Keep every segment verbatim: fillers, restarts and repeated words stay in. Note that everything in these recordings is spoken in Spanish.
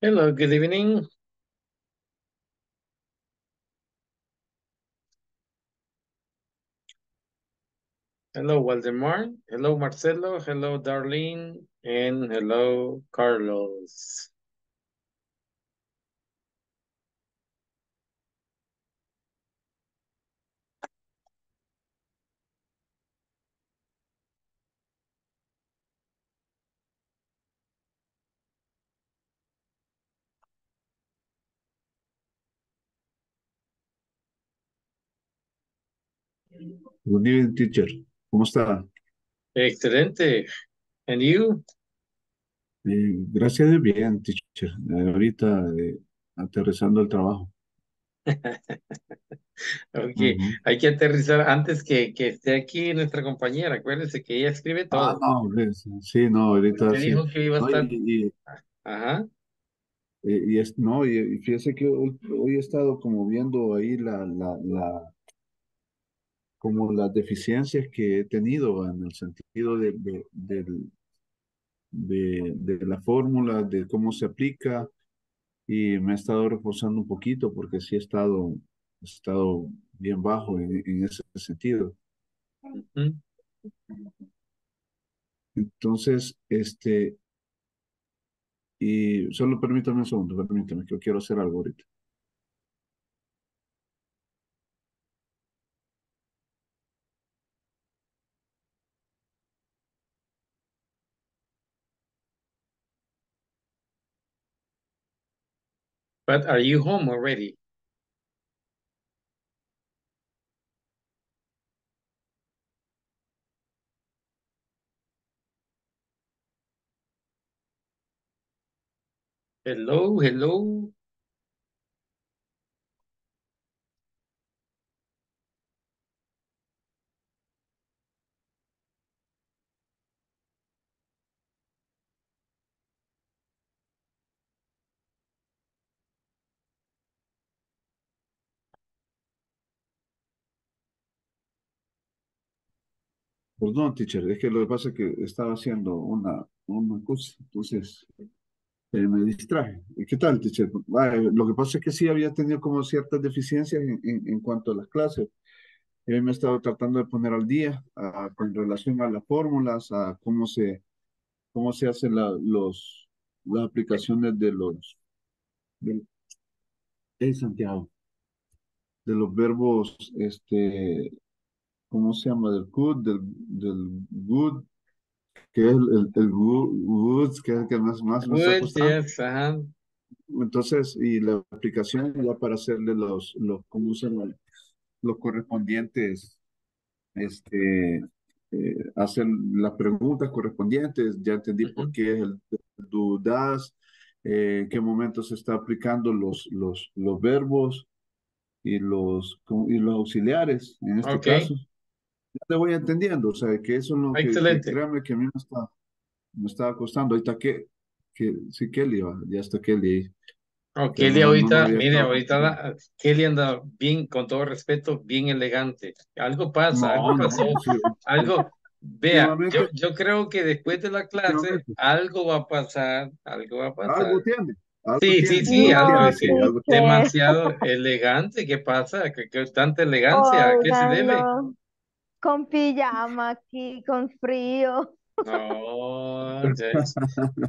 Hello, good evening. Hello, Waldemar. Hello, Marcelo. Hello, Darlene. And hello, Carlos. Good evening, teacher. ¿Cómo está? Excelente. And you? Eh, gracias de bien, teacher. Eh, ahorita eh, aterrizando el trabajo. Okay. Uh-huh. Hay que aterrizar antes que, que esté aquí nuestra compañera. Acuérdense que ella escribe todo. Ah, no, es, sí, no, ahorita sí. Dijo que iba a no, estar... Y, y, Ajá. Y, y es, no, y, y fíjese que hoy, hoy he estado como viendo ahí la... la, la como las deficiencias que he tenido en el sentido de, de, de, de, de la fórmula, de cómo se aplica, y me he estado reforzando un poquito porque sí he estado, he estado bien bajo en, en ese sentido. Uh-huh. Entonces, este, y solo permítame un segundo, permítame que yo quiero hacer algo ahorita. But are you home already? Hello, hello. Perdón, teacher, es que lo que pasa es que estaba haciendo una, una cosa, entonces eh, me distraje. ¿Qué tal, teacher? Ah, eh, lo que pasa es que sí había tenido como ciertas deficiencias en, en, en cuanto a las clases. Yo me he estado tratando de poner al día a, con relación a las fórmulas, a cómo se, cómo se hacen la, los, las aplicaciones de los... De, en Santiago. De los verbos, este... ¿Cómo se llama? Del good, del, del good, que es el, el good, goods, que es el que más, más me está costando. Yes, ajá. Entonces, y la aplicación ya para hacerle los, los ¿cómo se llama? Los correspondientes, este, eh, hacer las preguntas correspondientes, ya entendí uh-huh. por qué es el dudas, eh, en qué momento se está aplicando los, los, los verbos y los, y los auxiliares, en este okay. caso. Ya te voy entendiendo, o sea, que eso es lo que, que créame que a mí me está, me estaba costando. Ahorita que, que sí, Kelly, ya está Kelly. Oh, Kelly no, ahorita, no mire, estado. ahorita la, Kelly anda bien, con todo respeto, bien elegante. Algo pasa, no, algo no, pasó, sí. algo, vea, yo, yo creo que después de la clase, algo va a pasar, algo va a pasar. Algo tiene. Sí, sí, sí, algo, sí, algo demasiado elegante, ¿qué pasa? ¿Qué, qué tanta elegancia? Oh, ¿Qué se debe? No. Con pijama aquí, con frío. No, yes.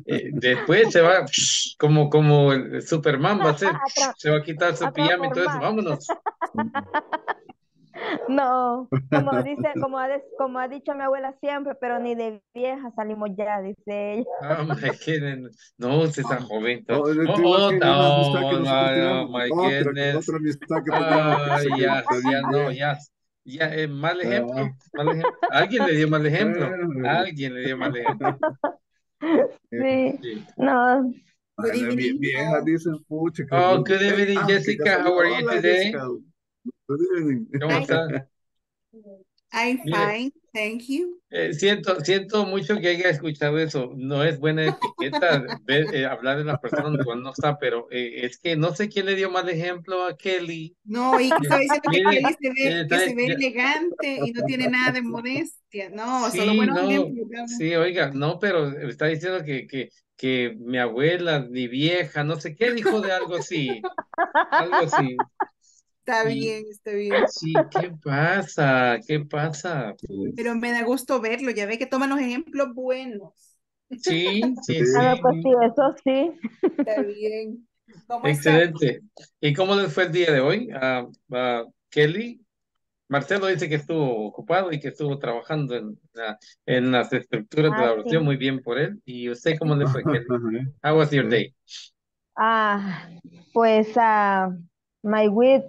eh, después se va, como, como el Superman va a ser, se va a quitar su pijama, entonces vámonos. No, como dice, como ha, de, como ha dicho mi abuela siempre, pero ni de vieja salimos ya, dice ella. Oh my goodness. No, usted está joven. Oh, oh, oh, no, no, my goodness. Ya, ya, no, ya. Ya, eh, mal ejemplo, mal ejemplo. Alguien le dio mal ejemplo. Alguien le dio mal ejemplo. Sí, sí. no. Good evening. Oh, good evening, Jessica. How are you today? Good evening. ¿Cómo estás? I'm fine. Thank you. Eh, siento, siento mucho que haya escuchado eso. No es buena etiqueta de, eh, hablar de las personas cuando no está, pero eh, es que no sé quién le dio mal ejemplo a Kelly. No, y estoy diciendo que Kelly se ve, que se ve elegante y no tiene nada de modestia. No, sí, solo buenos no, ejemplos. Digamos. Sí, oiga, no, pero está diciendo que, que, que mi abuela, mi vieja, no sé qué, dijo de algo así. Algo así. Está bien, está bien. Sí, ¿qué pasa? ¿Qué pasa? Pues... Pero me da gusto verlo, ya ve que toman los ejemplos buenos. Sí, sí, sí. Ah, pues sí, eso sí. Está bien. ¿Cómo Excelente. Está? ¿Y cómo les fue el día de hoy? Uh, uh, Kelly, Marcelo dice que estuvo ocupado y que estuvo trabajando en, la, en las estructuras ah, de la oración, sí. Muy bien por él. ¿Y usted cómo le fue, Kelly? How was your day? Ah, pues, uh, my week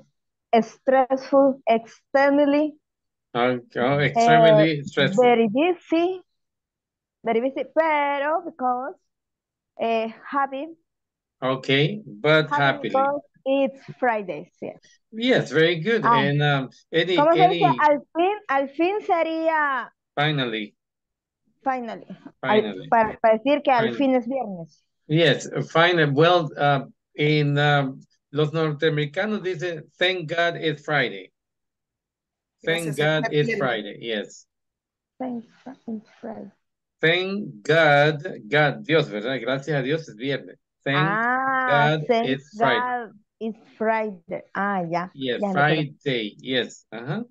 stressful, extremely, okay, extremely uh, stressful. Very busy, very busy, pero because uh, happy. Okay, but happy. It's Fridays, yes. Yes, very good. Ah. And um, any, ¿Cómo se any... dice? Al fin, al fin sería. Finally. Finally. Finally. Al, para, para decir que finally. Al fin es viernes. Yes, finally. Well, uh, in. Um, Los norteamericanos dicen, thank God it's Friday. Thank God it's Friday, yes. Thank God it's Friday. Thank God, God, Dios, ¿verdad? Gracias a Dios es viernes. Thank ah, God thank it's God Friday. It's Friday. Ah, ya. Yeah, ya Friday, yes. Ajá.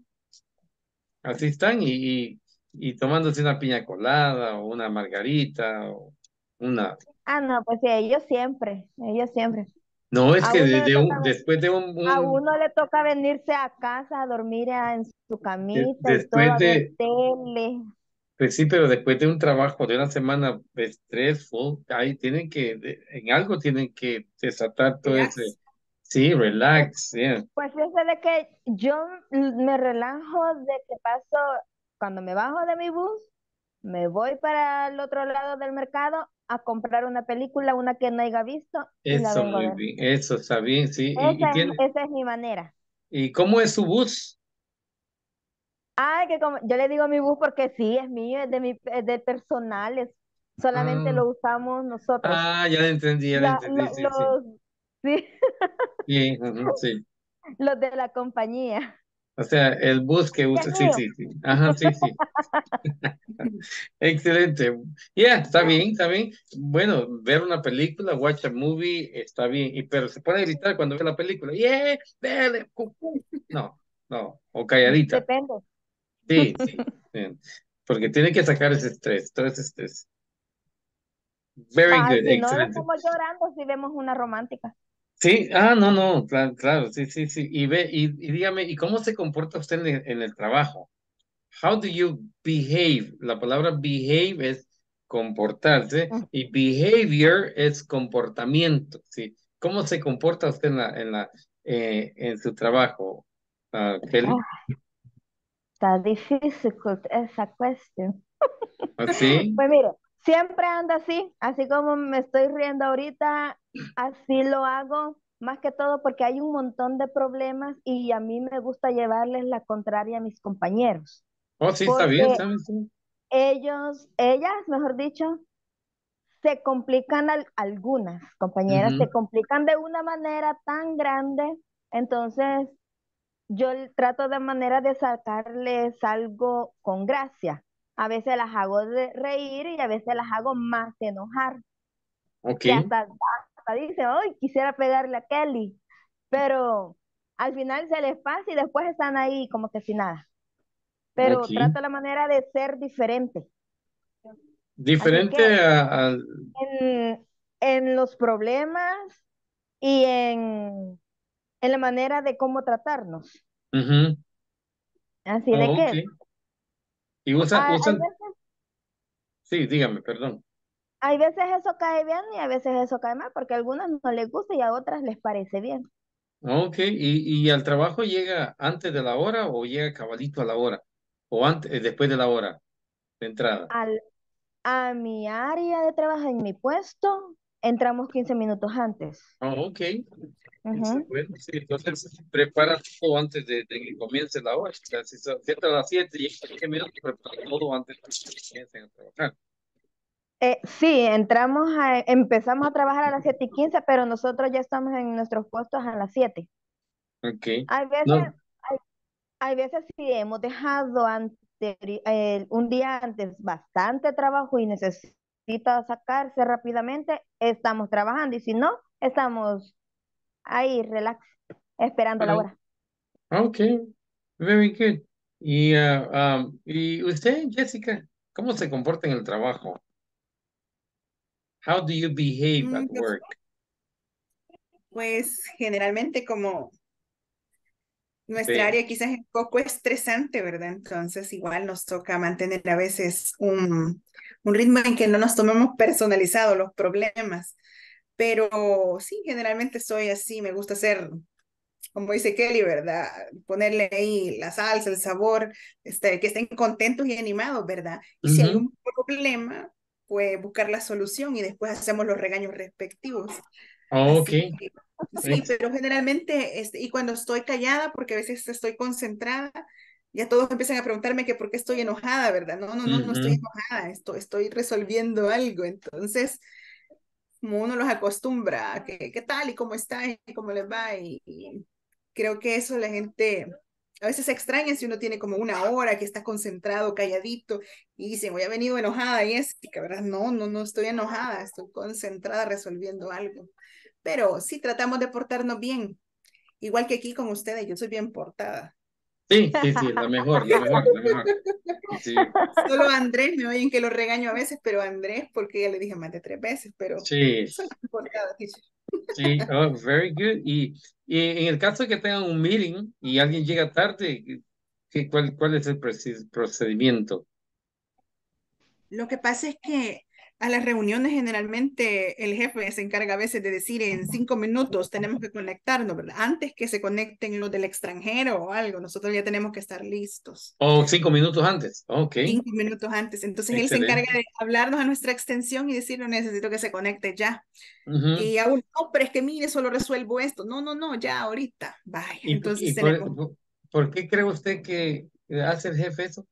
Así están y, y, y tomándose una piña colada o una margarita o una... Ah, no, pues ellos siempre, ellos siempre. No, es a que de, de un, toca, después de un, un... A uno le toca venirse a casa a dormir a, en su camita. De, después y todo, de... A tele. Pues sí, pero después de un trabajo de una semana stressful, ahí tienen que, de, en algo tienen que desatar todo relax. Ese... Sí, relax, yeah. Pues fíjate de que yo me relajo de que paso, cuando me bajo de mi bus, me voy para el otro lado del mercado a comprar una película, una que no haya visto. Eso, muy bien, eso está bien, sí. Esa, y, y tiene... esa es mi manera. ¿Y cómo es su bus? Ah, que como, yo le digo mi bus porque sí, es mío, es de mi es de personal, es, solamente ah. lo usamos nosotros. Ah, ya lo entendí, ya lo entendí. Los, sí, los, sí. Sí, sí. Los de la compañía. O sea, el bus que usa, sí, sí, sí. Ajá, sí, sí. Excelente. Yeah, está bien, está bien. Bueno, ver una película, watch a movie, está bien. Y, pero se pone a gritar cuando ve la película. Yeah, dale. No, no. O calladita. Depende. Sí, sí. Bien. Porque tiene que sacar ese estrés, todo ese estrés. Very ah, good, si excelente. No, estamos llorando si vemos una romántica. Sí, ah, no, no, claro, claro, sí, sí, sí, y ve, y, y dígame, ¿y cómo se comporta usted en, en el trabajo? How do you behave? La palabra behave es comportarse, y behavior es comportamiento, ¿sí? ¿Cómo se comporta usted en la, en la, eh, en su trabajo, uh, Kelly? Está difícil esa cuestión. ¿Sí? Pues mire. Siempre anda así, así como me estoy riendo ahorita, así lo hago, más que todo porque hay un montón de problemas y a mí me gusta llevarles la contraria a mis compañeros. Oh, sí, está bien, está bien. Ellos, ellas, mejor dicho, se complican, al, algunas compañeras uh-huh. se complican de una manera tan grande, entonces yo trato de manera de sacarles algo con gracia. A veces las hago de reír y a veces las hago más de enojar. Okay. Y hasta, hasta dice, ay, quisiera pegarle a Kelly. Pero al final se les pasa y después están ahí como que sin nada. Pero okay. Trato la manera de ser diferente. Diferente que, a... a... En, en los problemas y en, en la manera de cómo tratarnos. Uh-huh. Así de oh, que... Okay. Y usa, hay, usa... hay veces... Sí, dígame, perdón. Hay veces eso cae bien y a veces eso cae mal, porque a algunas no les gusta y a otras les parece bien. Ok, ¿y, y al trabajo llega antes de la hora o llega cabalito a la hora? ¿O antes, después de la hora de entrada? Al, a mi área de trabajo, en mi puesto, Entramos quince minutos antes. Ah, oh, ok. Uh-huh. Bueno, sí, entonces prepara todo antes de, de que comience la hora. Si se a las siete y quince minutos, prepara todo antes de que comiencen a trabajar. Eh, sí, entramos a, empezamos a trabajar a las siete y quince, pero nosotros ya estamos en nuestros puestos a las siete. Ok. Hay veces, no. hay, hay veces sí hemos dejado anteri, eh, un día antes bastante trabajo y necesita sacarse rápidamente, estamos trabajando, y si no, estamos ahí, relax, esperando ah, la hora. Ok, very good. Y, uh, um, y usted, Jessica, ¿cómo se comporta en el trabajo? How do you behave at work? Pues generalmente como nuestra sí. área quizás es un poco estresante, ¿verdad? Entonces igual nos toca mantener a veces un, un ritmo en que no nos tomemos personalizados los problemas. Pero sí, generalmente soy así, me gusta hacer, como dice Kelly, ¿verdad? Ponerle ahí la salsa, el sabor, este, que estén contentos y animados, ¿verdad? Y uh-huh. si hay un problema, pues buscar la solución y después hacemos los regaños respectivos. Oh, ok. Así, sí, pero generalmente, este, y cuando estoy callada, porque a veces estoy concentrada, ya todos empiezan a preguntarme que por qué estoy enojada, ¿verdad? No, no, no, uh-huh. no estoy enojada, estoy, estoy resolviendo algo. Entonces, como uno los acostumbra, a que, ¿qué tal? ¿Y cómo están? ¿Y cómo les va? Y, y creo que eso la gente... A veces se extraña si uno tiene como una hora que está concentrado, calladito, y dicen, voy a venido enojada, Jessica, ¿verdad? No, no, no estoy enojada, estoy concentrada resolviendo algo. Pero sí, tratamos de portarnos bien. Igual que aquí con ustedes, yo soy bien portada. Sí, sí, sí, la mejor, la mejor, la mejor. Sí. Solo Andrés, me oyen que lo regaño a veces, pero Andrés, porque ya le dije más de tres veces, pero sí. soy bien portada, teacher. Sí, oh, very good. Y, y en el caso de que tengan un meeting y alguien llega tarde, ¿cuál, cuál es el procedimiento? Lo que pasa es que a las reuniones generalmente el jefe se encarga a veces de decir en cinco minutos tenemos que conectarnos, ¿verdad? Antes que se conecten los del extranjero o algo, nosotros ya tenemos que estar listos. Oh, cinco minutos antes, ok. Cinco minutos antes, entonces excelente. Él se encarga de hablarnos a nuestra extensión y decirnos necesito que se conecte ya. Uh-huh. Y aún, no, pero es que mire, solo resuelvo esto. No, no, no, ya ahorita, vaya. ¿Y, entonces, y por, por, ¿por qué cree usted que hace el jefe eso?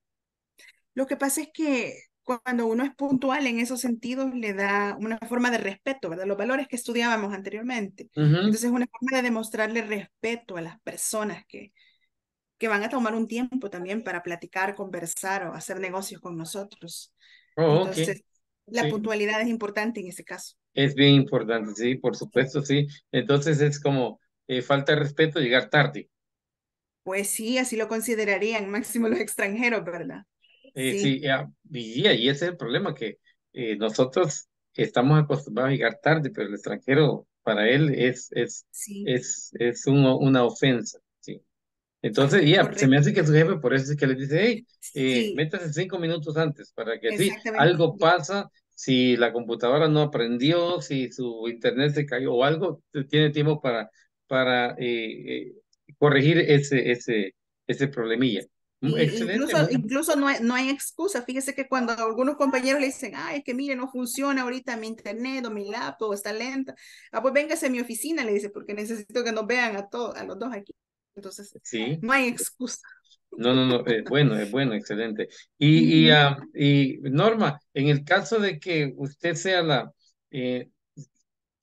Lo que pasa es que cuando uno es puntual en esos sentidos, le da una forma de respeto, ¿verdad? Los valores que estudiábamos anteriormente. Uh-huh. Entonces, es una forma de demostrarle respeto a las personas que, que van a tomar un tiempo también para platicar, conversar o hacer negocios con nosotros. Oh, entonces, okay. la sí. puntualidad es importante en ese caso. Es bien importante, sí, por supuesto, sí. Entonces, es como eh, falta de respeto llegar tarde. Pues sí, así lo considerarían, máximo los extranjeros, ¿verdad? Eh, sí, sí, y ese es el problema, que eh, nosotros estamos acostumbrados a llegar tarde, pero el extranjero, para él, es, es, sí. es, es un, una ofensa. ¿Sí? Entonces, ya, yeah, se me hace que su jefe, por eso es que le dice, hey, eh, sí. métase cinco minutos antes, para que si algo pasa, si la computadora no aprendió, si su internet se cayó o algo, tiene tiempo para, para eh, eh, corregir ese, ese, ese problemilla. Incluso, incluso no, hay, no hay excusa. Fíjese que cuando algunos compañeros le dicen, ay, es que mire, no funciona ahorita mi internet o mi laptop, está lenta. Ah, pues véngase a mi oficina, le dice, porque necesito que nos vean a todos, a los dos aquí. Entonces, sí. no hay excusa. No, no, no, es eh, bueno, es eh, bueno, excelente. Y, y, uh, y Norma, en el caso de que usted sea la, eh,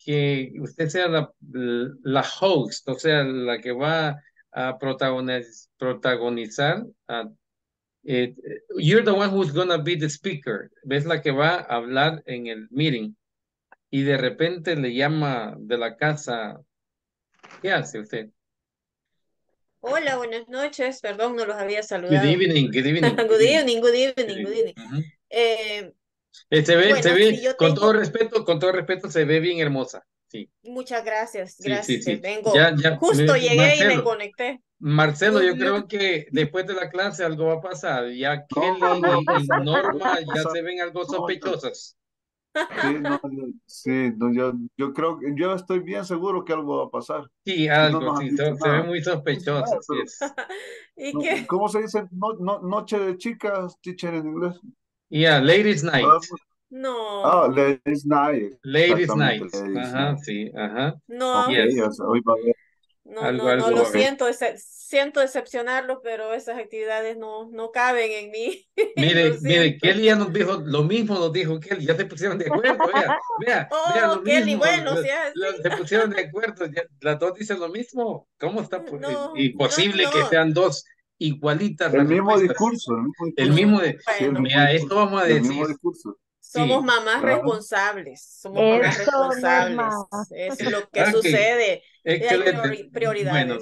que usted sea la, la host, o sea, la que va a protagonizar, protagonizar uh, it, you're the one who's gonna be the speaker, ves la que va a hablar en el meeting, y de repente le llama de la casa, ¿qué hace usted? Hola, buenas noches, perdón, no los había saludado. Good evening, good evening. Good evening, good evening, good evening. Uh-huh. eh, eh, se ve, bueno, se ve, si con tengo... todo respeto, con todo respeto, se ve bien hermosa. Sí. Muchas gracias, gracias. Sí, sí, sí. Vengo. Ya, ya, Justo me, llegué Marcelo, y me conecté. Marcelo, yo creo que después de la clase algo va a pasar. Ya Kelly y Norma ya se ven algo sospechosas. Sí, no, sí no, yo, yo creo que yo estoy bien seguro que algo va a pasar. Sí, algo, no sí, se, se ven muy sospechosas. ¿Y no, qué? ¿Cómo se dice? No, no, noche de chicas, teacher en inglés. Yeah, ladies night. No. Oh, Ladies Night. Ladies Night. Ajá, sí, ajá. No. Okay, yes. o sea, hoy va a haber... No, algo, no, algo, no, lo okay. siento, siento decepcionarlo, pero esas actividades no, no caben en mí. Mire, mire, Kelly ya nos dijo, lo mismo nos dijo Kelly, ya se pusieron de acuerdo, vea, vea, oh, vea lo Kelly, mismo. Bueno, ya, sí. Se pusieron de acuerdo, ya, las dos dicen lo mismo, ¿cómo está no, imposible no, no. que sean dos igualitas? El mismo discurso, el mismo discurso. El mismo, bueno, mira, esto vamos a decir. Somos sí, mamás ¿verdad? responsables, somos Eso mamás responsables, no es, es lo que okay. sucede, hay prioridades. Bueno,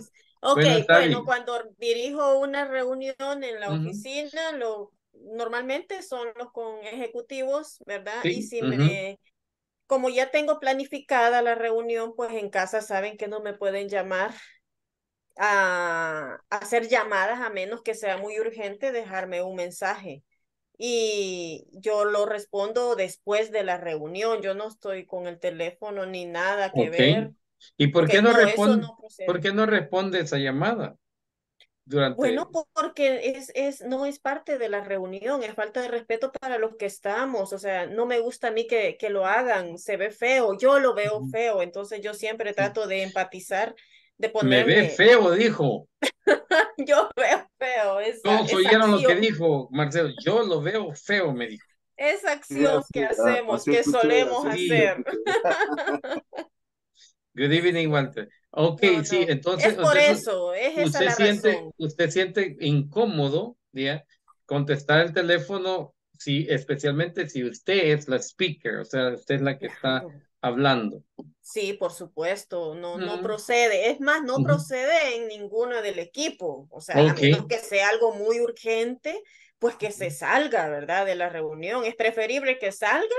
ok, bueno, bueno cuando dirijo una reunión en la uh-huh. oficina, lo, normalmente son los con ejecutivos, ¿verdad? Sí. Y si uh-huh. me, como ya tengo planificada la reunión, pues en casa saben que no me pueden llamar a, a hacer llamadas a menos que sea muy urgente dejarme un mensaje. Y yo lo respondo después de la reunión. Yo no estoy con el teléfono ni nada que okay. ver. ¿Y por qué no, no, responde, no, ¿por qué no responde esa llamada? Durante... Bueno, porque es, es, no es parte de la reunión. Es falta de respeto para los que estamos. O sea, no me gusta a mí que, que lo hagan. Se ve feo. Yo lo veo uh-huh. feo. Entonces yo siempre trato de empatizar. De ponerme... Me ve feo, dijo. Yo veo feo. Esa, Todos oyeron acción. lo que dijo Marcelo. Yo lo veo feo, me dijo. Esa acción que hacemos, que solemos hacer. Good evening, Walter. Ok, no, no. sí, entonces... Es por usted, eso, es esa usted la siente, razón. Usted siente incómodo, ¿ya? Contestar el teléfono, si, especialmente si usted es la speaker, o sea, usted es la que está... hablando. Sí, por supuesto, no, no mm. procede, es más, no mm. procede en ninguno del equipo, o sea, okay. a menos que sea algo muy urgente, pues que se salga, ¿verdad?, de la reunión, es preferible que salga,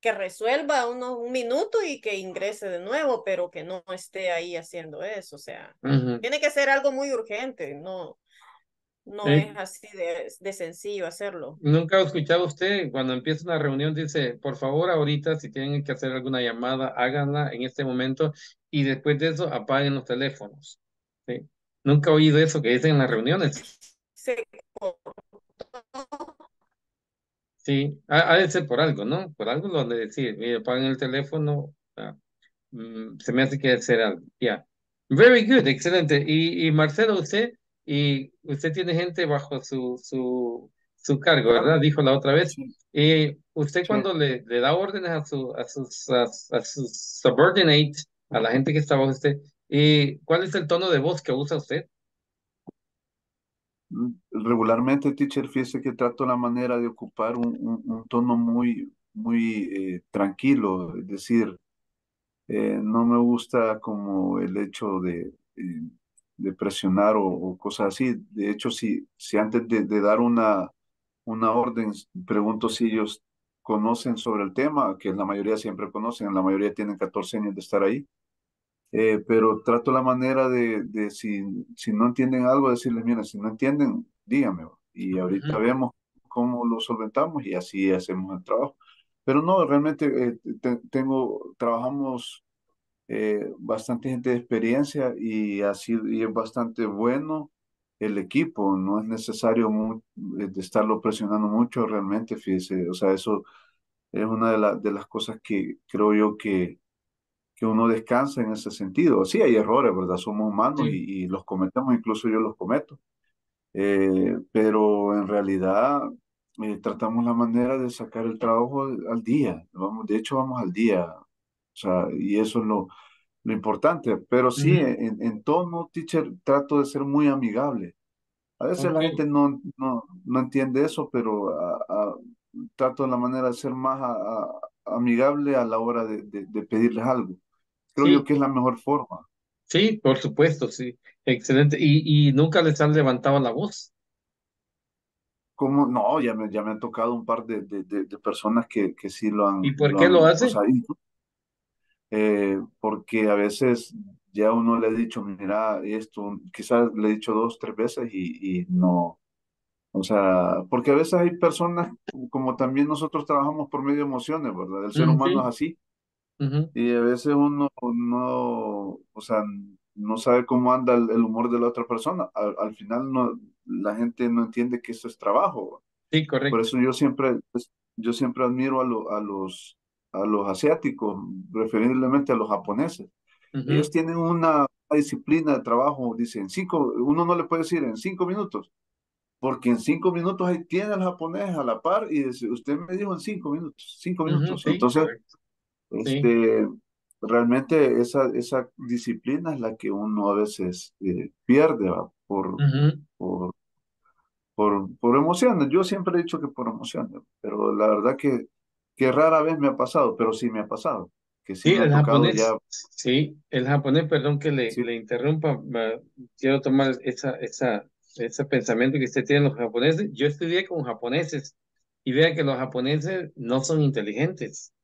que resuelva unos, un minuto y que ingrese de nuevo, pero que no esté ahí haciendo eso, o sea, mm-hmm. tiene que ser algo muy urgente, no, no ¿Eh? es así de, de sencillo hacerlo. Nunca ha escuchado usted cuando empieza una reunión dice, por favor ahorita si tienen que hacer alguna llamada háganla en este momento y después de eso apaguen los teléfonos. ¿Sí? Nunca he oído eso que dicen en las reuniones. Se cortó. Sí, ha, ha de ser por algo, ¿no? Por algo lo han de decir, mire, apaguen el teléfono, ah, mm, se me hace que hacer algo. Ya. Yeah. Very good, excelente. Y, y Marcelo, usted y usted tiene gente bajo su, su, su cargo, ¿verdad? Dijo la otra vez. Sí. Eh, usted sí. cuando le, le da órdenes a, su, a sus a, a sus subordinates, a la gente que está bajo usted, eh, ¿cuál es el tono de voz que usa usted? Regularmente, teacher, fíjese que trato la manera de ocupar un, un, un tono muy, muy eh, tranquilo, es decir, eh, no me gusta como el hecho de... Eh, de presionar o, o cosas así. De hecho, si, si antes de, de dar una, una orden, pregunto si ellos conocen sobre el tema, que la mayoría siempre conocen, la mayoría tienen catorce años de estar ahí, eh, pero trato la manera de, de si, si no entienden algo, decirles, mira, si no entienden, díganme, y ahorita uh-huh. vemos cómo lo solventamos y así hacemos el trabajo. Pero no, realmente eh, te, tengo, trabajamos... Eh, bastante gente de experiencia y así y es bastante bueno el equipo, no es necesario muy, de estarlo presionando mucho realmente, fíjese, o sea, eso es una de, la, de las cosas que creo yo que, que uno descansa en ese sentido, sí hay errores, ¿verdad? Somos humanos sí. y, y los cometemos, incluso yo los cometo, eh, pero en realidad eh, tratamos la manera de sacar el trabajo al día, vamos, de hecho vamos al día. O sea, y eso es lo, lo importante. Pero sí, uh-huh. en, en tono, teacher, trato de ser muy amigable. A veces okay. la gente no, no, no entiende eso, pero a, a, trato de la manera de ser más a, a, amigable a la hora de, de, de pedirles algo. Creo sí. yo que es la mejor forma. Sí, por supuesto, sí. Excelente. ¿Y, y nunca les han levantado la voz? ¿Cómo? No, ya me, ya me han tocado un par de, de, de, de personas que, que sí lo han... ¿Y por lo qué han, lo hacen? O sea, y, Eh, porque a veces ya uno le ha dicho, mira, esto, quizás le he dicho dos, tres veces y, y no, o sea, porque a veces hay personas, como también nosotros trabajamos por medio de emociones, ¿verdad? El ser uh-huh. humano es así, uh-huh. y a veces uno no, o sea, no sabe cómo anda el, el humor de la otra persona, al, al final no, la gente no entiende que eso es trabajo. Sí, correcto. Por eso yo siempre... Pues, yo siempre admiro a, lo, a, los, a los asiáticos, preferiblemente a los japoneses. Uh-huh. Ellos tienen una disciplina de trabajo, dicen, cinco, uno no le puede decir en cinco minutos, porque en cinco minutos ahí tiene al japonés a la par y dice, usted me dijo en cinco minutos, cinco minutos. Uh-huh, sí, entonces, correcto. este... Sí. Realmente esa, esa disciplina es la que uno a veces eh, pierde por, uh-huh. por, por, por emociones. Yo siempre he dicho que por emociones, pero la verdad que, que rara vez me ha pasado, pero sí me ha pasado. Que sí, sí, el japonés, ya... sí, el japonés, perdón que le, sí. le interrumpa, quiero tomar esa, esa, ese pensamiento que usted tiene en los japoneses. Yo estudié con japoneses y vea que los japoneses no son inteligentes,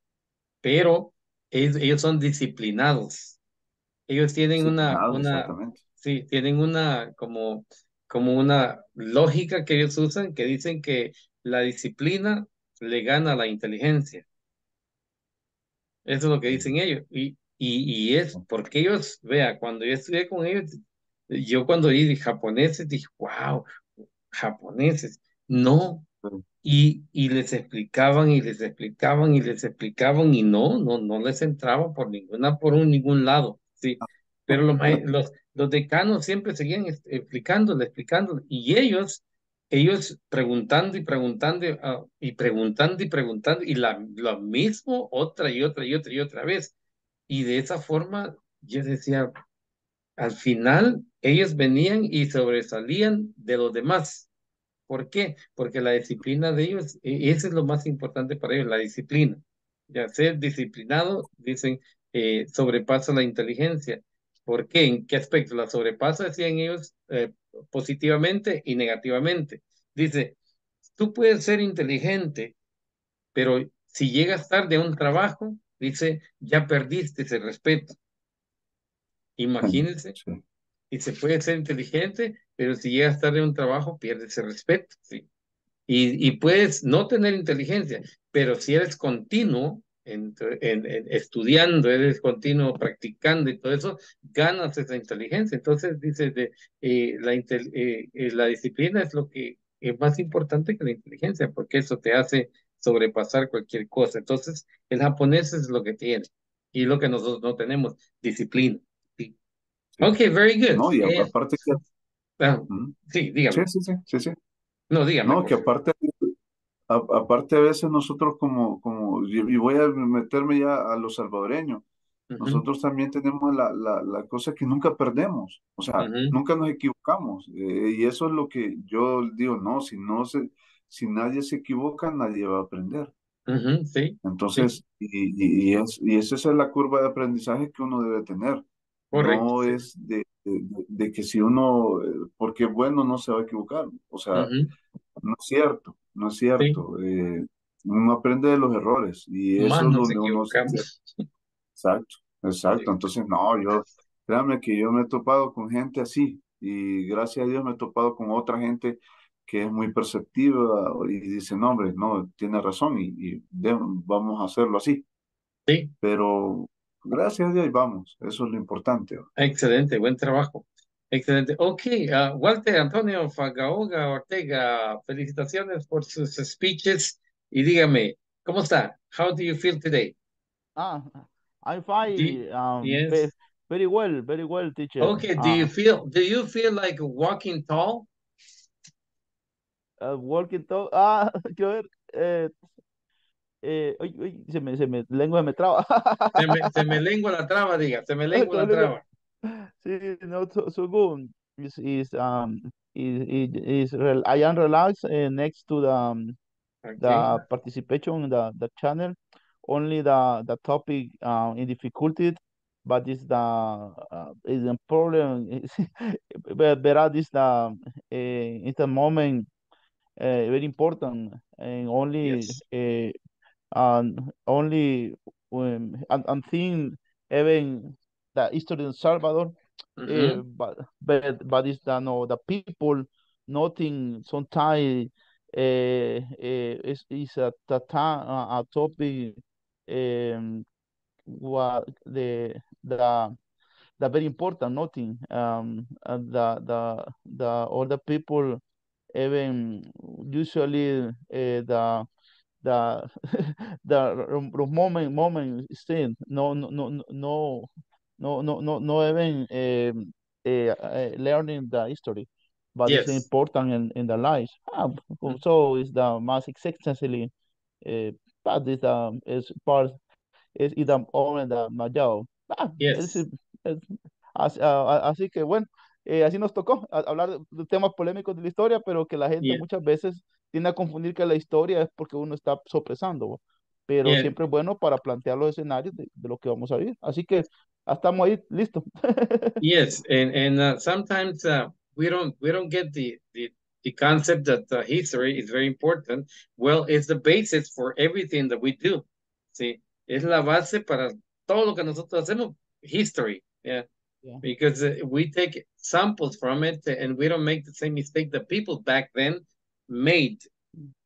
pero... Ellos, ellos son disciplinados. Ellos tienen una, una sí, tienen una como, como una lógica que ellos usan, que dicen que la disciplina le gana a la inteligencia. Eso es lo que dicen ellos. Y, y, y es porque ellos, vea, cuando yo estudié con ellos, yo cuando vi japoneses dije, wow, japoneses, no. Y, y les explicaban y les explicaban y les explicaban y no, no, no les entraba por ninguna, por un, ningún lado, sí. Pero los, los, los decanos siempre seguían explicándole, explicándole, y ellos, ellos preguntando y preguntando uh, y preguntando y preguntando y la, lo mismo otra y otra y otra y otra vez. Y de esa forma yo decía, al final ellos venían y sobresalían de los demás. ¿Por qué? Porque la disciplina de ellos, eso es lo más importante para ellos, la disciplina. Ya ser disciplinado, dicen, eh, sobrepasa la inteligencia. ¿Por qué? ¿En qué aspecto? La sobrepasa, decían ellos, eh, positivamente y negativamente. Dice, tú puedes ser inteligente, pero si llegas tarde a un trabajo, dice, ya perdiste ese respeto. Imagínense. Sí. Y se puede ser inteligente, pero si llegas tarde a un trabajo, pierdes el respeto, ¿sí? Y, y puedes no tener inteligencia, pero si eres continuo en, en, en, estudiando, eres continuo practicando y todo eso, ganas esa inteligencia. Entonces, dices, de, eh, la, intel, eh, eh, la disciplina es lo que es más importante que la inteligencia, porque eso te hace sobrepasar cualquier cosa. Entonces, el japonés es lo que tiene, y lo que nosotros no tenemos, disciplina. Ok, very good. No, y eh, aparte que... Ah, sí, dígame. Sí, sí, sí, sí. No, dígame. No, que aparte, a, aparte a veces nosotros como, como, y voy a meterme ya a los salvadoreños, uh-huh. nosotros también tenemos la, la, la cosa que nunca perdemos, o sea, uh-huh. nunca nos equivocamos, eh, y eso es lo que yo digo, no, si no se, si nadie se equivoca, nadie va a aprender. Uh-huh, sí. Entonces, sí. Y, y, y, es, y esa es la curva de aprendizaje que uno debe tener. Correcto. No es de, de, de que si uno, porque bueno, no se va a equivocar, o sea, uh-huh. no es cierto, no es cierto, sí. eh, uno aprende de los errores, y eso Más es donde uno se... Exacto, exacto, sí. Entonces no, yo, créanme que yo me he topado con gente así, y gracias a Dios me he topado con otra gente que es muy perceptiva, y dice, no hombre, no, tiene razón, y, y de, vamos a hacerlo así, sí. Pero... Gracias a Dios, vamos. Eso es lo importante. Excelente, buen trabajo. Excelente. Ok, uh, Walter Antonio Fagaoga Ortega, felicitaciones por sus speeches. Y dígame, ¿cómo está? How do you feel today? Ah, I'm fine. Um, yes. Very well, very well, teacher. Okay, do ah. you feel? Do you feel like walking tall? Uh, walking tall. Ah, quiero ver. Eh. Eh, uy, uy, se me, se me lengua me traba. se, me, se me lengua la traba, diga, se me lengua la traba. Sí, no, so, so good. Is is um is is, is I am relaxed uh, next to the um, okay. the participation the the channel. Only the the topic uh, in difficulty, but is the uh, is the problem. but but is the uh, it's the moment uh, very important and only. Yes. Uh, and only when and, and think even the history of Salvador mm-hmm. uh, but but but it's the no the people nothing sometimes uh, uh is is a a topic um what the the the very important nothing um and the the the all the people even usually uh, the the the moment moment thing. No no no no no no no no even um, uh, learning the history, but yes. It's important in, in the life. Ah, so it's the most existentially uh, part is the is part is the own the mayor. Ah, yes. Es, es, así, uh, así que bueno. Eh, así nos tocó hablar de temas polémicos de la historia, pero que la gente bien. Muchas veces tiende a confundir que la historia es porque uno está sopesando, pero bien. Siempre es bueno para plantear los escenarios de, de lo que vamos a vivir. Así que estamos ahí, listo. Yes, and and uh, sometimes uh, we don't we don't get the the the concept that uh, history is very important. Well, it's the basis for everything that we do. Sí, es la base para todo lo que nosotros hacemos. History, yeah. Yeah. Because uh, we take samples from it and we don't make the same mistake that people back then made,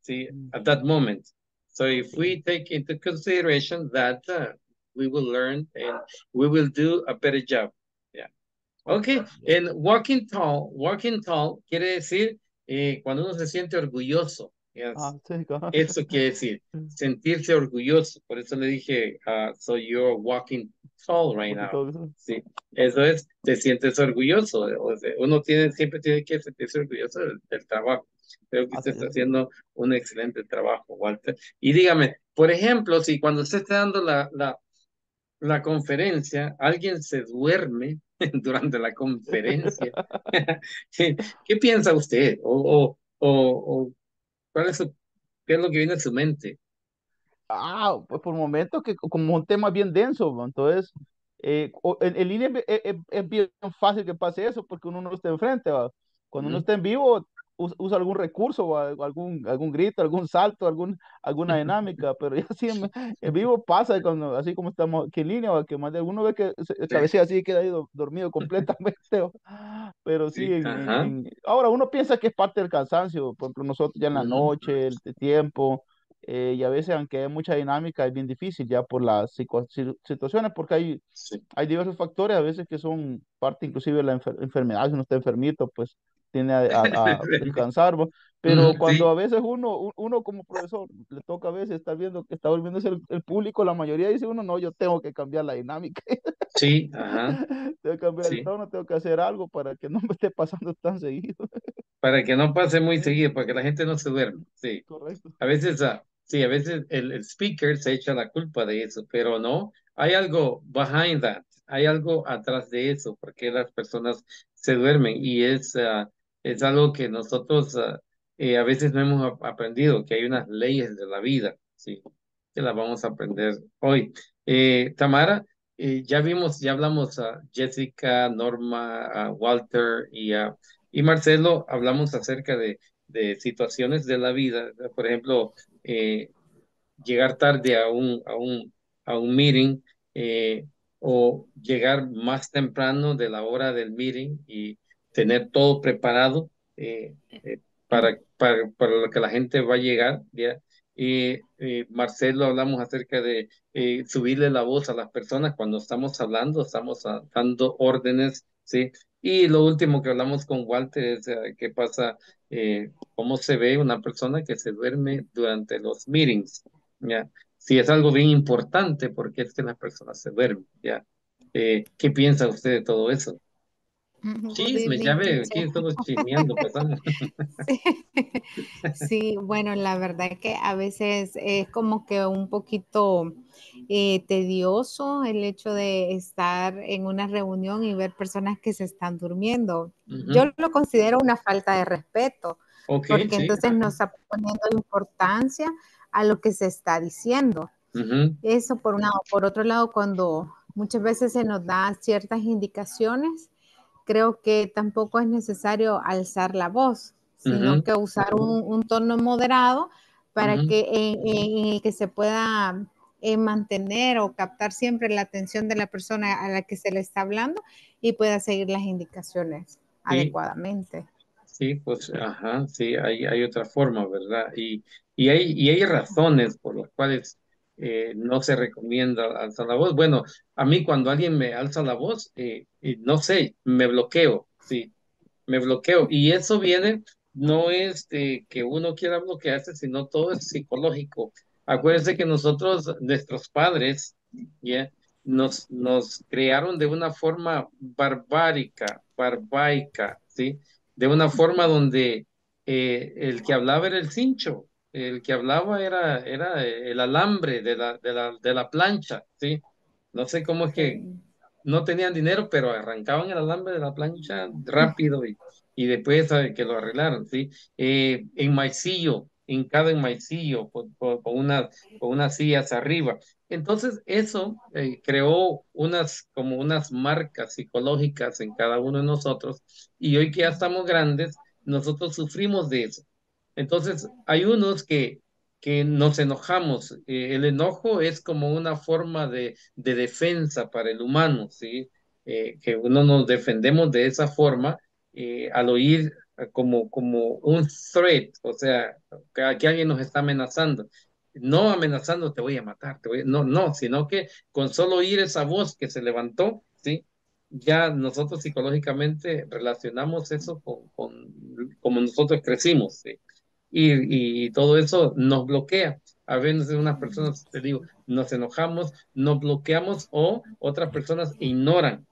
see, mm-hmm. at that moment. So if we take into consideration that, uh, we will learn and we will do a better job. Yeah. Okay. Yeah. And walking tall, walking tall quiere decir eh, cuando uno se siente orgulloso. Yes. Ah, sí, claro. Eso quiere decir sentirse orgulloso. Por eso le dije, uh, so you're walking tall right now. Sí. Eso es, te sientes orgulloso. O sea, uno tiene, siempre tiene que sentirse orgulloso del, del trabajo. Creo que usted está haciendo un excelente trabajo, Walter. Y dígame, por ejemplo, si cuando usted está dando la, la, la conferencia, alguien se duerme durante la conferencia, sí. ¿Qué piensa usted? O, o, o, o ¿Cuál es su, qué es lo que viene a su mente? Ah, pues por momentos que como un tema bien denso, ¿no? Entonces, eh, en, en línea es, es, es bien fácil que pase eso porque uno no está enfrente, ¿va? Cuando mm. uno está en vivo, usa, usa algún recurso, ¿va? Algún, algún grito, algún salto, algún, alguna dinámica, pero ya sí en, en vivo pasa, cuando, así como estamos aquí en línea, ¿va? Que más de uno ve que se, sí. cabecea así y queda ahí do, dormido completamente, ¿va? Pero sí, sí en, en, ahora uno piensa que es parte del cansancio, por ejemplo, nosotros ya en la noche, el, el tiempo, eh, y a veces aunque hay mucha dinámica es bien difícil ya por las situaciones, porque hay, sí. hay diversos factores, a veces que son parte inclusive de la enfer enfermedad, si uno está enfermito, pues tiene a, a, a descansar, ¿va? Pero sí. cuando a veces uno, uno como profesor le toca a veces estar viendo que está volviéndose el, el público, la mayoría dice uno, no, yo tengo que cambiar la dinámica. Sí, ajá. Tengo que cambiar sí. el tono, tengo que hacer algo para que no me esté pasando tan seguido. Para que no pase muy seguido, para que la gente no se duerma, sí. Correcto. A veces, uh, sí, a veces el, el speaker se echa la culpa de eso, pero no, hay algo behind that, hay algo atrás de eso, porque las personas se duermen y es, uh, es algo que nosotros... Uh, Eh, a veces no hemos ap aprendido que hay unas leyes de la vida, sí, que las vamos a aprender hoy. Eh, Tamara, eh, ya vimos, ya hablamos a Jessica, Norma, a Walter y a y Marcelo, hablamos acerca de, de situaciones de la vida, por ejemplo, eh, llegar tarde a un, a un, a un meeting eh, o llegar más temprano de la hora del meeting y tener todo preparado eh, eh, Para, para, para lo que la gente va a llegar, ¿ya? Y, y Marcelo, hablamos acerca de eh, subirle la voz a las personas cuando estamos hablando, estamos a, dando órdenes, ¿sí? Y lo último que hablamos con Walter es uh, qué pasa, eh, cómo se ve una persona que se duerme durante los meetings, ¿ya? Sí, es algo bien importante porque es que las personas se duermen, ¿ya? Eh, ¿qué piensa usted de todo eso? Chisme, ya veo, aquí estamos chismeando, pasamos. Sí. sí, bueno, la verdad es que a veces es como que un poquito eh, tedioso el hecho de estar en una reunión y ver personas que se están durmiendo. Uh-huh. Yo lo considero una falta de respeto, okay, porque sí. entonces nos está poniendo importancia a lo que se está diciendo. Uh-huh. Eso por un lado. Por otro lado, cuando muchas veces se nos da ciertas indicaciones, creo que tampoco es necesario alzar la voz, sino uh-huh. que usar un, un tono moderado para uh-huh. que, eh, eh, que se pueda eh, mantener o captar siempre la atención de la persona a la que se le está hablando y pueda seguir las indicaciones sí. adecuadamente. Sí, pues, ajá, sí, hay, hay otra forma, ¿verdad? Y, y, hay, y hay razones por las cuales eh, no se recomienda alzar la voz. Bueno, a mí cuando alguien me alza la voz, eh, eh, no sé, me bloqueo, sí, me bloqueo. Y eso viene, no es de que uno quiera bloquearse, sino todo es psicológico. Acuérdense que nosotros, nuestros padres, ¿ya? Nos, nos crearon de una forma barbárica, barbaica, ¿sí? De una forma donde eh, el que hablaba era el cincho, el que hablaba era, era el alambre de la, de la, de la plancha, ¿sí? No sé cómo es que no tenían dinero, pero arrancaban el alambre de la plancha rápido y, y después que lo arreglaron, ¿sí? Eh, en maicillo, en cada enmaicillo, con, con, con, una, con unas sillas arriba. Entonces eso eh, creó unas, como unas marcas psicológicas en cada uno de nosotros, y hoy que ya estamos grandes, nosotros sufrimos de eso. Entonces hay unos que, que nos enojamos, eh, el enojo es como una forma de, de defensa para el humano, ¿sí? Eh, que uno nos defendemos de esa forma, eh, al oír como, como un threat, o sea, que, que alguien nos está amenazando. No amenazando, te voy a matar, te voy a... no, no, sino que con solo oír esa voz que se levantó, ¿sí? Ya nosotros psicológicamente relacionamos eso con, con como nosotros crecimos, ¿sí? Y, y todo eso nos bloquea. A veces unas personas, te digo, nos enojamos, nos bloqueamos, o otras personas ignoran.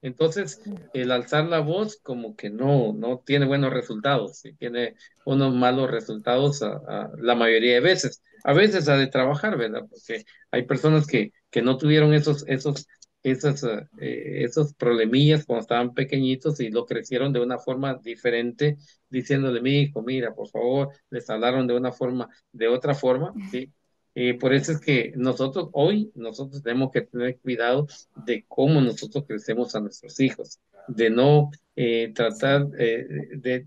Entonces, el alzar la voz como que no, no tiene buenos resultados, ¿sí? Tiene unos malos resultados a, a la mayoría de veces. A veces ha de trabajar, ¿verdad? Porque hay personas que, que no tuvieron esos, esos, esos, eh, esos problemillas cuando estaban pequeñitos y lo crecieron de una forma diferente, diciéndole, mi hijo, mira, por favor, les hablaron de una forma, de otra forma, ¿sí? Eh, por eso es que nosotros hoy, nosotros tenemos que tener cuidado de cómo nosotros crecemos a nuestros hijos, de no eh, tratar eh, de,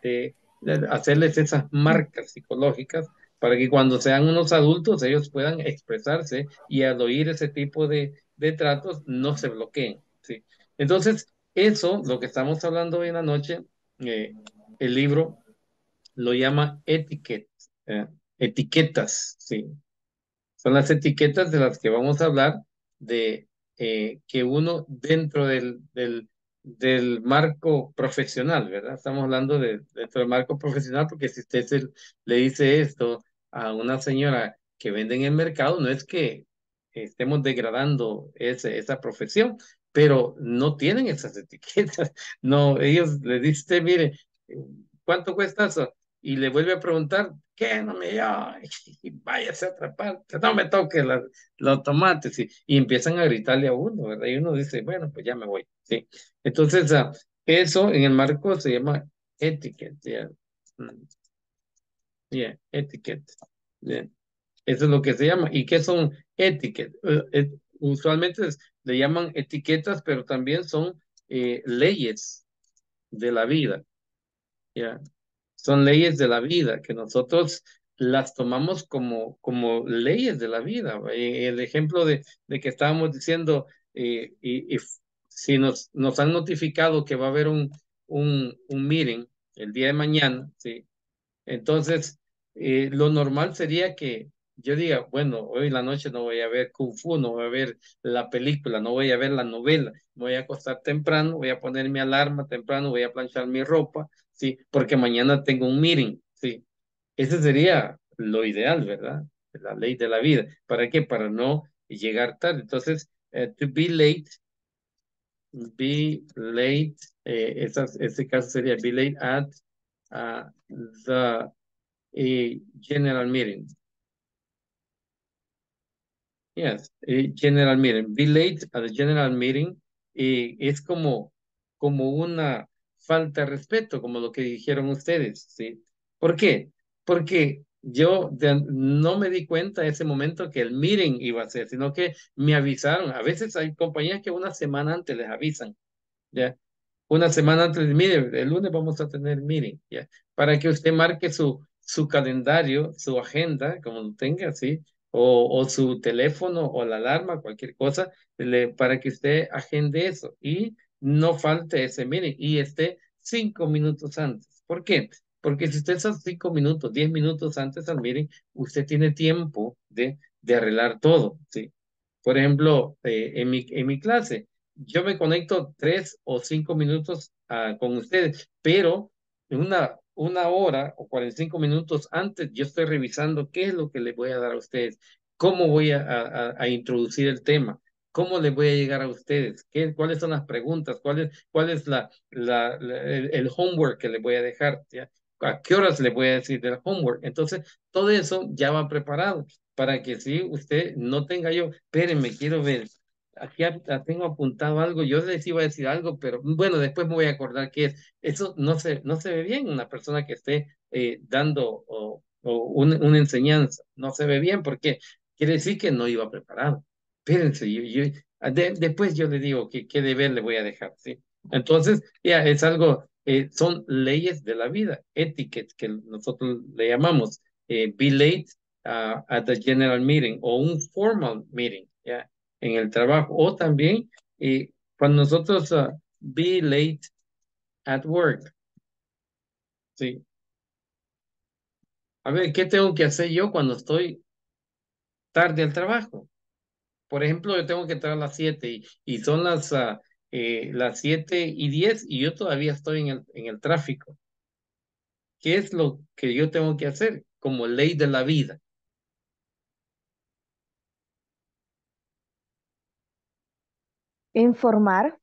de, de hacerles esas marcas psicológicas para que cuando sean unos adultos ellos puedan expresarse y al oír ese tipo de, de tratos no se bloqueen, ¿sí? Entonces, eso, lo que estamos hablando hoy en la noche, eh, el libro lo llama etiquette, eh, etiquetas, ¿sí? Son las etiquetas de las que vamos a hablar, de eh, que uno dentro del, del, del marco profesional, ¿verdad? Estamos hablando de, dentro del marco profesional, porque si usted se, le dice esto a una señora que vende en el mercado, no es que estemos degradando ese, esa profesión, pero no tienen esas etiquetas. No, ellos le dicen, mire, ¿cuánto cuesta eso? Y le vuelve a preguntar, ¿qué? No me llama, y váyase a otra parte, no me toque la, los tomates, ¿sí? Y empiezan a gritarle a uno, ¿verdad? Y uno dice, bueno, pues ya me voy, ¿sí? Entonces, uh, eso en el marco se llama etiquette, yeah. Yeah, etiquette, yeah. Eso es lo que se llama. ¿Y qué son etiquette? Uh, et, usualmente es, le llaman etiquetas, pero también son eh, leyes de la vida, ¿ya? Yeah. Son leyes de la vida, que nosotros las tomamos como, como leyes de la vida. El ejemplo de, de que estábamos diciendo, eh, y, y si nos, nos han notificado que va a haber un, un, un meeting el día de mañana, ¿sí? Entonces, eh, lo normal sería que yo diga, bueno, hoy en la noche no voy a ver Kung Fu, no voy a ver la película, no voy a ver la novela, me voy a acostar temprano, voy a poner mi alarma temprano, voy a planchar mi ropa, sí, porque mañana tengo un meeting, sí. Ese sería lo ideal, ¿verdad? La ley de la vida. ¿Para qué? Para no llegar tarde. Entonces, eh, to be late, be late, eh, esas, ese caso sería be late at uh, the eh, general meeting. Yes, eh, general meeting. Be late at the general meeting eh, es como, como una falta de respeto, como lo que dijeron ustedes, ¿sí? ¿Por qué? Porque yo de, no me di cuenta en ese momento que el meeting iba a ser, sino que me avisaron. A veces hay compañías que una semana antes les avisan, ¿ya? Una semana antes, mire, el lunes vamos a tener meeting, ¿ya? Para que usted marque su, su calendario, su agenda, como lo tenga, ¿sí? O, o su teléfono, o la alarma, cualquier cosa, le, para que usted agende eso, y no falte ese meeting y esté cinco minutos antes. ¿Por qué? Porque si usted está cinco minutos, diez minutos antes al meeting, usted tiene tiempo de, de arreglar todo, ¿sí? Por ejemplo, eh, en, mi, en mi clase, yo me conecto tres o cinco minutos uh, con ustedes, pero una, una hora o cuarenta y cinco minutos antes, yo estoy revisando qué es lo que les voy a dar a ustedes, cómo voy a, a, a introducir el tema, cómo les voy a llegar a ustedes, qué, cuáles son las preguntas, cuál es, cuál es la, la, la, el, el homework que les voy a dejar, ¿ya? A qué horas les voy a decir del homework. Entonces, todo eso ya va preparado para que si usted no tenga yo, espérenme, quiero ver, aquí a, a tengo apuntado algo, yo les iba a decir algo, pero bueno, después me voy a acordar qué es. Eso no se, no se ve bien una persona que esté eh, dando o, o un, una enseñanza, no se ve bien, porque quiere decir que no iba preparado. Espérense, yo, yo, de, después yo le digo que qué deber le voy a dejar, ¿sí? Entonces, ya es algo, eh, son leyes de la vida, etiquettes que nosotros le llamamos, eh, be late uh, at the general meeting, o un formal meeting, ¿ya? En el trabajo, o también eh, cuando nosotros uh, be late at work, ¿sí? A ver, ¿qué tengo que hacer yo cuando estoy tarde al trabajo? Por ejemplo, yo tengo que entrar a las siete y, y son las, uh, eh, las siete y diez y yo todavía estoy en el, en el tráfico. ¿Qué es lo que yo tengo que hacer? Como ley de la vida. Informar.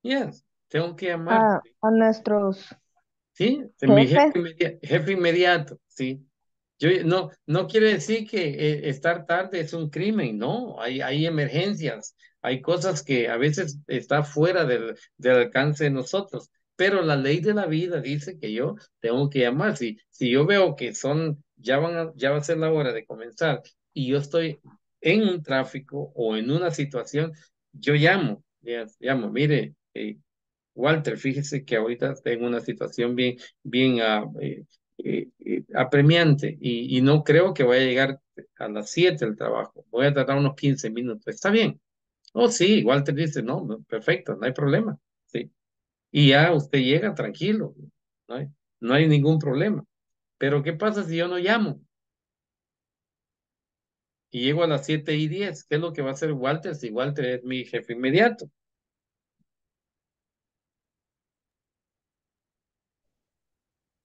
Yes, tengo que llamar. A, a nuestros sí, jefes. Mi jefe, inmediato, jefe inmediato, sí. Yo, no, no quiere decir que eh, estar tarde es un crimen, no, hay, hay emergencias, hay cosas que a veces está fuera del, del alcance de nosotros, pero la ley de la vida dice que yo tengo que llamar, si, si yo veo que son, ya, van a, ya va a ser la hora de comenzar y yo estoy en un tráfico o en una situación, yo llamo, yes, llamo, mire, eh, Walter, fíjese que ahorita tengo una situación bien, bien, uh, eh, Eh, eh, apremiante y, y no creo que vaya a llegar a las siete del trabajo, voy a tardar unos quince minutos, ¿está bien? Oh sí, igual te dice, no, no, perfecto, no hay problema, sí, y ya usted llega tranquilo, no hay, no hay ningún problema, pero ¿qué pasa si yo no llamo? Y llego a las siete y diez, ¿qué es lo que va a hacer Walter si Walter es mi jefe inmediato?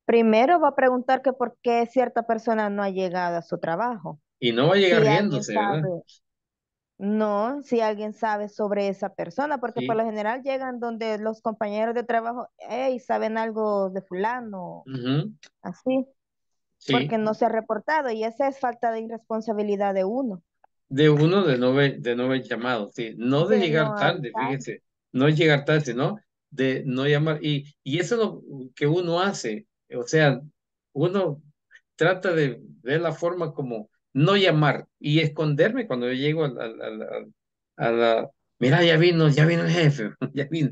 Primero va a preguntar que por qué cierta persona no ha llegado a su trabajo. Y no va a llegar si riéndose, sabe, ¿verdad? No, si alguien sabe sobre esa persona, porque sí, por lo general llegan donde los compañeros de trabajo, hey, ¿saben algo de fulano? Uh-huh. Así. Sí. Porque no se ha reportado y esa es falta de irresponsabilidad de uno. De uno de no haber de no llamado, sí. No de, de llegar no tarde, tarde, fíjese. No llegar tarde, sino de no llamar. Y, y eso es lo que uno hace. O sea, uno trata de ver la forma como no llamar y esconderme cuando yo llego a la, a la, a la mira, ya vino, ya vino el jefe, ya vino.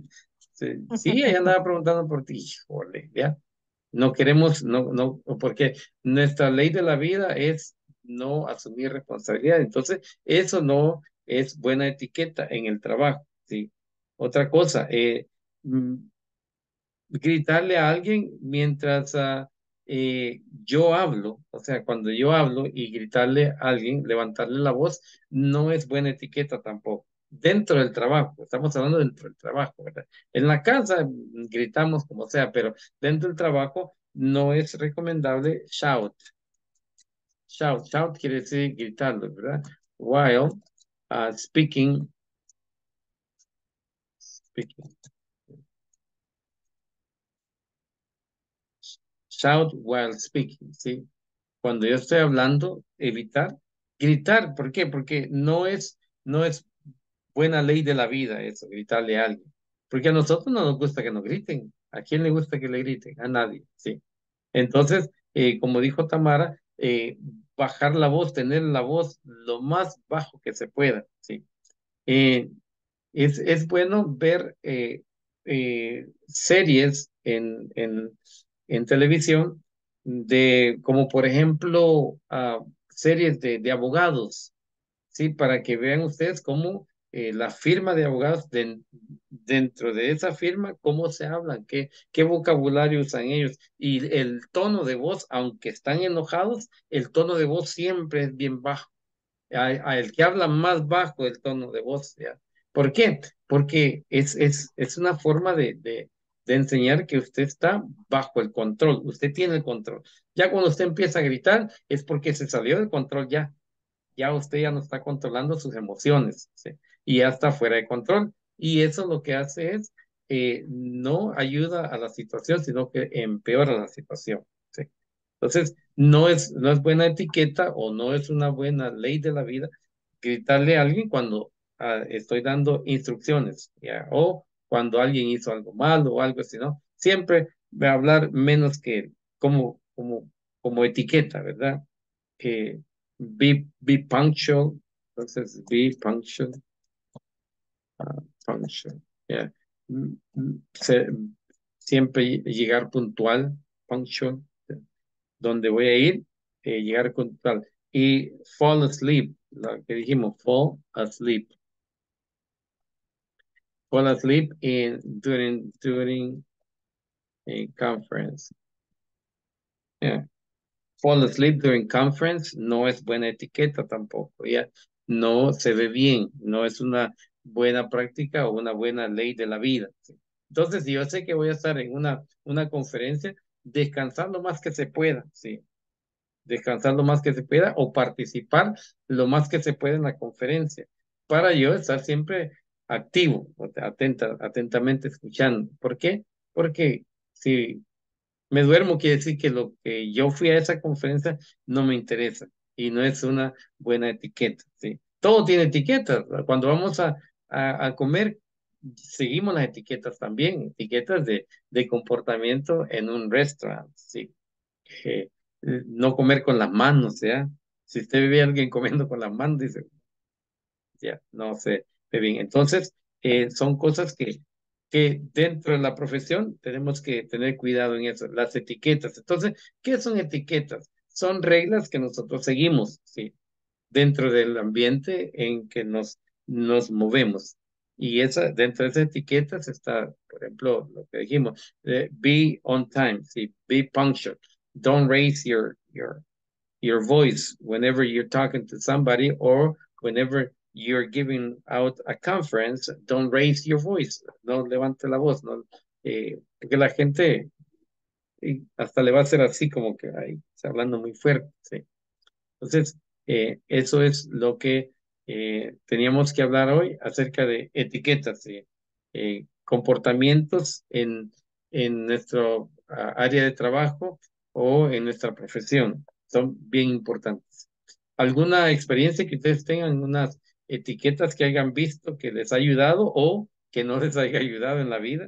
Sí, sí, ella andaba preguntando por ti, híjole, ya. No queremos, no, no, porque nuestra ley de la vida es no asumir responsabilidad. Entonces, eso no es buena etiqueta en el trabajo, sí. Otra cosa, eh, gritarle a alguien mientras uh, eh, yo hablo, o sea, cuando yo hablo y gritarle a alguien, levantarle la voz, no es buena etiqueta tampoco. Dentro del trabajo, estamos hablando dentro del trabajo, ¿verdad? En la casa gritamos como sea, pero dentro del trabajo no es recomendable shout. Shout, shout quiere decir gritarlo, ¿verdad? While uh, speaking, speaking. Shout while speaking, ¿sí? Cuando yo estoy hablando, evitar gritar. ¿Por qué? Porque no es, no es buena ley de la vida eso, gritarle a alguien. Porque a nosotros no nos gusta que nos griten. ¿A quién le gusta que le griten? A nadie, ¿sí? Entonces, eh, como dijo Tamara, eh, bajar la voz, tener la voz lo más bajo que se pueda, ¿sí? Eh, es, es bueno ver eh, eh, series en... en en televisión, de como por ejemplo uh, series de, de abogados, sí, para que vean ustedes cómo eh, la firma de abogados, de, dentro de esa firma, cómo se hablan, qué, qué vocabulario usan ellos, y el tono de voz, aunque están enojados, el tono de voz siempre es bien bajo, a, a el que habla más bajo el tono de voz, ¿ya? ¿Por qué? Porque es, es, es una forma de, de de enseñar que usted está bajo el control, usted tiene el control. Ya cuando usted empieza a gritar es porque se salió del control ya. Ya usted ya no está controlando sus emociones, ¿sí? Y ya está fuera de control. Y eso lo que hace es, eh, no ayuda a la situación, sino que empeora la situación, ¿sí? Entonces, no es, no es buena etiqueta o no es una buena ley de la vida gritarle a alguien cuando ah, estoy dando instrucciones, ¿ya? O cuando alguien hizo algo malo o algo así, ¿no? Siempre va a hablar menos que como, como, como etiqueta, ¿verdad? Eh, be, be punctual, entonces be punctual, uh, punctual, yeah. Se, siempre llegar puntual, punctual, donde voy a ir, eh, llegar puntual. Y fall asleep, lo que dijimos, fall asleep. Fall asleep in, during, during a conference. Yeah. Fall asleep during conference no es buena etiqueta tampoco, ¿ya? No se ve bien, no es una buena práctica o una buena ley de la vida, ¿sí? Entonces, si yo sé que voy a estar en una, una conferencia, descansar lo más que se pueda, ¿sí? Descansar lo más que se pueda o participar lo más que se pueda en la conferencia para yo estar siempre activo, atenta, atentamente escuchando. ¿Por qué? Porque si me duermo quiere decir que lo que yo fui a esa conferencia no me interesa y no es una buena etiqueta, ¿sí? Todo tiene etiquetas. Cuando vamos a, a, a comer, seguimos las etiquetas también, etiquetas de, de comportamiento en un restaurante, ¿sí? Eh, no comer con las manos, ¿ya? Si usted ve a alguien comiendo con las manos, dice, ya, no sé, ve bien. Entonces, eh, son cosas que, que dentro de la profesión tenemos que tener cuidado en eso, las etiquetas. Entonces, ¿qué son etiquetas? Son reglas que nosotros seguimos, ¿sí? Dentro del ambiente en que nos, nos movemos. Y esa, dentro de esas etiquetas está, por ejemplo, lo que dijimos, eh, be on time, ¿sí? Be punctual. Don't raise your, your, your voice whenever you're talking to somebody or whenever you're giving out a conference. Don't raise your voice. No levante la voz, ¿no? Eh, porque la gente hasta le va a hacer así como que ahí está hablando muy fuerte, ¿sí? Entonces, eh, eso es lo que eh, teníamos que hablar hoy acerca de etiquetas, ¿sí? Eh, comportamientos en, en nuestro área de trabajo o en nuestra profesión, son bien importantes. ¿Alguna experiencia que ustedes tengan, unas etiquetas que hayan visto que les ha ayudado o que no les haya ayudado en la vida?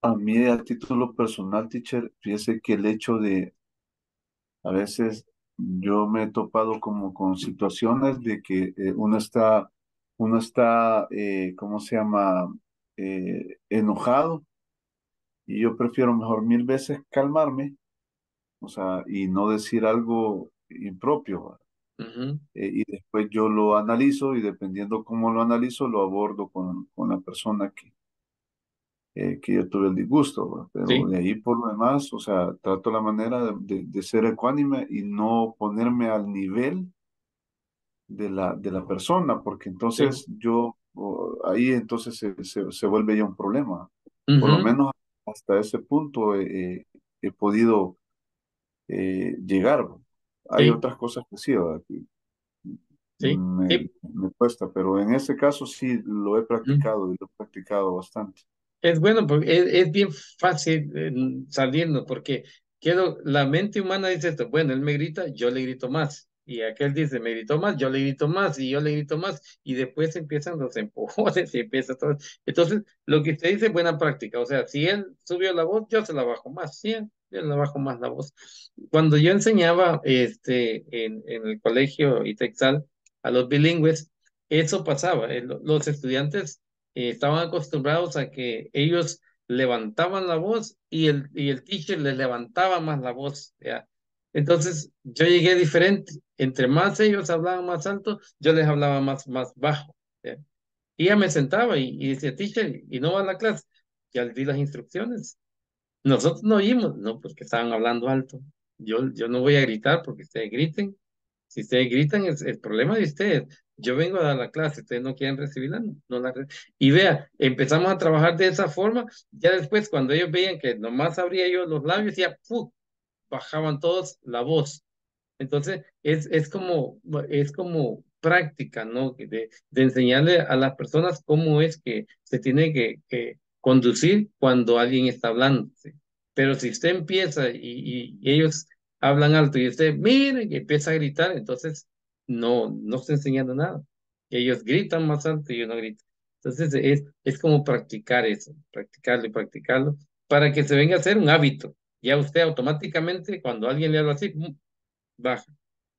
A mí, a título personal, teacher, fíjese que el hecho de, a veces yo me he topado como con situaciones de que eh, uno está, uno está, eh, ¿cómo se llama?, Eh, enojado, y yo prefiero mejor mil veces calmarme, o sea, y no decir algo impropio, uh-huh. eh, y después yo lo analizo, y dependiendo cómo lo analizo, lo abordo con, con la persona que, eh, que yo tuve el disgusto, ¿verdad? Pero sí, de ahí por lo demás, o sea, trato la manera de, de, de ser ecuánime y no ponerme al nivel de la, de la persona, porque entonces sí, yo ahí entonces se, se, se vuelve ya un problema. Uh-huh. Por lo menos hasta ese punto he, he, he podido eh, llegar. Hay sí, otras cosas que sí, sí, me, sí, me cuesta, pero en ese caso sí lo he practicado. Uh-huh. Y lo he practicado bastante. Es bueno, porque es, es bien fácil eh, saliendo, porque quiero, la mente humana dice esto, bueno, él me grita, yo le grito más. Y aquel dice, me gritó más, yo le grito más, y yo le grito más, y después empiezan los empujones, y empieza todo. Entonces, lo que usted dice es buena práctica, o sea, si él subió la voz, yo se la bajo más, si él, yo le bajo más la voz. Cuando yo enseñaba este, en, en el colegio Itexal a los bilingües, eso pasaba, los estudiantes eh, estaban acostumbrados a que ellos levantaban la voz, y el, y el teacher les levantaba más la voz, ¿ya? Entonces, yo llegué diferente. Entre más ellos hablaban más alto, yo les hablaba más, más bajo, ¿sí? Y ya me sentaba y, y decía, teacher, ¿y no va a la clase? Ya les di las instrucciones. Nosotros no oímos, no, porque estaban hablando alto. Yo, yo no voy a gritar porque ustedes griten. Si ustedes gritan, es el problema de ustedes. Yo vengo a dar la clase, ustedes no quieren recibirla, no, no la reciben. Y vea, empezamos a trabajar de esa forma, ya después cuando ellos veían que nomás abría yo los labios, ya ¡puf! Bajaban todos la voz. Entonces, es, es, como, es como práctica, ¿no? De, de enseñarle a las personas cómo es que se tiene que, que conducir cuando alguien está hablando, ¿sí? Pero si usted empieza y, y ellos hablan alto y usted, miren, y empieza a gritar, entonces... No, no está enseñando nada. Ellos gritan más alto y yo no grito. Entonces es, es como practicar eso, practicarlo y practicarlo para que se venga a hacer un hábito. Ya usted automáticamente cuando alguien le habla así, baja.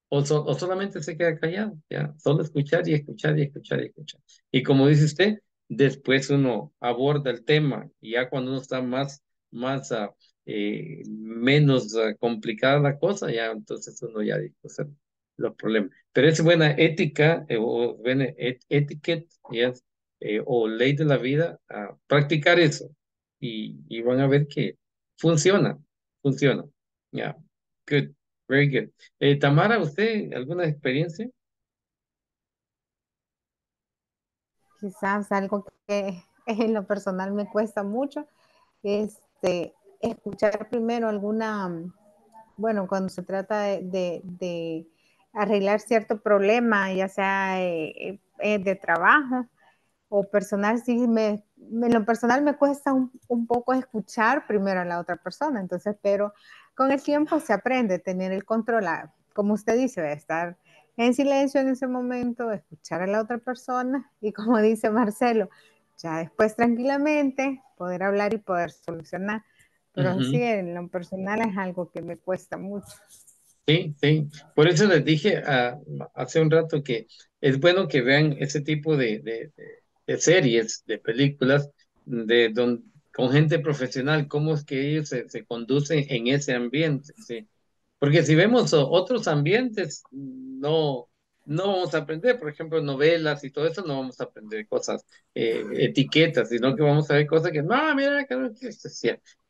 O, so, o solamente se queda callado, ya. Solo escuchar y escuchar y escuchar y escuchar. Y como dice usted, después uno aborda el tema y ya cuando uno está más, más uh, eh, menos uh, complicada la cosa, ya entonces uno ya dice, o sea, los problemas. Pero es buena ética eh, o buena et, etiqueta yes, eh, o ley de la vida a practicar eso y, y van a ver que funciona, funciona. Yeah, good, very good. Eh, Tamara, ¿usted alguna experiencia? Quizás algo que en lo personal me cuesta mucho, este, escuchar primero alguna, bueno, cuando se trata de, de, de arreglar cierto problema, ya sea eh, eh, de trabajo o personal, sí me, me, en lo personal me cuesta un, un poco escuchar primero a la otra persona, entonces, pero con el tiempo se aprende a tener el control, a, como usted dice, estar en silencio en ese momento, escuchar a la otra persona y como dice Marcelo, ya después tranquilamente poder hablar y poder solucionar, pero uh-huh. Sí, en lo personal es algo que me cuesta mucho. Sí, sí. Por eso les dije uh, hace un rato que es bueno que vean ese tipo de, de, de series, de películas, de don, con gente profesional, cómo es que ellos se, se conducen en ese ambiente, ¿sí? Porque si vemos otros ambientes, no, no vamos a aprender, por ejemplo, novelas y todo eso, no vamos a aprender cosas, eh, etiquetas, sino que vamos a ver cosas que, no, mira, que no existe, ¿sí?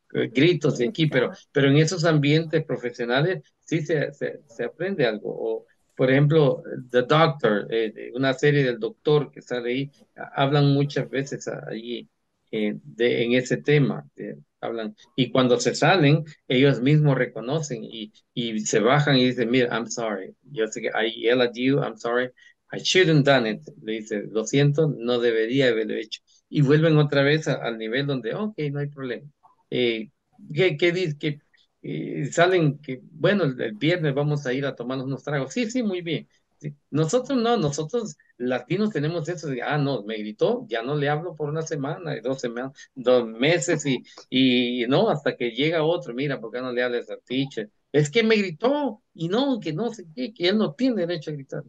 Gritos de aquí, pero, pero en esos ambientes profesionales sí se, se, se aprende algo. O, por ejemplo, The Doctor, eh, una serie del doctor que sale ahí, hablan muchas veces allí eh, de, en ese tema. Eh, hablan, y cuando se salen, ellos mismos reconocen y, y se bajan y dicen, mira, I'm sorry. Yo sé que I yell at you, I'm sorry. I shouldn't done it. Le dice, lo siento, no debería haberlo hecho. Y vuelven otra vez a, al nivel donde, ok, no hay problema. Eh, que, que, que eh, salen que bueno el, el viernes vamos a ir a tomarnos unos tragos, sí, sí, muy bien, sí. Nosotros no, nosotros latinos tenemos eso de, ah no, me gritó, ya no le hablo por una semana, dos semanas, dos meses y, y, y no, hasta que llega otro, mira, ¿por qué no le hables al teacher? Es que me gritó y no, que no sé qué, que él no tiene derecho a gritar.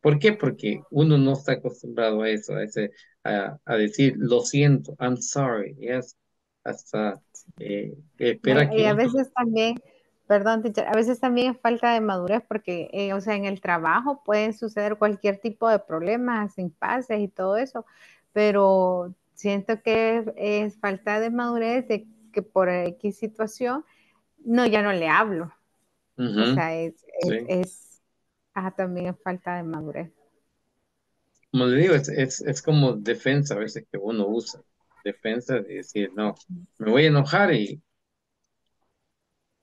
¿Por qué? Porque uno no está acostumbrado a eso, a, ese, a, a decir lo siento, I'm sorry, yes. Hasta eh, espera bueno, que... Y a veces también, perdón, teacher, a veces también es falta de madurez porque, eh, o sea, en el trabajo pueden suceder cualquier tipo de problemas, impases y todo eso, pero siento que es, es falta de madurez de que por X situación, no, ya no le hablo. Uh-huh. O sea, es, es, sí. es ajá, también es falta de madurez. Como le digo, es, es, es como defensa a veces que uno usa. Defensa de decir, no, me voy a enojar y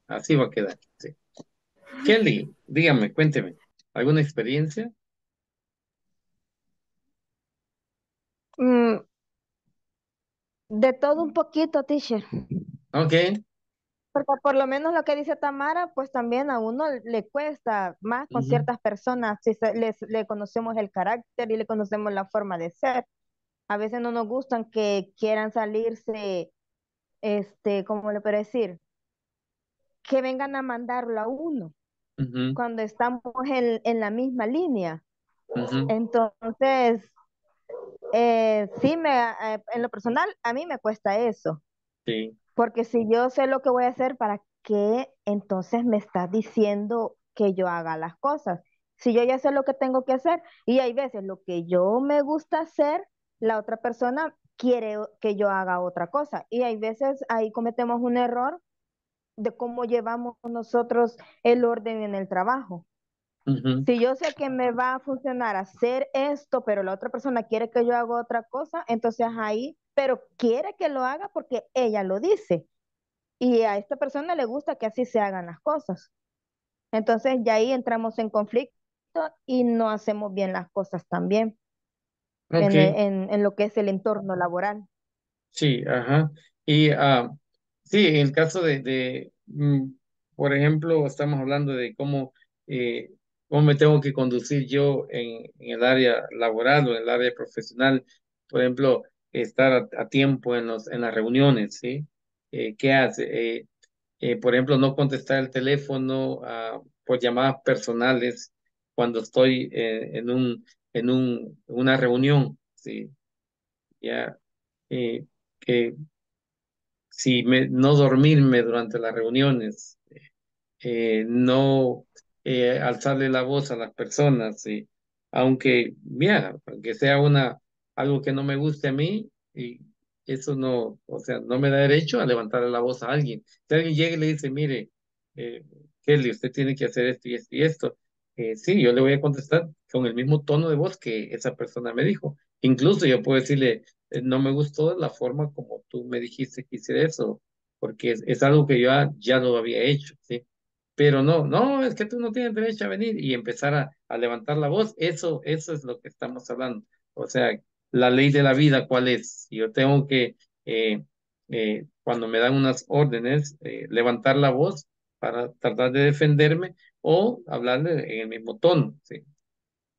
así va a quedar. Sí. Kelly, dígame, cuénteme, ¿alguna experiencia? Mm, de todo un poquito, teacher. Ok. Porque por lo menos lo que dice Tamara, pues también a uno le cuesta más con uh-huh. ciertas personas, si se, les, le conocemos el carácter y le conocemos la forma de ser. A veces no nos gustan que quieran salirse, este, ¿cómo le puedo decir? Que vengan a mandarlo a uno, uh-huh. cuando estamos en, en la misma línea. Uh-huh. Entonces, eh, sí, me, eh, en lo personal, a mí me cuesta eso. Sí. Porque si yo sé lo que voy a hacer, ¿para qué entonces me estás diciendo que yo haga las cosas? Si yo ya sé lo que tengo que hacer, y hay veces lo que yo me gusta hacer, la otra persona quiere que yo haga otra cosa. Y hay veces ahí cometemos un error de cómo llevamos nosotros el orden en el trabajo. Uh-huh. Si yo sé que me va a funcionar hacer esto, pero la otra persona quiere que yo haga otra cosa, entonces ahí, pero quiere que lo haga porque ella lo dice. Y a esta persona le gusta que así se hagan las cosas. Entonces ya ahí entramos en conflicto y no hacemos bien las cosas también. Okay. en, en, en lo que es el entorno laboral. Sí, ajá. Y uh, sí, en el caso de, de mm, por ejemplo, estamos hablando de cómo... Eh, ¿Cómo me tengo que conducir yo en, en el área laboral o en el área profesional? Por ejemplo, estar a, a tiempo en, los, en las reuniones, ¿sí? Eh, ¿qué hace? Eh, eh, por ejemplo, no contestar el teléfono uh, por llamadas personales cuando estoy eh, en, un, en un, una reunión, ¿sí? Ya, eh, que si me, no dormirme durante las reuniones, eh, no... Eh, alzarle la voz a las personas, ¿sí? Aunque, mira, aunque sea una, algo que no me guste a mí, y eso no, o sea, no me da derecho a levantarle la voz a alguien. Si alguien llega y le dice, mire, eh, Kelly, usted tiene que hacer esto y esto y esto, eh, sí, yo le voy a contestar con el mismo tono de voz que esa persona me dijo. Incluso yo puedo decirle, eh, no me gustó la forma como tú me dijiste que hiciera eso, porque es, es algo que yo ya, ya lo había hecho, ¿sí? Pero no, no, es que tú no tienes derecho a venir y empezar a, a levantar la voz. Eso, eso es lo que estamos hablando. O sea, la ley de la vida, ¿cuál es? Yo tengo que, eh, eh, cuando me dan unas órdenes, eh, levantar la voz para tratar de defenderme o hablarle en el mismo tono, ¿sí?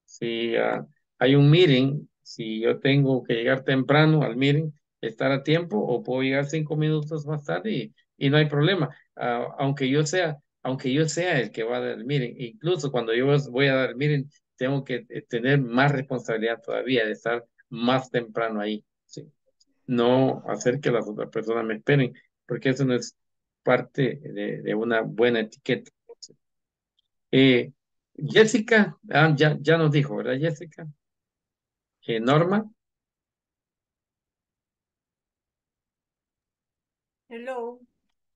Si uh, hay un meeting, si yo tengo que llegar temprano al meeting, estar a tiempo o puedo llegar cinco minutos más tarde y, y no hay problema. Uh, aunque yo sea... aunque yo sea el que va a dar el meeting, incluso cuando yo voy a dar el meeting, tengo que tener más responsabilidad todavía de estar más temprano ahí, ¿sí? No hacer que las otras personas me esperen, porque eso no es parte de, de una buena etiqueta, ¿sí? eh, Jessica, ah, ya, ya nos dijo, ¿verdad, Jessica? Eh, Norma. Hello.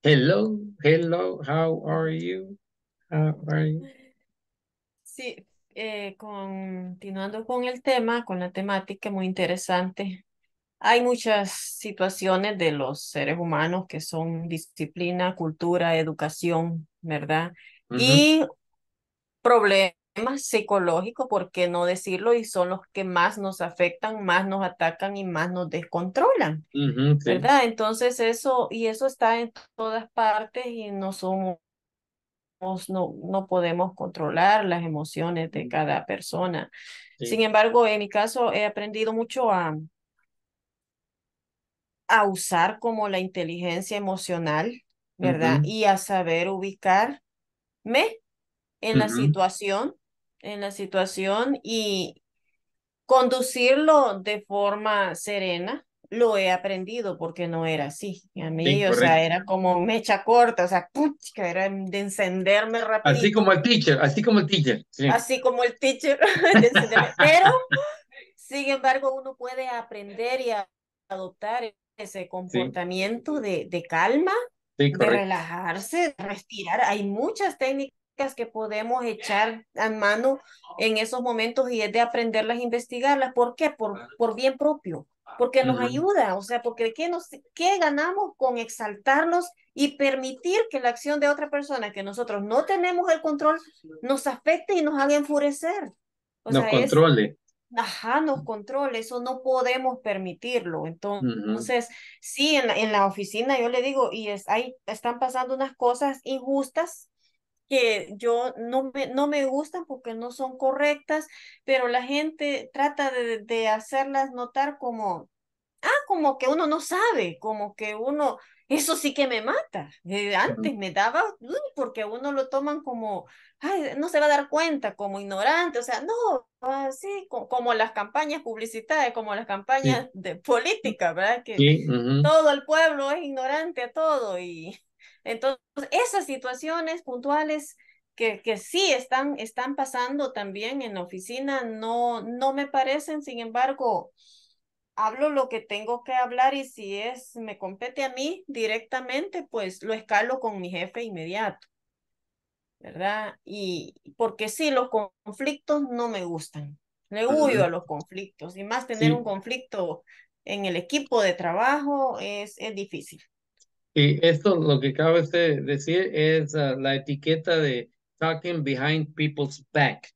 Hello, hello, how are you? How are you? Sí, eh, continuando con el tema, con la temática, muy interesante. Hay muchas situaciones de los seres humanos que son disciplina, cultura, educación, ¿verdad? Uh-huh. Y problemas psicológicos, ¿por qué no decirlo? Y son los que más nos afectan, más nos atacan y más nos descontrolan, uh-huh, sí. ¿Verdad? Entonces eso, y eso está en todas partes y no somos, no, no podemos controlar las emociones de cada persona. Sí. Sin embargo, en mi caso he aprendido mucho a, a usar como la inteligencia emocional, ¿verdad? Uh-huh. Y a saber ubicarme en la uh-huh. situación, en la situación y conducirlo de forma serena, lo he aprendido porque no era así. A mí, sí, o correcto. Sea, era como mecha corta, o sea, putz, que era de encenderme rápido. Así como el teacher, así como el teacher. Sí. Así como el teacher, de encenderme. Pero, sin embargo, uno puede aprender y adoptar ese comportamiento sí. de, de calma, sí, de relajarse, de respirar. Hay muchas técnicas que podemos echar a mano en esos momentos y es de aprenderlas, investigarlas. ¿Por qué? Por, por bien propio, porque nos uh-huh. ayuda, o sea, porque ¿qué, nos, ¿qué ganamos con exaltarnos y permitir que la acción de otra persona que nosotros no tenemos el control nos afecte y nos haga enfurecer? O nos sea, controle. Es, ajá, nos controle, eso no podemos permitirlo. Entonces, uh-huh. entonces sí, en, en la oficina yo le digo, y es, ahí están pasando unas cosas injustas que yo no me, no me gustan porque no son correctas, pero la gente trata de, de hacerlas notar como, ah, como que uno no sabe, como que uno, eso sí que me mata. Eh, antes me daba, uy, porque uno lo toman como, ay, no se va a dar cuenta, como ignorante, o sea, no, así, como, como las campañas publicitarias, como las campañas sí. de política, ¿verdad? Que sí, uh-huh. todo el pueblo es ignorante a todo y... Entonces, esas situaciones puntuales que, que sí están, están pasando también en la oficina no, no me parecen, sin embargo, hablo lo que tengo que hablar y si es, me compete a mí directamente, pues lo escalo con mi jefe inmediato. ¿verdad? Y porque sí, los conflictos no me gustan. Le huyo a los conflictos. Y más tener sí. un conflicto en el equipo de trabajo es, es difícil. Y esto lo que acaba de decir es uh, la etiqueta de talking behind people's back.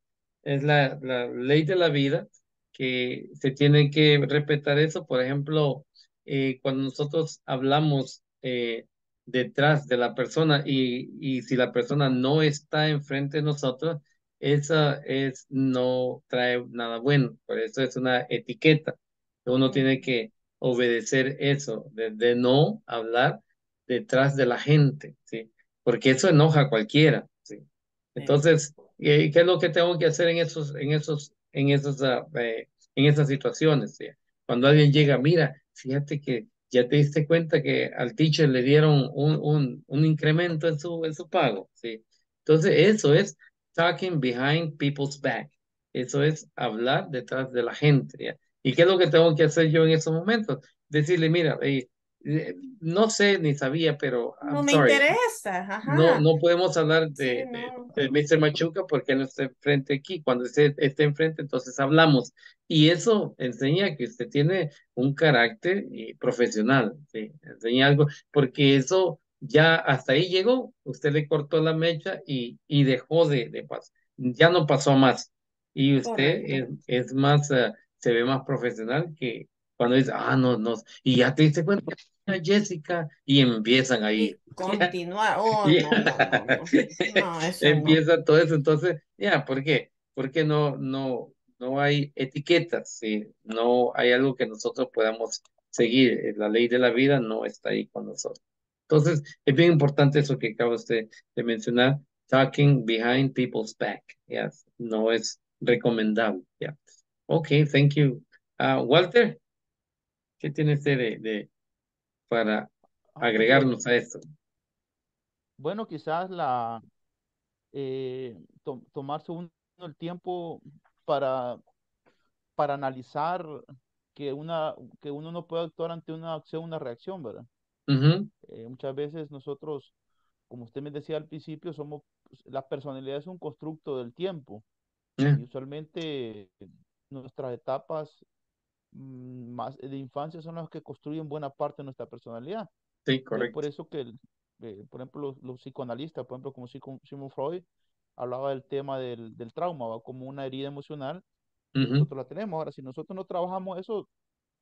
Es la, la ley de la vida que se tiene que respetar eso. Por ejemplo, eh, cuando nosotros hablamos eh, detrás de la persona y, y si la persona no está enfrente de nosotros, esa es, no trae nada bueno. Por eso es una etiqueta. Uno tiene que obedecer eso, de, de no hablar detrás de la gente, ¿sí? Porque eso enoja a cualquiera, ¿sí? Entonces, ¿qué es lo que tengo que hacer en esos, en esos, en esos, eh, en esas situaciones, ¿sí? Cuando alguien llega, mira, fíjate que ya te diste cuenta que al teacher le dieron un, un, un incremento en su, en su pago, ¿sí? Entonces, eso es talking behind people's back. Eso es hablar detrás de la gente, ¿sí? ¿Y qué es lo que tengo que hacer yo en esos momentos? Decirle, mira, eh, eh, no sé, ni sabía, pero... I'm no me sorry. interesa. Ajá. No, no podemos hablar de, sí, no. de, de mister Machuca porque él no está enfrente aquí. Cuando usted esté enfrente, entonces hablamos. Y eso enseña que usted tiene un carácter eh, profesional. ¿Sí? Enseña algo, porque eso ya hasta ahí llegó. Usted le cortó la mecha y, y dejó de, de pasar. Ya no pasó más. Y usted es, es más... Uh, se ve más profesional que cuando dice, ah, no, no, y ya te diste cuenta, Jessica, y empiezan ahí. Y continuar, oh, yeah. no, no, no, no. no Empieza no. todo eso, entonces, ya, yeah, ¿por qué? Porque no, no, no hay etiquetas, ¿sí? No hay algo que nosotros podamos seguir, la ley de la vida no está ahí con nosotros. Entonces, es bien importante eso que acaba usted de mencionar, talking behind people's back, yes, no es recomendable, ya. Yeah. Okay, thank you. Uh, Walter, ¿qué tiene usted de, de, para agregarnos a esto? Bueno, quizás la eh, to, tomarse un, el tiempo para, para analizar que, una, que uno no puede actuar ante una acción, una reacción, ¿verdad? Uh-huh. eh, muchas veces nosotros, como usted me decía al principio, somos, la personalidad es un constructo del tiempo. Yeah. Y usualmente... nuestras etapas más de infancia son las que construyen buena parte de nuestra personalidad. Sí, correcto. Es por eso que, eh, por ejemplo, los, los psicoanalistas, por ejemplo, como Sigmund Freud, hablaba del tema del, del trauma, ¿va? Como una herida emocional. Uh-huh. Nosotros la tenemos. Ahora, si nosotros no trabajamos eso,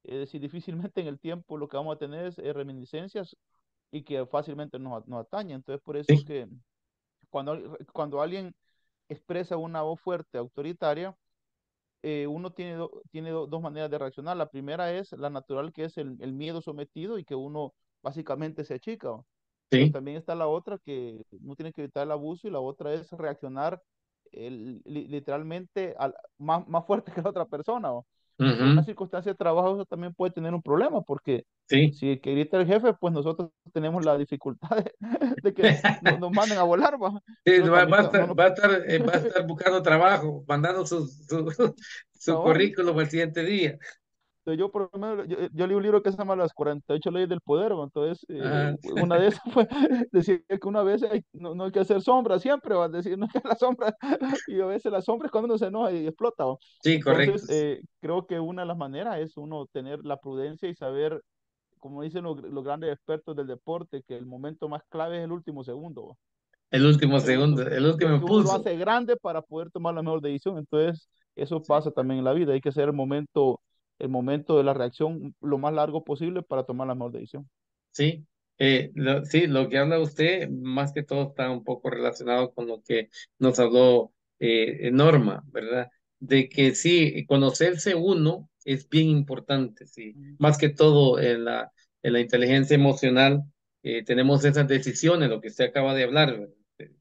es decir, difícilmente en el tiempo lo que vamos a tener es eh, reminiscencias y que fácilmente nos, nos atañen. Entonces, por eso sí. que cuando, cuando alguien expresa una voz fuerte, autoritaria, Eh, uno tiene, do, tiene do, dos maneras de reaccionar. La primera es la natural, que es el, el miedo sometido y que uno básicamente se achica. ¿No? Sí. Pero también está la otra, que uno tiene que evitar el abuso, y la otra es reaccionar el, literalmente al, más, más fuerte que la otra persona. ¿No? Uh-huh. En una circunstancia de trabajo eso también puede tener un problema, porque sí. si que grita el jefe, pues nosotros tenemos la dificultad de, de que nos, nos manden a volar. ¿Va? Sí, no, va, va, a estar, no, va, a estar, eh, va a estar buscando trabajo, mandando su, su, su no, currículum al siguiente día. Yo, por lo menos, yo, yo leí un libro que se llama Las cuarenta y ocho Leyes del Poder, ¿va? Entonces eh, una de esas fue decir que una vez hay, no, no hay que hacer sombra siempre, va a decir, no hay que hacer la sombra, y a veces la sombra es cuando uno se enoja y explota. ¿Va? Sí, correcto. Entonces, eh, creo que una de las maneras es uno tener la prudencia y saber, como dicen los, los grandes expertos del deporte, que el momento más clave es el último segundo. ¿Va? El último segundo, el último impulso. Uno lo hace grande para poder tomar la mejor decisión, entonces eso pasa también en la vida, hay que ser el momento... el momento de la reacción lo más largo posible para tomar la mejor decisión. Sí, eh, lo, sí, lo que habla usted, más que todo, está un poco relacionado con lo que nos habló eh, Norma, ¿verdad? De que sí, conocerse uno es bien importante, sí. Mm. Más que todo en la, en la inteligencia emocional eh, tenemos esas decisiones, lo que usted acaba de hablar, eh,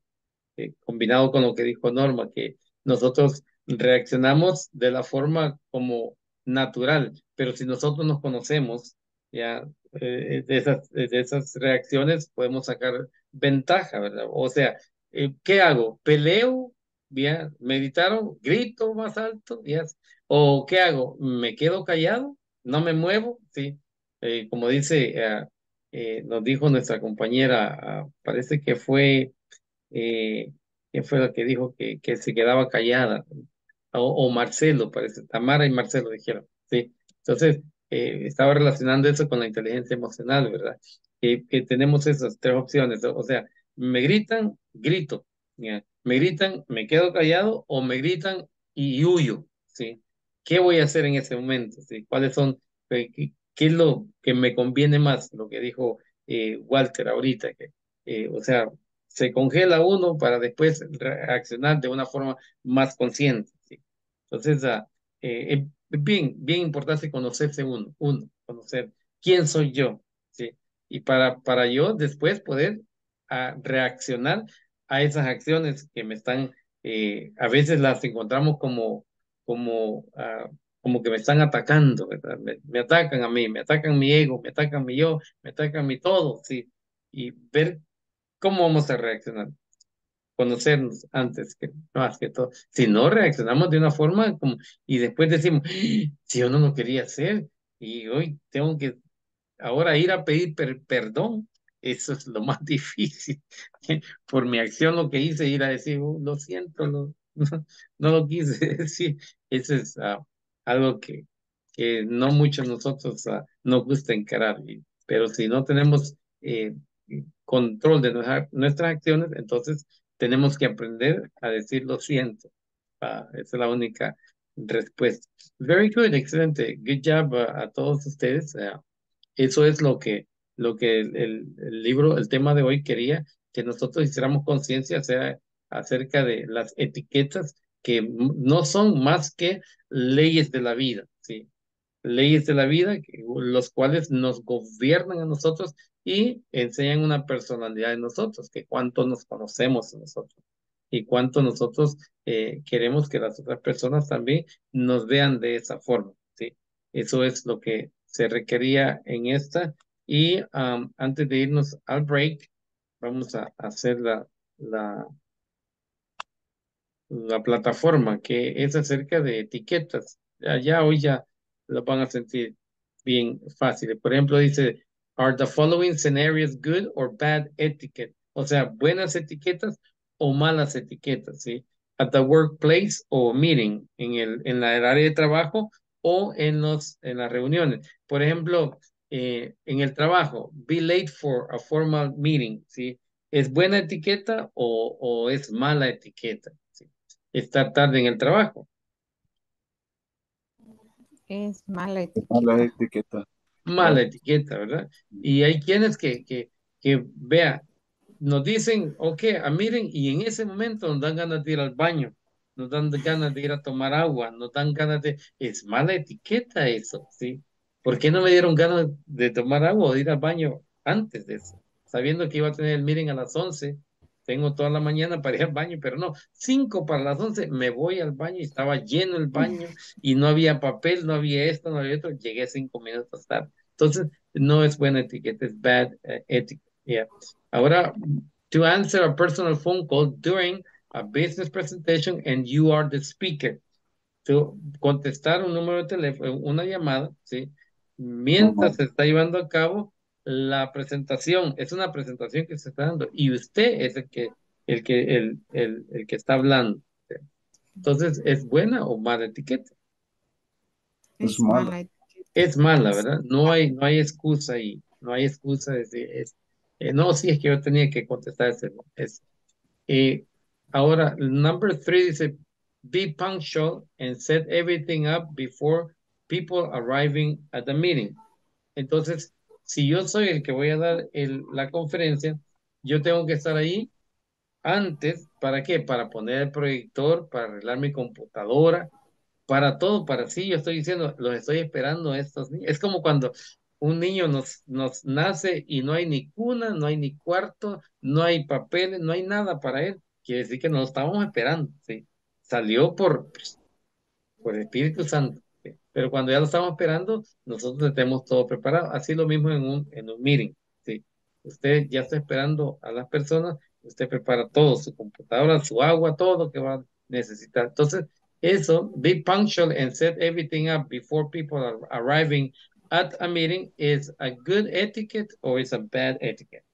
eh, combinado con lo que dijo Norma, que nosotros reaccionamos de la forma como natural, pero si nosotros nos conocemos, ya eh, de, esas, de esas reacciones podemos sacar ventaja, ¿verdad? O sea, eh, ¿qué hago? ¿Peleo? ¿Ya? ¿Meditaron? ¿Grito más alto? ¿Ya? ¿O qué hago? ¿Me quedo callado? ¿No me muevo? Sí, eh, como dice, eh, eh, nos dijo nuestra compañera, eh, parece que fue eh, que fue la que dijo que, que se quedaba callada, o, o Marcelo, parece, Tamara y Marcelo dijeron, ¿sí? Entonces, eh, estaba relacionando eso con la inteligencia emocional, ¿verdad? Que, que tenemos esas tres opciones, o sea, me gritan, grito, ¿ya? Me gritan, me quedo callado, o me gritan y huyo, ¿sí? ¿Qué voy a hacer en ese momento? ¿Sí? ¿Cuáles son, eh, qué, qué es lo que me conviene más? Lo que dijo eh, Walter ahorita, que, eh, o sea, se congela uno para después reaccionar de una forma más consciente, ¿sí? Entonces, ah, eh, es bien, bien importante conocerse uno, uno, conocer quién soy yo, ¿sí? Y para, para yo después poder ah, reaccionar a esas acciones que me están, eh, a veces las encontramos como, como, uh, como que me están atacando, ¿verdad? Me, me atacan a mí, me atacan mi ego, me atacan mi yo, me atacan mi todo, sí. Y ver cómo vamos a reaccionar, conocernos antes, que más que todo. Si no reaccionamos de una forma como, y después decimos, si yo no lo quería hacer, y hoy tengo que ahora ir a pedir per perdón, eso es lo más difícil. Por mi acción, lo que hice, ir a decir, oh, lo siento, no, no, no lo quise decir. Eso es uh, algo que, que no muchos nosotros uh, nos gusta encarar. Pero si no tenemos eh, control de nuestra, nuestras acciones, entonces tenemos que aprender a decir lo siento. Uh, esa es la única respuesta. Very good, excelente. Good job uh, a todos ustedes. Uh, eso es lo que lo que el, el, el libro, el tema de hoy quería que nosotros hiciéramos conciencia acerca de las etiquetas que no son más que leyes de la vida, ¿sí? Leyes de la vida, los cuales nos gobiernan a nosotros y enseñan una personalidad de nosotros, que cuánto nos conocemos a nosotros y cuánto nosotros eh, queremos que las otras personas también nos vean de esa forma, ¿sí? Eso es lo que se requería en esta. Y um, antes de irnos al break, vamos a hacer la, la, la plataforma que es acerca de etiquetas. Allá hoy ya lo van a sentir bien fácil. Por ejemplo, dice, ¿Are the following scenarios good or bad etiquette? O sea, buenas etiquetas o malas etiquetas, ¿sí? At the workplace o meeting, en el, en la, el área de trabajo o en, los, en las reuniones. Por ejemplo, Eh, en el trabajo, be late for a formal meeting, ¿sí? ¿Es buena etiqueta o, o es mala etiqueta, ¿sí? Estar tarde en el trabajo. Es mala etiqueta. Mala etiqueta. Mala etiqueta, ¿verdad? Y hay quienes que, que, que vea, nos dicen, ok, a miren, y en ese momento nos dan ganas de ir al baño, nos dan ganas de ir a tomar agua, nos dan ganas de, es mala etiqueta eso, ¿sí? ¿Por qué no me dieron ganas de tomar agua o de ir al baño antes de eso? Sabiendo que iba a tener el meeting a las once, tengo toda la mañana para ir al baño, pero no, cinco para las once, me voy al baño y estaba lleno el baño y no había papel, no había esto, no había otro, llegué cinco minutos tarde. Entonces, no es buena etiqueta, es bad uh, etiquette. Yeah. Ahora, to answer a personal phone call during a business presentation and you are the speaker. To contestar un número de teléfono, una llamada, ¿sí? Mientras se está llevando a cabo la presentación, es una presentación que se está dando y usted es el que el que el, el, el que está hablando. Entonces, ¿es buena o mala etiqueta? Es mala. Es mala, ¿verdad? No hay no hay excusa ahí, no hay excusa de decir, es, eh, no, sí, es que yo tenía que contestar ese. ese. Eh, ahora, number three dice, be punctual and set everything up before people arriving at the meeting. Entonces, si yo soy el que voy a dar el, la conferencia, yo tengo que estar ahí antes, ¿para qué? Para poner el proyector, para arreglar mi computadora, para todo, para sí, yo estoy diciendo, los estoy esperando a estos niños. Es como cuando un niño nos, nos nace y no hay ni cuna, no hay ni cuarto, no hay papeles, no hay nada para él. Quiere decir que nos estábamos esperando, ¿sí? Salió por, por el Espíritu Santo. Pero cuando ya lo estamos esperando, nosotros tenemos todo preparado. Así lo mismo en un, en un meeting, ¿sí? Usted ya está esperando a las personas, usted prepara todo, su computadora, su agua, todo lo que va a necesitar. Entonces, eso, be punctual and set everything up before people are arriving at a meeting, is a good etiquette or is a bad etiquette?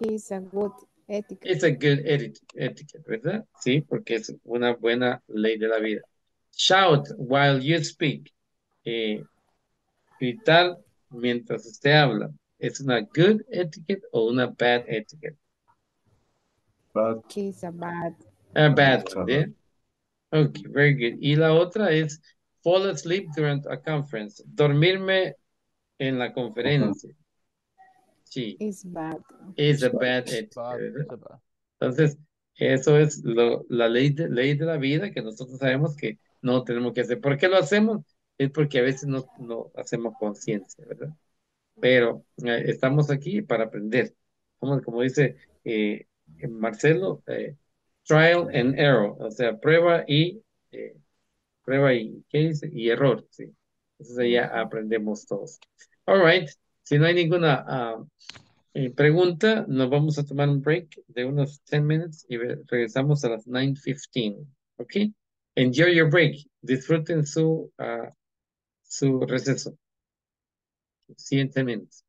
It's a good Ética. It's a good etiquette, ¿verdad? Sí, porque es una buena ley de la vida. Shout while you speak. Eh, gritar mientras usted habla. ¿Es una good etiquette o una bad etiquette? Bad. It's a bad. A bad one, yeah? Ok, very good. Y la otra es fall asleep during a conference. Dormirme en la conferencia. Sí. It's bad. It's, It's a bad, bad etiquette. Bad. Entonces, eso es lo, la ley de, ley de la vida que nosotros sabemos que no tenemos que hacer. ¿Por qué lo hacemos? Es porque a veces no, no hacemos conciencia, ¿verdad? Pero eh, estamos aquí para aprender. Como, como dice eh, Marcelo, eh, trial and error, o sea, prueba y eh, prueba y, ¿qué dice? Y error, sí. Entonces ya aprendemos todos. All right. Si no hay ninguna uh, eh, pregunta, nos vamos a tomar un break de unos ten minutes y regresamos a las nine fifteen. ¿Ok? Enjoy your break. Disfruten su, uh, su receso. See you in ten minutes.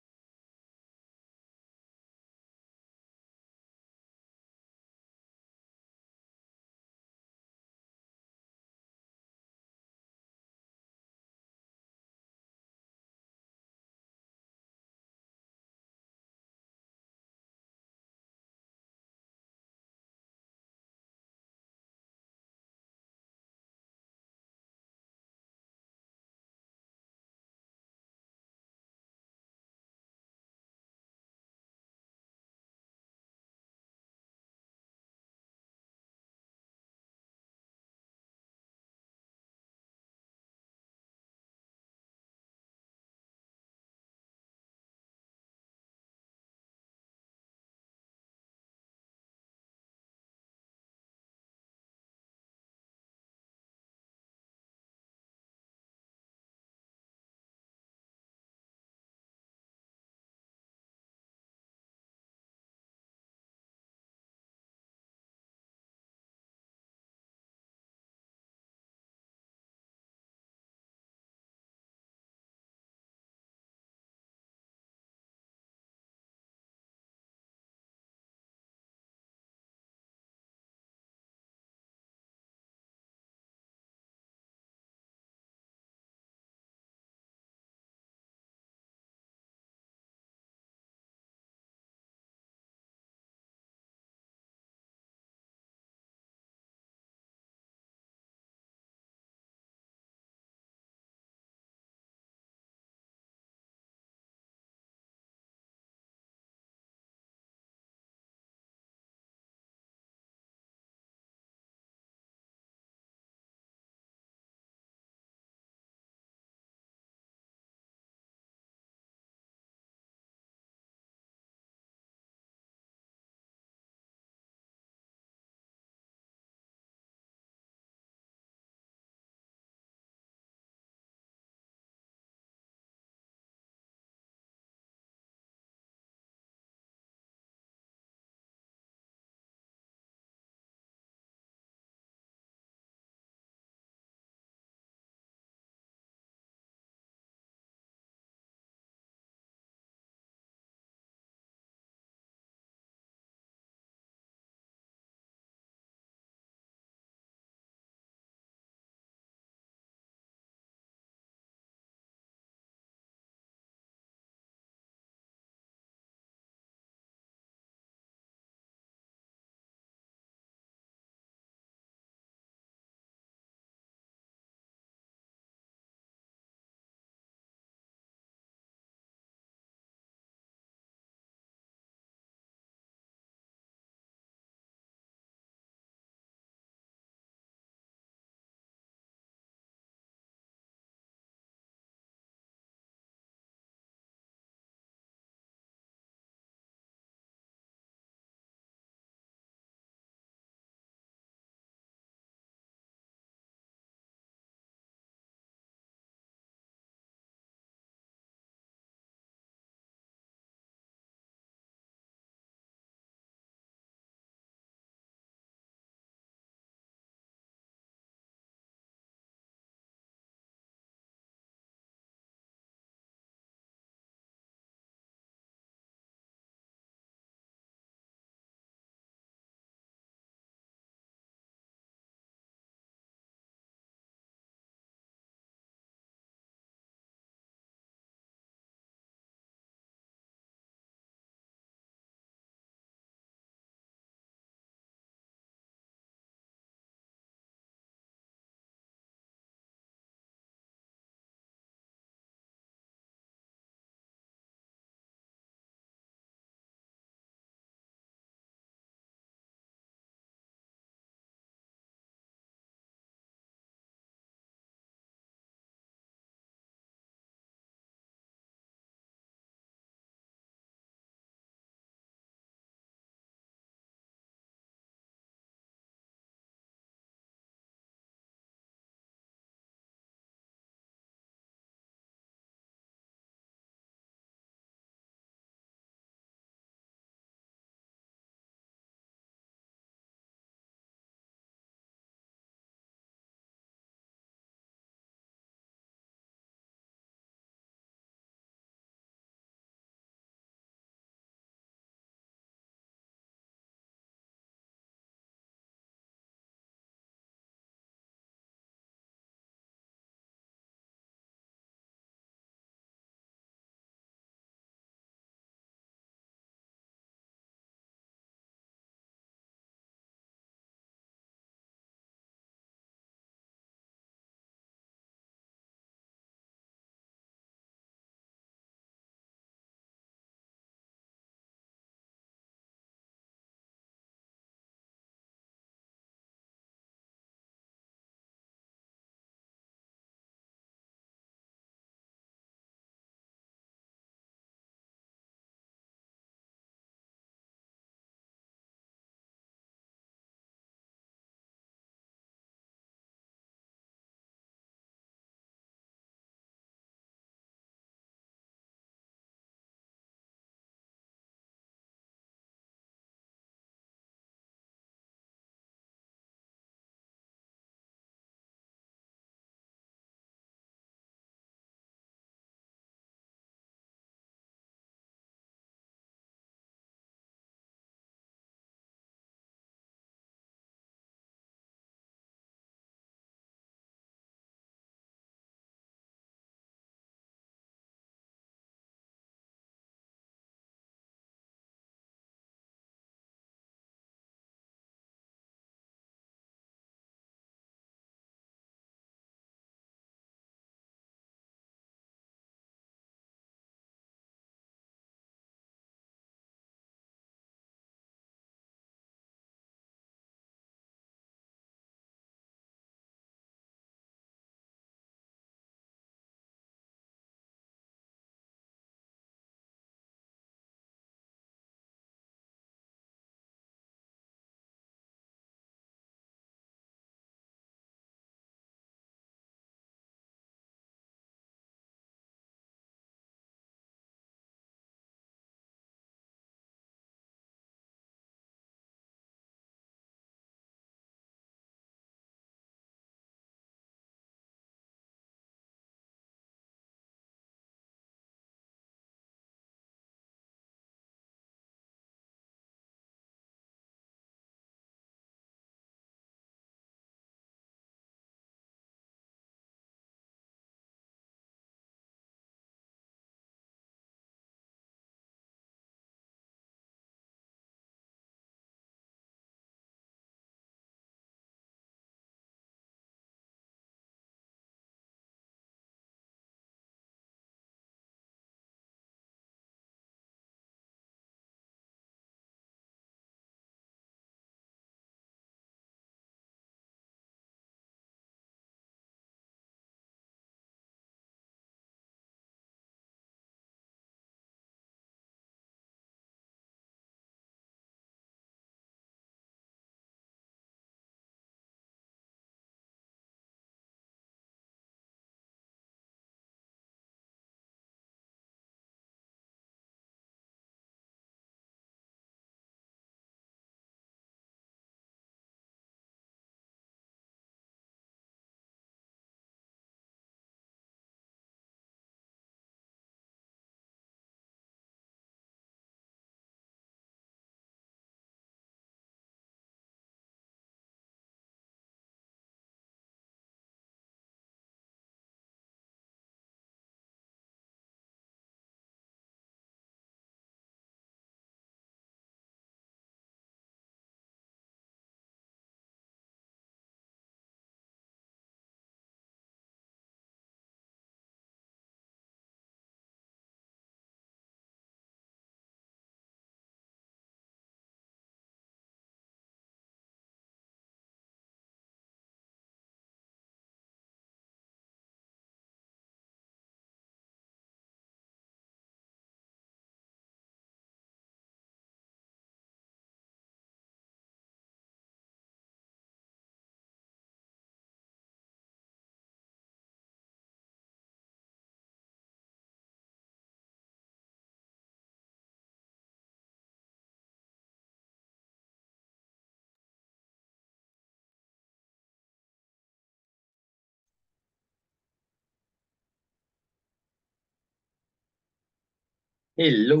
Hello.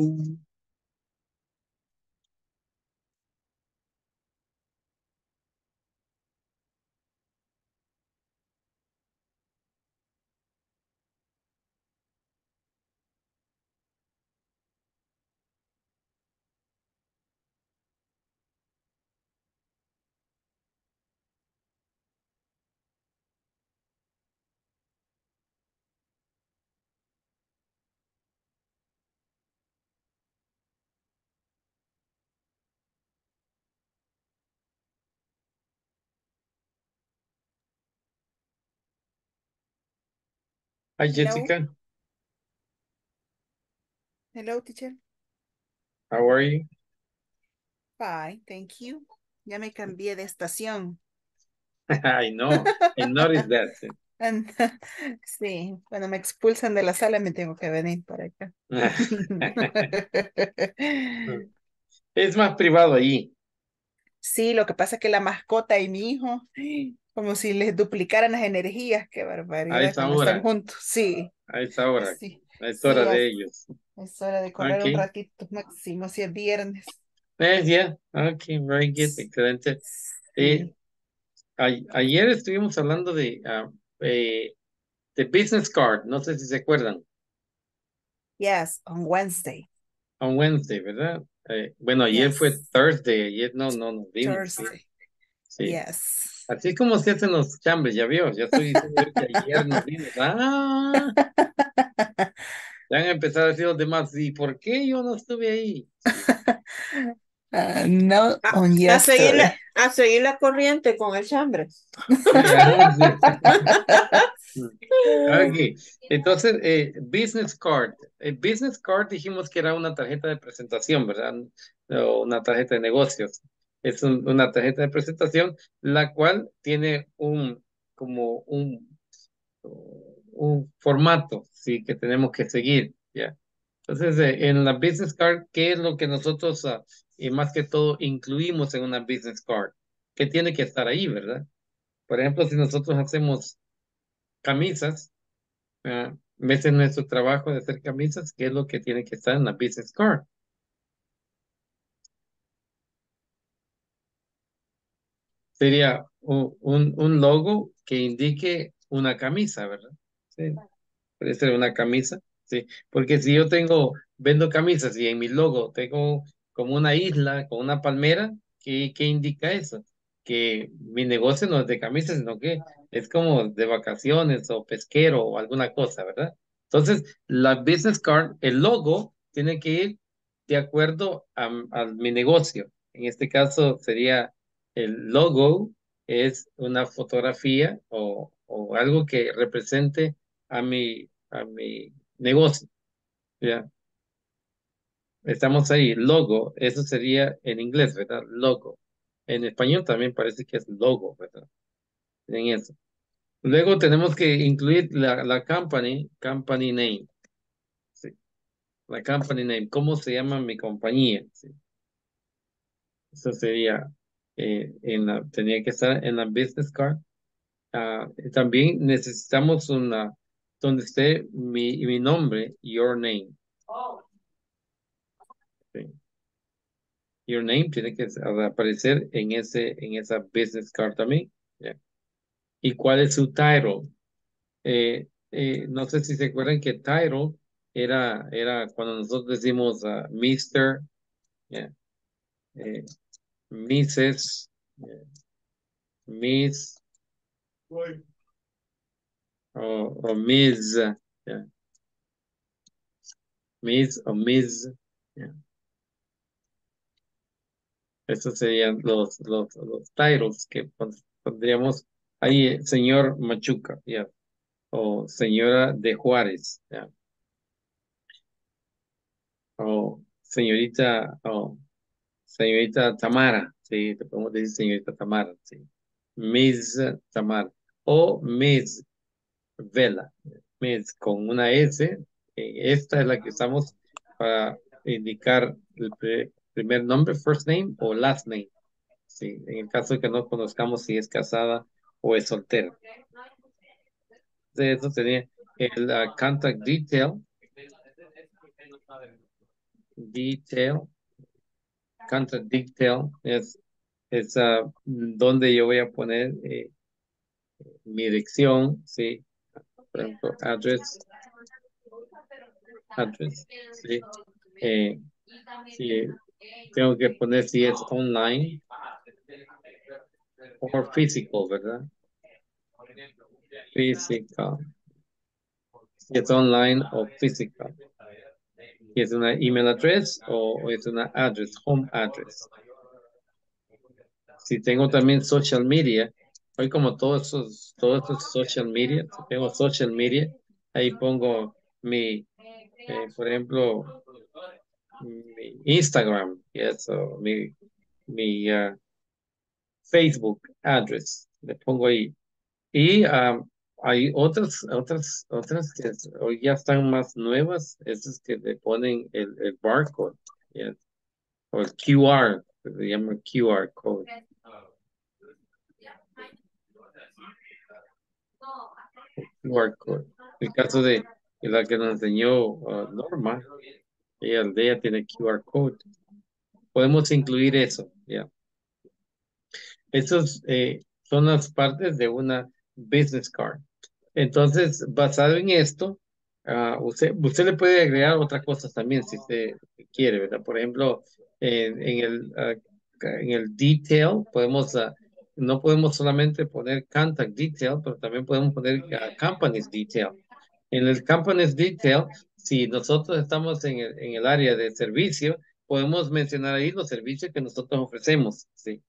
Hi, Hello. Jessica. Hello, teacher. How are you? Fine, thank you. Ya me cambié de estación. I know. I noticed that. And, sí, cuando me expulsan de la sala me tengo que venir para acá. Es más privado ahí. Sí, lo que pasa es que la mascota y mi hijo... Como si les duplicaran las energías. Qué barbaridad. A esa hora. Están juntos. Sí. A esa hora. Sí. A esa hora sí, de es, ellos. Es hora de correr okay. un ratito máximo, si es viernes. Yes, yeah. Ok, very good. Excelente. Sí. Eh, a, ayer estuvimos hablando de, uh, eh, de business card. No sé si se acuerdan. Yes, on Wednesday. On Wednesday, ¿verdad? Eh, bueno, ayer yes. fue Thursday. Ayer no, no, no. Vimos, Thursday. ¿Sí? Sí. Yes. Así como se hacen los chambres, ya vio, ya estoy diciendo que ayer nos vimos. ¡Ah! Ya han empezado a decir los demás, ¿y por qué yo no estuve ahí? Uh, no, a, a, seguir la, a seguir la corriente con el chambre. Okay. Entonces, eh, business card. El business card dijimos que era una tarjeta de presentación, ¿verdad? O una tarjeta de negocios. Es un, una tarjeta de presentación, la cual tiene un, como un, un formato, sí, que tenemos que seguir, ¿ya? Entonces, eh, en la business card, ¿qué es lo que nosotros, uh, y más que todo, incluimos en una business card? ¿Qué tiene que estar ahí, verdad? Por ejemplo, si nosotros hacemos camisas, uh, ese es nuestro trabajo de hacer camisas, ¿qué es lo que tiene que estar en la business card? Sería un, un, un logo que indique una camisa, ¿verdad? Sí. Puede ser una camisa, sí. Porque si yo tengo, vendo camisas y en mi logo tengo como una isla con una palmera, ¿qué, qué indica eso? Que mi negocio no es de camisas, sino que es como de vacaciones o pesquero o alguna cosa, ¿verdad? Entonces, la business card, el logo, tiene que ir de acuerdo a, a mi negocio. En este caso sería... El logo es una fotografía o, o algo que represente a mi, a mi negocio. ¿Ya? Estamos ahí. Logo, eso sería en inglés, ¿verdad? Logo. En español también parece que es logo, ¿verdad? En eso. Luego tenemos que incluir la, la company, company name. Sí. La company name. ¿Cómo se llama mi compañía? Sí. Eso sería... Eh, en la, tenía que estar en la business card. Uh, también necesitamos una donde esté mi, mi nombre, your name. Oh. Okay. Your name tiene que aparecer en, ese, en esa business card también. Yeah. ¿Y cuál es su title? Eh, eh, no sé si se acuerdan que title era, era cuando nosotros decimos uh, mister Yeah. Eh, Missus Miss Freud. O, o Miss yeah. Miss o Miss yeah. Estos serían los, los, los titles que pondríamos ahí, señor Machuca yeah. o señora de Juárez yeah. o señorita o Señorita Tamara, sí, te podemos decir señorita Tamara, sí. Miss Tamara o Miss Vela, Miss con una S. Esta es la que usamos para indicar el primer nombre, first name o last name. Sí, en el caso de que no conozcamos si es casada o es soltera. De eso tenía el uh, contact detail. detail, contra detail, es, es uh, donde yo voy a poner eh, mi dirección, ¿sí? Por ejemplo, address, address, ¿sí? Eh, sí, tengo que poner si es online o físico, ¿verdad? Física. Si es online o física. Si es una email address o es una address, home address. Si tengo también social media, hoy como todos esos, todos esos social media, si tengo social media, ahí pongo mi, eh, por ejemplo, mi Instagram, yes, o mi, mi uh, Facebook address, le pongo ahí. Y um, hay otras, otras, otras que hoy ya están más nuevas, esas que le ponen el, el barcode, yes, o el Q R, que se llama Q R code. Q R code. En el caso de la que nos enseñó uh, Norma, ella, ella tiene Q R code. Podemos incluir eso, ya. Yeah. Estos eh, son las partes de una business card. Entonces, basado en esto, uh, usted, usted le puede agregar otras cosas también si se quiere, ¿verdad? Por ejemplo, eh, en, el, uh, en el detail, podemos, uh, no podemos solamente poner contact detail, pero también podemos poner uh, companies detail. En el companies detail, si nosotros estamos en el, en el área de servicio, podemos mencionar ahí los servicios que nosotros ofrecemos, ¿sí?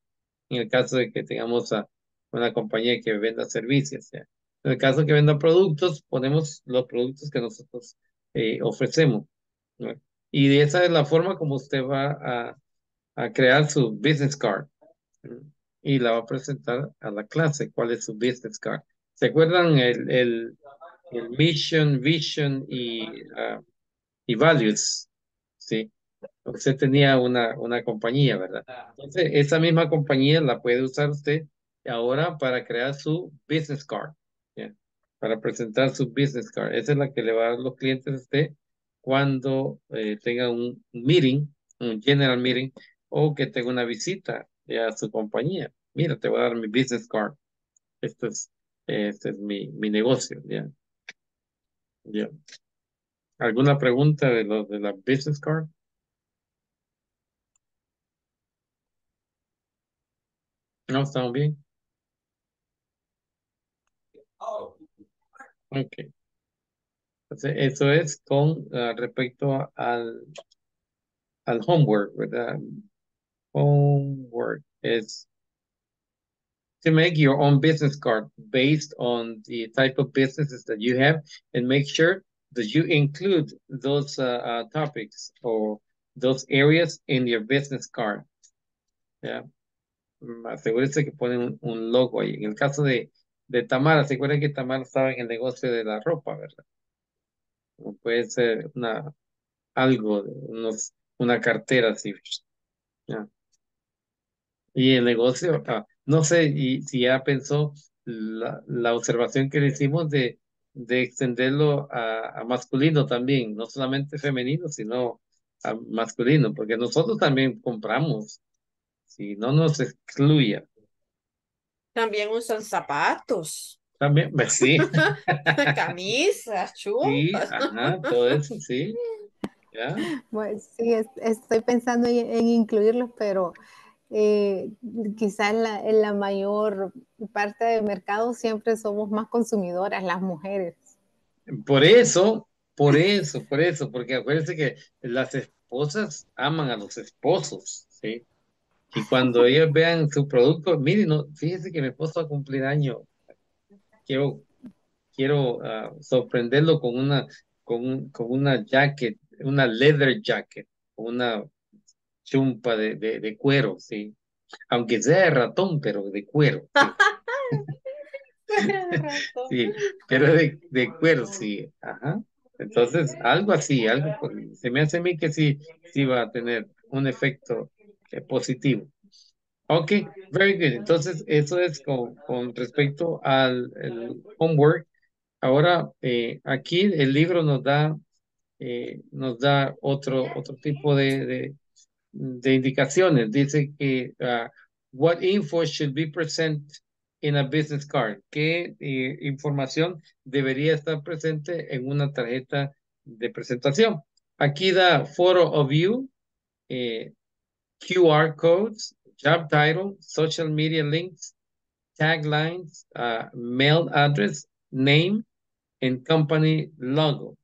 En el caso de que tengamos a una compañía que venda servicios, ¿sí? En el caso que venda productos, ponemos los productos que nosotros eh, ofrecemos, ¿sí? Y esa es la forma como usted va a, a crear su business card, ¿sí? Y la va a presentar a la clase, cuál es su business card. ¿Se acuerdan el... el El mission, vision y, uh, y values, ¿sí? Usted tenía una, una compañía, ¿verdad? Entonces, esa misma compañía la puede usar usted ahora para crear su business card, ¿sí? Para presentar su business card. Esa es la que le va a dar los clientes a usted cuando eh, tenga un meeting, un general meeting, o que tenga una visita a su compañía. Mira, te voy a dar mi business card. Este es, este es mi, mi negocio, ¿ya? ¿Sí? Yeah. ¿Alguna pregunta de lo de la business card? No, ¿estamos bien? Ok. Entonces, eso es con uh, respecto al, al homework, ¿verdad? Homework is to make your own business card based on the type of businesses that you have, and make sure that you include those uh, uh, topics or those areas in your business card. Yeah. Asegúrese que ponen un logo ahí. En el caso de, de Tamara, ¿se acuerdan que Tamara estaba en el negocio de la ropa, verdad? O puede ser una, algo, unos, una cartera así. Yeah. Y el negocio... Ah, no sé y, si ya pensó la, la observación que le hicimos de, de extenderlo a, a masculino también, no solamente femenino, sino a masculino, porque nosotros también compramos, si no nos excluya. También usan zapatos. También, pues sí. Camisas, chupas. Sí, ajá, todo eso, sí. ¿Ya? Pues sí, es, estoy pensando en, en incluirlos, pero... Eh, quizás en la, en la mayor parte del mercado siempre somos más consumidoras las mujeres. Por eso, por eso, por eso, porque acuérdense que las esposas aman a los esposos, ¿sí? Y cuando ellos vean su producto, miren, no, fíjense que mi esposo va a cumplir año. Quiero, quiero uh, sorprenderlo con una, con, un, con una jacket, una leather jacket, una... chumpa de, de, de cuero, sí. Aunque sea de ratón, pero de cuero. Sí, sí, pero de, de cuero, sí. Ajá. Entonces, algo así, algo se me hace a mí que sí, sí va a tener un efecto positivo. Ok, very good. Entonces, eso es con, con respecto al homework. Ahora, eh, aquí el libro nos da eh, nos da otro, otro tipo de, de, de indicaciones. Dice que uh, what info should be present in a business card. ¿Qué eh, información debería estar presente en una tarjeta de presentación? Aquí da photo of you, eh, Q R codes, job title, social media links, taglines, uh, mail address, name, and company logo.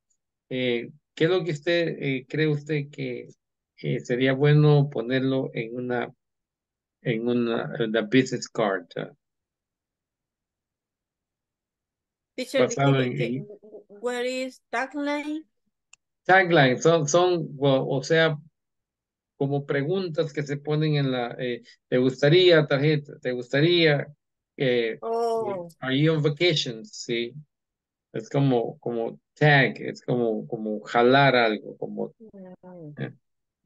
Eh, ¿Qué es lo que usted eh, cree usted que eh, sería bueno ponerlo en una en una, en una business card? Uh, Teacher, en, where is tagline? Tagline son, son well, o sea, como preguntas que se ponen en la, eh, ¿te gustaría tarjeta? ¿Te gustaría? Eh, oh. ¿Are you on vacation? Sí. Es como, como tag, es como, como jalar algo, como. Oh. Eh,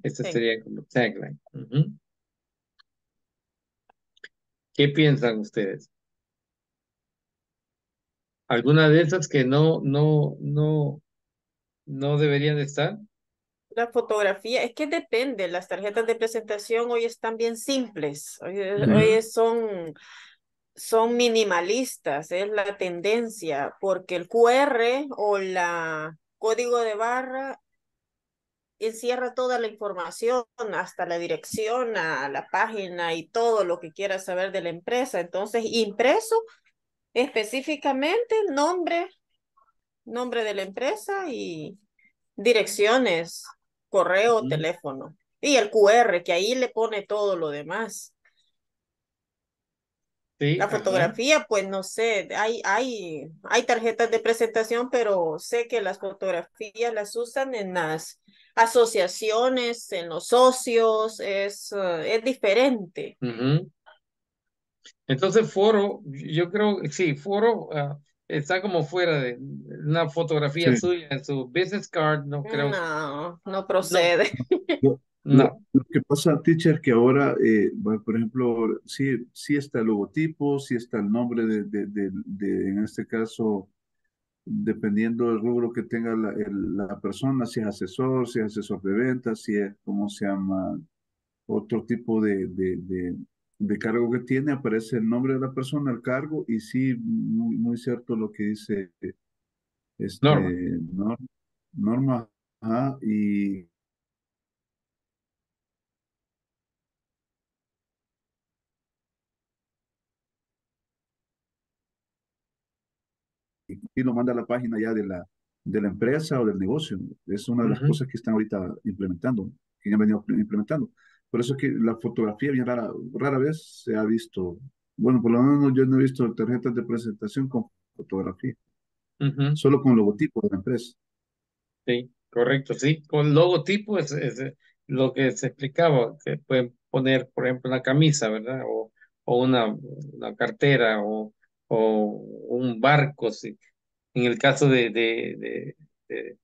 Ese okay. sería como tagline. Uh-huh. ¿Qué piensan ustedes? ¿Alguna de esas que no, no, no, no deberían estar? La fotografía, es que depende, las tarjetas de presentación hoy están bien simples, hoy, uh-huh. hoy son, son minimalistas, es la tendencia, porque el Q R o la código de barra encierra toda la información, hasta la dirección, a la página y todo lo que quieras saber de la empresa. Entonces, impreso específicamente el nombre, nombre de la empresa y direcciones, correo, uh-huh. teléfono y el Q R, que ahí le pone todo lo demás. Sí, la fotografía, ajá. pues no sé, hay, hay, hay tarjetas de presentación, pero sé que las fotografías las usan en las asociaciones, en los socios, es, uh, es diferente. Uh-huh. Entonces foro, yo creo, sí, foro uh, está como fuera de una fotografía sí. suya en su business card, no creo. No, no procede. No. no. no. Lo que pasa, teacher, que ahora, eh, bueno, por ejemplo, sí, sí está el logotipo, sí está el nombre de, de, de, de en este caso, dependiendo del rubro que tenga la, el, la persona, si es asesor, si es asesor de ventas, si es, ¿cómo se llama? Otro tipo de... de, de de cargo que tiene, aparece el nombre de la persona, el cargo, y sí, muy, muy cierto lo que dice este, Norma. Nor, Norma, ajá, y... y lo manda a la página ya de la, de la empresa o del negocio. Es una de las uh-huh. cosas que están ahorita implementando, que han venido implementando. Por eso es que la fotografía bien rara, rara vez se ha visto. Bueno, por lo menos yo no he visto tarjetas de presentación con fotografía. Uh-huh. Solo con logotipo de la empresa. Sí, correcto. Sí, con logotipo es, es lo que se explicaba. Que pueden poner, por ejemplo, una camisa, ¿verdad? O, o una, una cartera o, o un barco. Sí. En el caso de, de, de, de,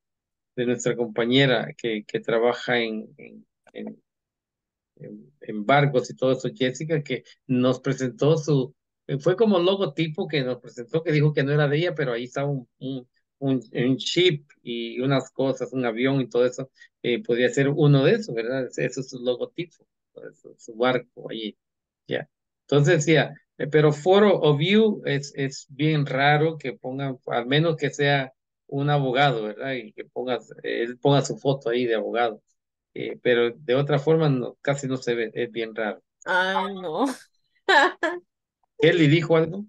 de nuestra compañera que, que trabaja en... en, en en barcos y todo eso, Jessica, que nos presentó su, fue como logotipo que nos presentó, que dijo que no era de ella, pero ahí estaba un, un, un, un ship y unas cosas, un avión y todo eso, eh, podría ser uno de esos, ¿verdad? Eso es su logotipo, eso, su barco allí, ya. Yeah. Entonces, ya, yeah. eh, pero photo of you es, es bien raro que pongan, al menos que sea un abogado, ¿verdad? Y que ponga, él ponga su foto ahí de abogado. Eh, pero de otra forma no, casi no se ve, es bien raro. Ay, no. ¿Kelly dijo algo?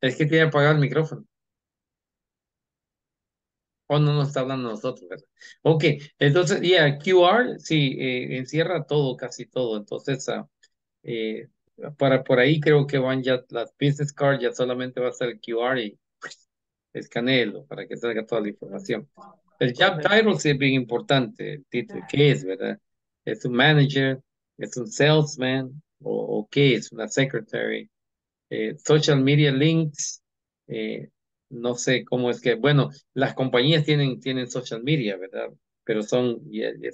Es que tiene apagado el micrófono. O no nos está hablando nosotros, ¿verdad? Ok, entonces, ya, yeah, Q R, sí, eh, encierra todo, casi todo. Entonces, uh, eh, para por ahí creo que van ya las business cards, ya solamente va a ser el Q R y pues, escaneelo para que salga toda la información. El job title sí es bien importante, el título, ¿qué es, verdad? ¿Es un manager? ¿Es un salesman? ¿O, o qué es? ¿Una secretary? Eh, social media links, eh, no sé cómo es que, bueno, las compañías tienen, tienen social media, ¿verdad? Pero son,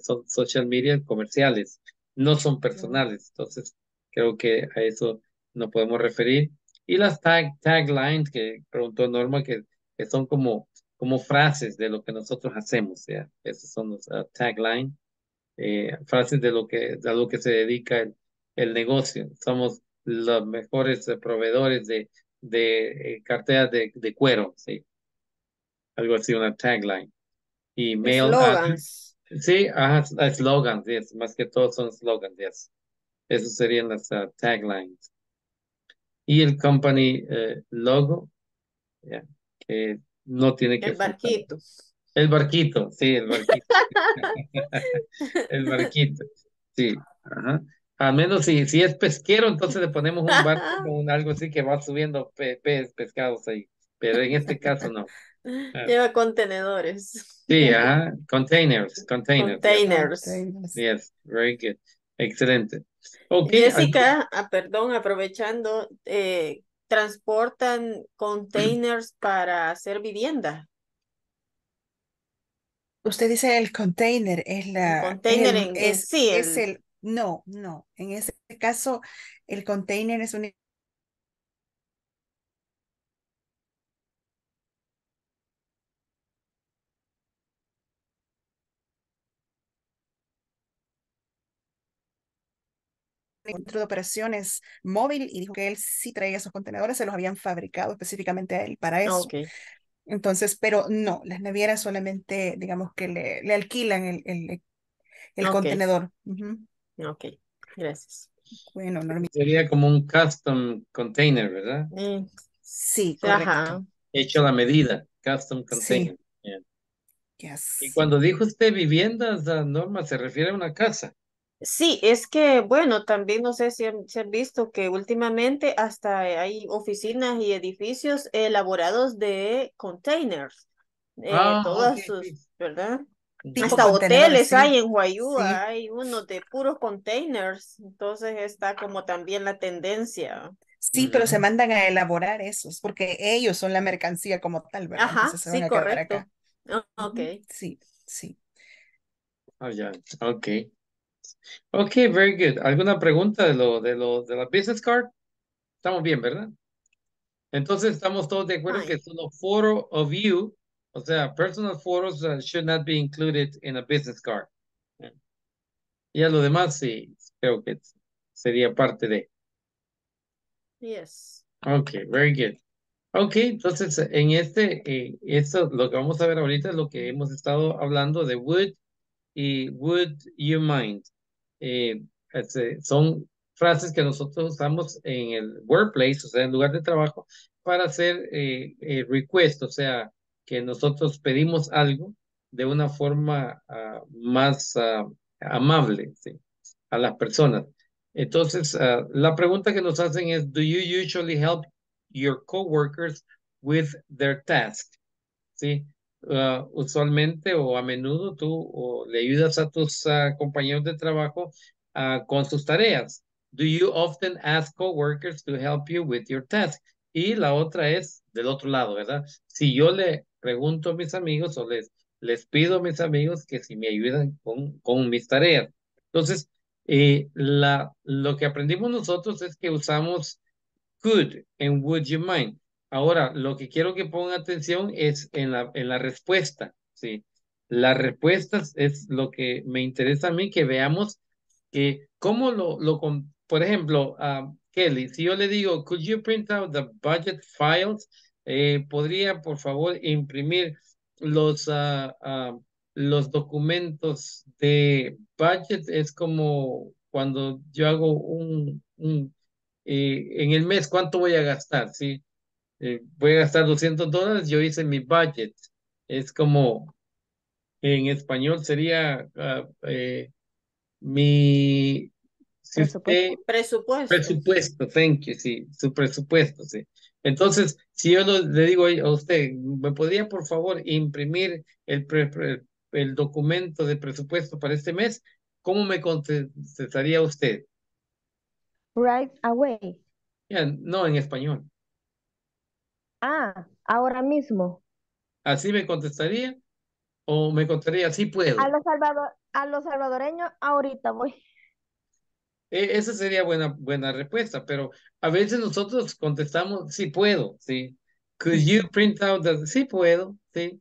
son social media comerciales, no son personales, entonces creo que a eso nos podemos referir. Y las tag, taglines que preguntó Norma, que, que son como... como frases de lo que nosotros hacemos, ¿ya? Esos son los uh, taglines, eh, frases de lo que, de lo que se dedica el, el negocio. Somos los mejores eh, proveedores de, de eh, carteras de, de cuero, ¿sí? Algo así, una tagline. Y mail. Slogans. Uh, sí, ajá, slogans, yes. Más que todo son slogans, yes. Esos serían las uh, taglines. Y el company uh, logo, yeah, que no tiene que... El barquito. Faltar. El barquito, sí, el barquito. El barquito, sí. Ajá. Al menos si, si es pesquero, entonces le ponemos un barco con algo así que va subiendo pe pe pescados ahí. Pero en este caso no. Lleva contenedores. Sí, ajá. Containers, containers. Containers. Yes, yes, very good. Excelente. Okay. Jessica, ah, perdón, aprovechando, eh, ¿transportan containers para hacer vivienda? Usted dice el container, es la... El container el, en, es, sí, el, es el... No, no, en ese caso el container es un... Centro de operaciones móvil y dijo que él sí traía esos contenedores, se los habían fabricado específicamente a él para eso. Okay. Entonces, pero no, las navieras solamente, digamos que le, le alquilan el, el, el okay. contenedor. Uh-huh. Ok, gracias. Bueno, Normita. Sería como un custom container, ¿verdad? Mm. Sí, correcto. Ajá. Hecho a la medida, custom container. Sí. Yeah. Yes. Y cuando dijo usted viviendas, Norma, ¿se refiere a una casa? Sí, es que, bueno, también no sé si han, si han visto que últimamente hasta hay oficinas y edificios elaborados de containers. Eh, ah, todas okay. sus, ¿verdad? Tipo hasta hoteles sí. hay en Huayúa, sí. hay uno de puros containers. Entonces está como también la tendencia. Sí, mm. pero se mandan a elaborar esos, porque ellos son la mercancía como tal, ¿verdad? Ajá, entonces, sí, correcto. Oh, ok. Sí, sí. Oh, ya, yeah. ok. Ok, very good. ¿Alguna pregunta de lo de lo de la business card? Estamos bien, ¿verdad? Entonces estamos todos de acuerdo Ay. que solo photo of you, o sea, personal photos uh, should not be included in a business card. Y a lo demás sí, creo que sería parte de. Yes. Ok, very good. Ok, entonces en este, eh, esto lo que vamos a ver ahorita es lo que hemos estado hablando de would y would you mind. Eh, son frases que nosotros usamos en el workplace, o sea, en lugar de trabajo, para hacer eh, eh, request, o sea, que nosotros pedimos algo de una forma uh, más uh, amable, ¿sí? A las personas. Entonces, uh, la pregunta que nos hacen es, do you usually help your coworkers with their task? ¿Sí? Uh, usualmente o a menudo tú o le ayudas a tus uh, compañeros de trabajo uh, con sus tareas. Do you often ask coworkers to help you with your task? Y la otra es del otro lado, ¿verdad? Si yo le pregunto a mis amigos o les, les pido a mis amigos que si me ayudan con, con mis tareas. Entonces, eh, la, lo que aprendimos nosotros es que usamos could and would you mind. Ahora, lo que quiero que pongan atención es en la, en la respuesta, ¿sí? Las respuestas es lo que me interesa a mí, que veamos que cómo lo, lo por ejemplo, uh, Kelly, si yo le digo, could you print out the budget files? Eh, ¿Podría, por favor, imprimir los, uh, uh, los documentos de budget? Es como cuando yo hago un, un eh, en el mes, ¿cuánto voy a gastar? ¿Sí? Eh, voy a gastar doscientos dólares, yo hice mi budget. Es como, en español sería uh, eh, mi... Si presupuesto. Usted, presupuesto. Presupuesto, thank you, sí, su presupuesto, sí. Entonces, si yo lo, le digo a usted, ¿me podría por favor imprimir el, pre, pre, el documento de presupuesto para este mes? ¿Cómo me contestaría usted? Right away. Yeah, no, en español. Ah, ahora mismo. ¿Así me contestaría? ¿O me contestaría, sí puedo? A los, salvador, a los salvadoreños, ahorita voy. Eh, esa sería buena, buena respuesta, pero a veces nosotros contestamos, sí puedo, ¿sí? Could you print out the... Sí puedo, ¿sí?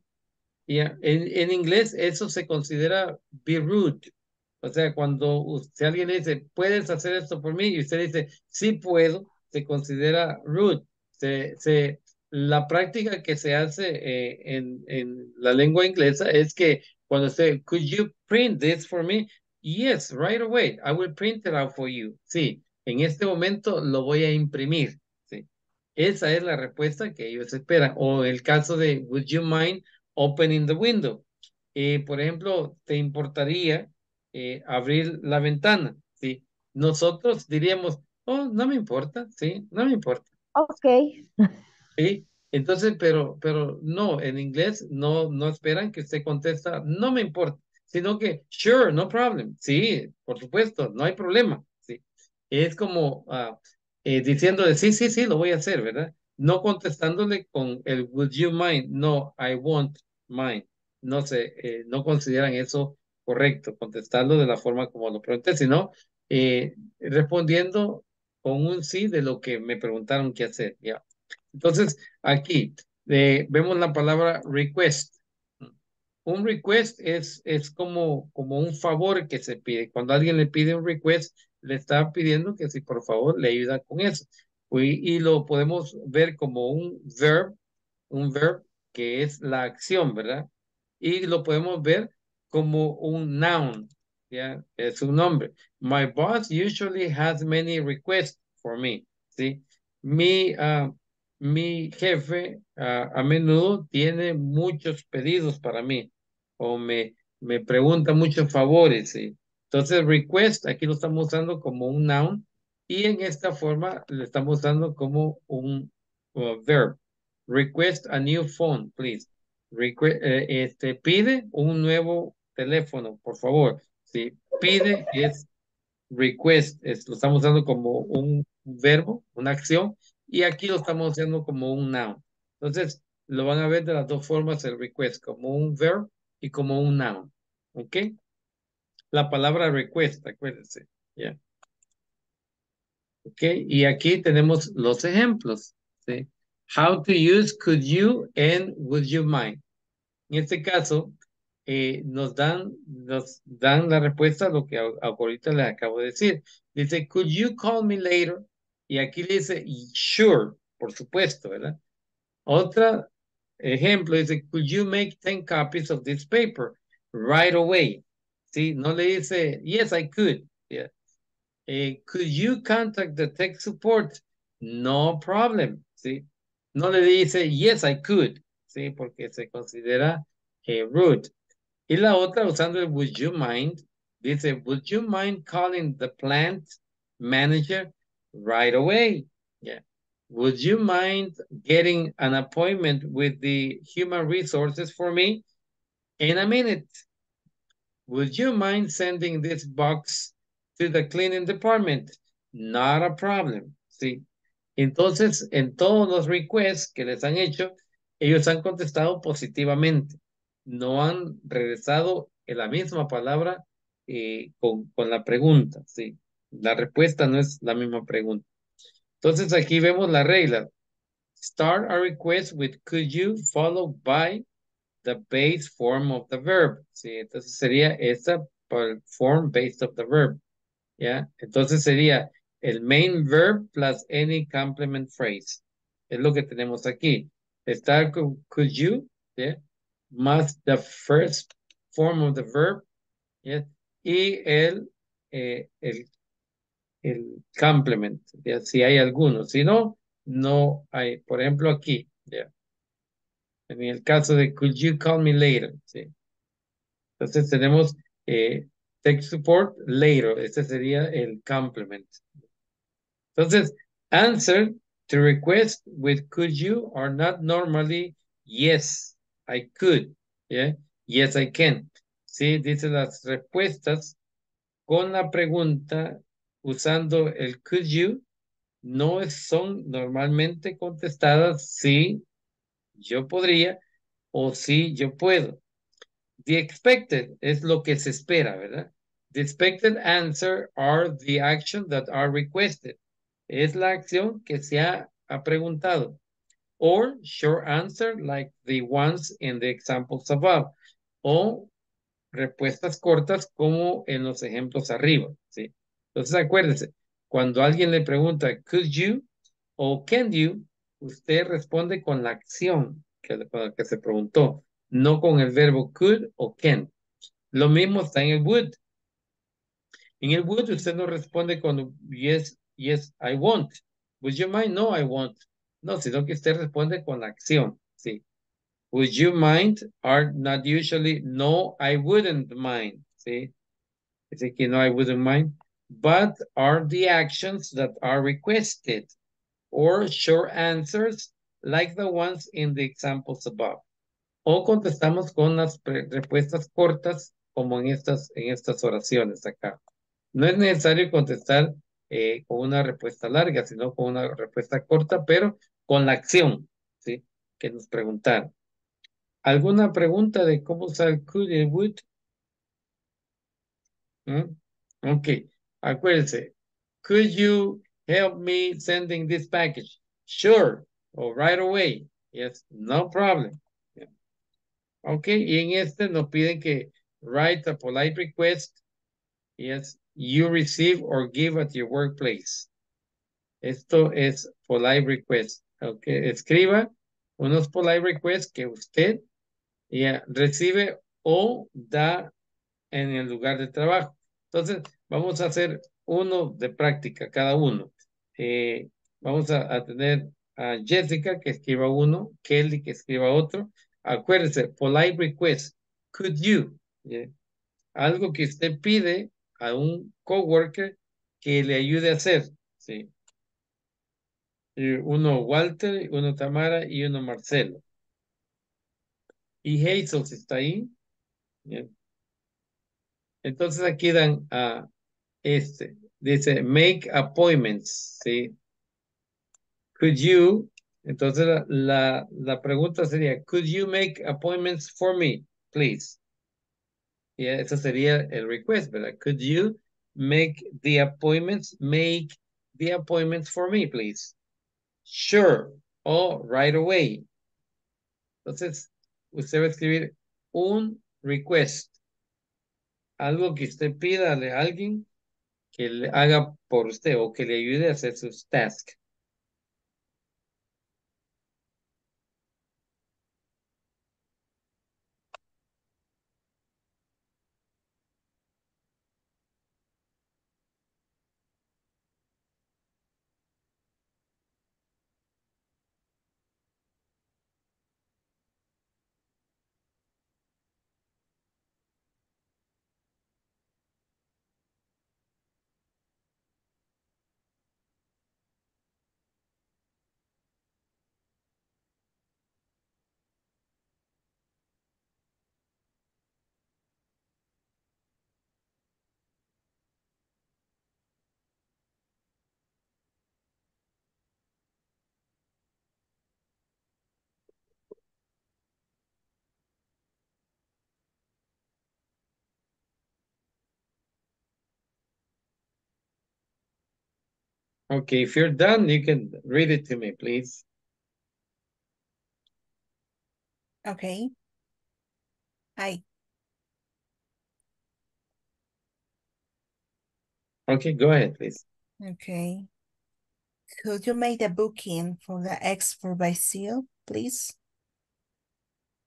Yeah. En, en inglés eso se considera be rude. O sea, cuando usted, alguien le dice, ¿puedes hacer esto por mí? Y usted dice, sí puedo, se considera rude. Se, se, la práctica que se hace eh, en, en la lengua inglesa es que cuando usted, could you print this for me? Yes, right away, I will print it out for you. Sí, en este momento lo voy a imprimir. Sí. Esa es la respuesta que ellos esperan. O el caso de, would you mind opening the window? Eh, por ejemplo, ¿te importaría Eh, abrir la ventana? ¿Sí? Nosotros diríamos, oh, no me importa, ¿sí? No me importa. Ok. ¿Sí? Entonces, pero, pero no, en inglés no, no esperan que usted contesta, no me importa, sino que, sure, no problem, sí, por supuesto, no hay problema, ¿sí? Es como uh, eh, diciéndole, sí, sí, sí, lo voy a hacer, ¿verdad? No contestándole con el would you mind, no, I won't mind, no sé, eh, no consideran eso correcto, contestarlo de la forma como lo pregunté, sino eh, respondiendo con un sí de lo que me preguntaron qué hacer. Yeah. Entonces, aquí eh, vemos la palabra request. Un request es, es como, como un favor que se pide. Cuando alguien le pide un request, le está pidiendo que si por favor le ayuda con eso. Y, y lo podemos ver como un verb, un verb que es la acción, ¿verdad? Y lo podemos ver como un noun, ¿ya? Es un nombre. My boss usually has many requests for me, ¿sí? Mi, uh, mi jefe uh, a menudo tiene muchos pedidos para mí, o me, me pregunta muchos favores, ¿sí? Entonces, request, aquí lo estamos usando como un noun, y en esta forma lo estamos usando como un uh, verb. Request a new phone, please. Request, eh, este, pide un nuevo teléfono, por favor. ¿Sí? Pide es request, es, lo estamos usando como un verbo, una acción, y aquí lo estamos usando como un noun. Entonces, lo van a ver de las dos formas el request, como un verb y como un noun. ¿Ok? La palabra request, acuérdense. Yeah. ¿Ok? Y aquí tenemos los ejemplos. ¿Sí? How to use could you and would you mind. En este caso, Eh, nos dan nos dan la respuesta a lo que ahorita les acabo de decir. Dice, could you call me later? Y aquí le dice, sure, por supuesto, ¿verdad? Otro ejemplo dice, could you make ten copies of this paper right away? ¿Sí? No le dice, yes, I could. Yeah. Eh, could you contact the tech support? No problem. ¿Sí? No le dice, yes, I could. ¿Sí? Porque se considera eh, rude. Y la otra, usando el would you mind, dice, would you mind calling the plant manager right away? Yeah. Would you mind getting an appointment with the human resources for me in a minute? Would you mind sending this box to the cleaning department? Not a problem. Sí. Entonces, en todos los requests que les han hecho, ellos han contestado positivamente. No han regresado en la misma palabra eh, con, con la pregunta, ¿sí? La respuesta no es la misma pregunta. Entonces aquí vemos la regla. Start a request with could you followed by the base form of the verb, ¿sí? Entonces sería esta form based of the verb, ¿ya? Entonces sería el main verb plus any complement phrase. Es lo que tenemos aquí. Start con could you, ¿sí? Más the first form of the verb, ¿sí? Y el, eh, el, el complement, ¿sí? Si hay alguno, si no, no hay. Por ejemplo, aquí, ¿sí? En el caso de could you call me later, ¿sí? Entonces tenemos eh, tech support later, este sería el complement. Entonces, answer to request with could you are not normally yes, I could, yeah. Yes, I can. Sí, dice las respuestas con la pregunta usando el could you no son normalmente contestadas sí, yo podría o sí, yo puedo. The expected es lo que se espera, ¿verdad? The expected answer are the actions that are requested. Es la acción que se ha, ha preguntado. or short answer like the ones in the examples above, o respuestas cortas como en los ejemplos arriba, ¿sí? Entonces acuérdense, cuando alguien le pregunta could you o can you, usted responde con la acción que, con la que se preguntó, no con el verbo could o can. Lo mismo está en el would. En el would usted no responde con yes, yes, I want. Would you mind? No, I want. No, sino que usted responde con la acción, ¿sí? Would you mind? Are not usually, no, I wouldn't mind, ¿sí? Es decir, que no, I wouldn't mind. But are the actions that are requested or short answers like the ones in the examples above. O contestamos con las respuestas cortas como en estas, en estas oraciones acá. No es necesario contestar eh, con una respuesta larga, sino con una respuesta corta, pero con la acción, ¿sí? Que nos preguntaron. ¿Alguna pregunta de cómo usar el could y el would? ¿Mm? Ok, acuérdense. Could you help me sending this package? Sure, or right away. Yes, no problem. Yeah. Ok, y en este nos piden que write a polite request. Yes, you receive or give at your workplace. Esto es polite request. Ok, escriba unos polite requests que usted yeah, recibe o da en el lugar de trabajo. Entonces, vamos a hacer uno de práctica, cada uno. Eh, vamos a, a tener a Jessica que escriba uno, Kelly que escriba otro. Acuérdense, polite request, could you? Yeah. Algo que usted pide a un coworker que le ayude a hacer. Sí. Uno Walter, uno Tamara y uno Marcelo. Y Hazel, si está ahí. Yeah. Entonces aquí dan a este. Dice, make appointments, ¿sí? Could you, entonces la, la, la pregunta sería, could you make appointments for me, please? Y eso sería el request, ¿verdad? Could you make the appointments, make the appointments for me, please? Sure, o right away. Entonces, usted va a escribir un request, algo que usted pida a alguien que le haga por usted o que le ayude a hacer sus tasks. Okay, if you're done, you can read it to me, please. Okay. Hi. Okay, go ahead, please. Okay. Could you make the booking for the export by seal, please?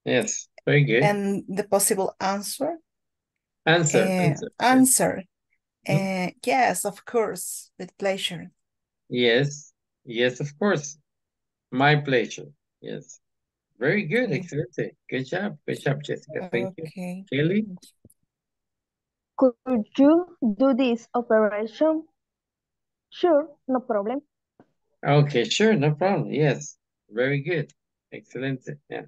Yes, very good. And the possible answer? Answer. Uh, answer. Answer. Uh, yes, of course, with pleasure. Yes, yes, of course. My pleasure. Yes. Very good. Okay. Excellent. Good job. Good job, Jessica. Thank okay. you. Kelly? Could you do this operation? Sure, no problem. Okay, sure, no problem. Yes. Very good. Excellent. Yeah.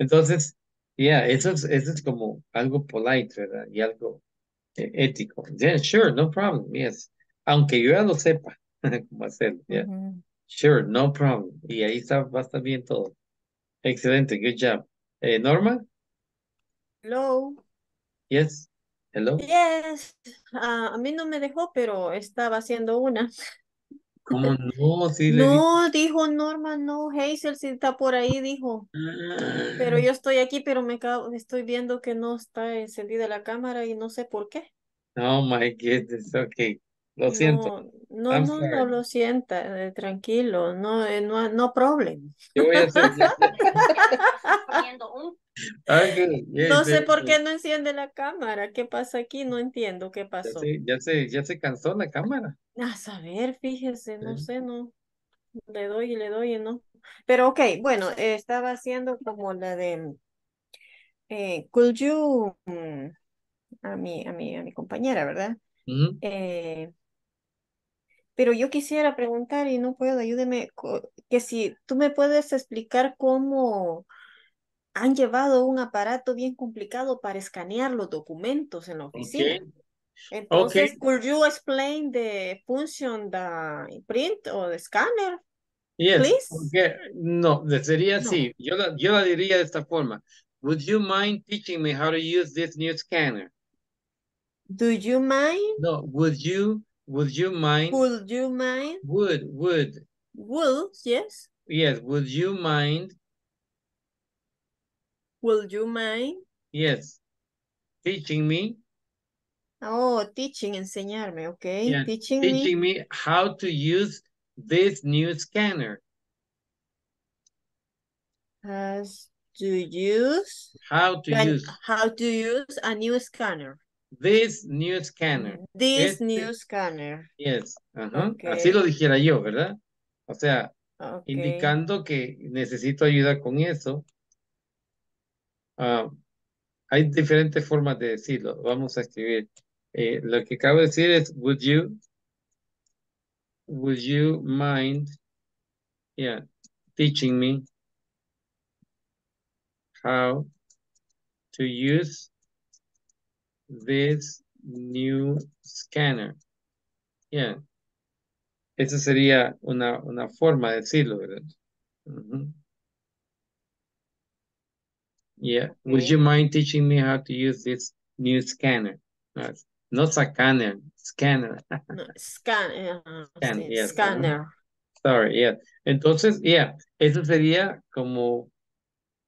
Entonces, yeah, eso es, eso es como algo polite, ¿verdad? Y algo ético. Yeah, sure, no problem. Yes. Aunque yo ya lo sepa. Como hacerlo, yeah. Mm-hmm. Sure, no problem. Y ahí está, va a estar bien todo. Excelente, good job. Eh, Norma? Hello. Yes, hello. Yes, uh, a mí no me dejó, pero estaba haciendo una. ¿Cómo no? Sí, le no, dijo Norma, no, Hazel sí está por ahí, dijo. Ah. Pero yo estoy aquí, pero me estoy viendo que no está encendida la cámara y no sé por qué. Oh my goodness, ok. Lo siento. No, no, no, no lo sienta, eh, tranquilo, no, eh, no, no problem. Yo voy a hacer okay, yes, no sé yes, por yes. qué no enciende la cámara, ¿qué pasa aquí? No entiendo qué pasó. Ya se, ya se, ya se cansó la cámara. A saber, fíjese, no sí. sé, no. Le doy y le doy y no. Pero ok, bueno, eh, estaba haciendo como la de... Eh, could you... A mi, a mi, a mi compañera, ¿verdad? Mm-hmm. eh, pero yo quisiera preguntar y no puedo, ayúdeme, que si tú me puedes explicar cómo han llevado un aparato bien complicado para escanear los documentos en la oficina. Okay. Entonces, okay. Could you explain the function, the print o the scanner? Yes. Please? Okay. No, sería así. No. Yo la, yo la diría de esta forma. Would you mind teaching me how to use this new scanner? Do you mind? No, would you, would you mind? Would you mind? Would, would. Would, yes. Yes, would you mind? Would you mind? Yes. Teaching me. Oh, teaching, enseñarme, okay. Yeah. Teaching, teaching me. me how to use this new scanner. Has to use. How to use. How to use a new scanner. This new scanner. This este, new scanner. Yes. Uh-huh. Okay. Así lo dijera yo, ¿verdad? O sea, okay. indicando que necesito ayuda con eso. Uh, hay diferentes formas de decirlo. Vamos a escribir. Eh, lo que acabo de decir es, would you, would you mind, yeah, teaching me how to use this new scanner. Yeah. Esa sería una, una forma de decirlo, ¿verdad? Uh-huh. Yeah. Okay. Would you mind teaching me how to use this new scanner? No, not scanner, scanner. No, scan, uh, scan, yes. Scanner. Sorry, yeah. Entonces, yeah, eso sería como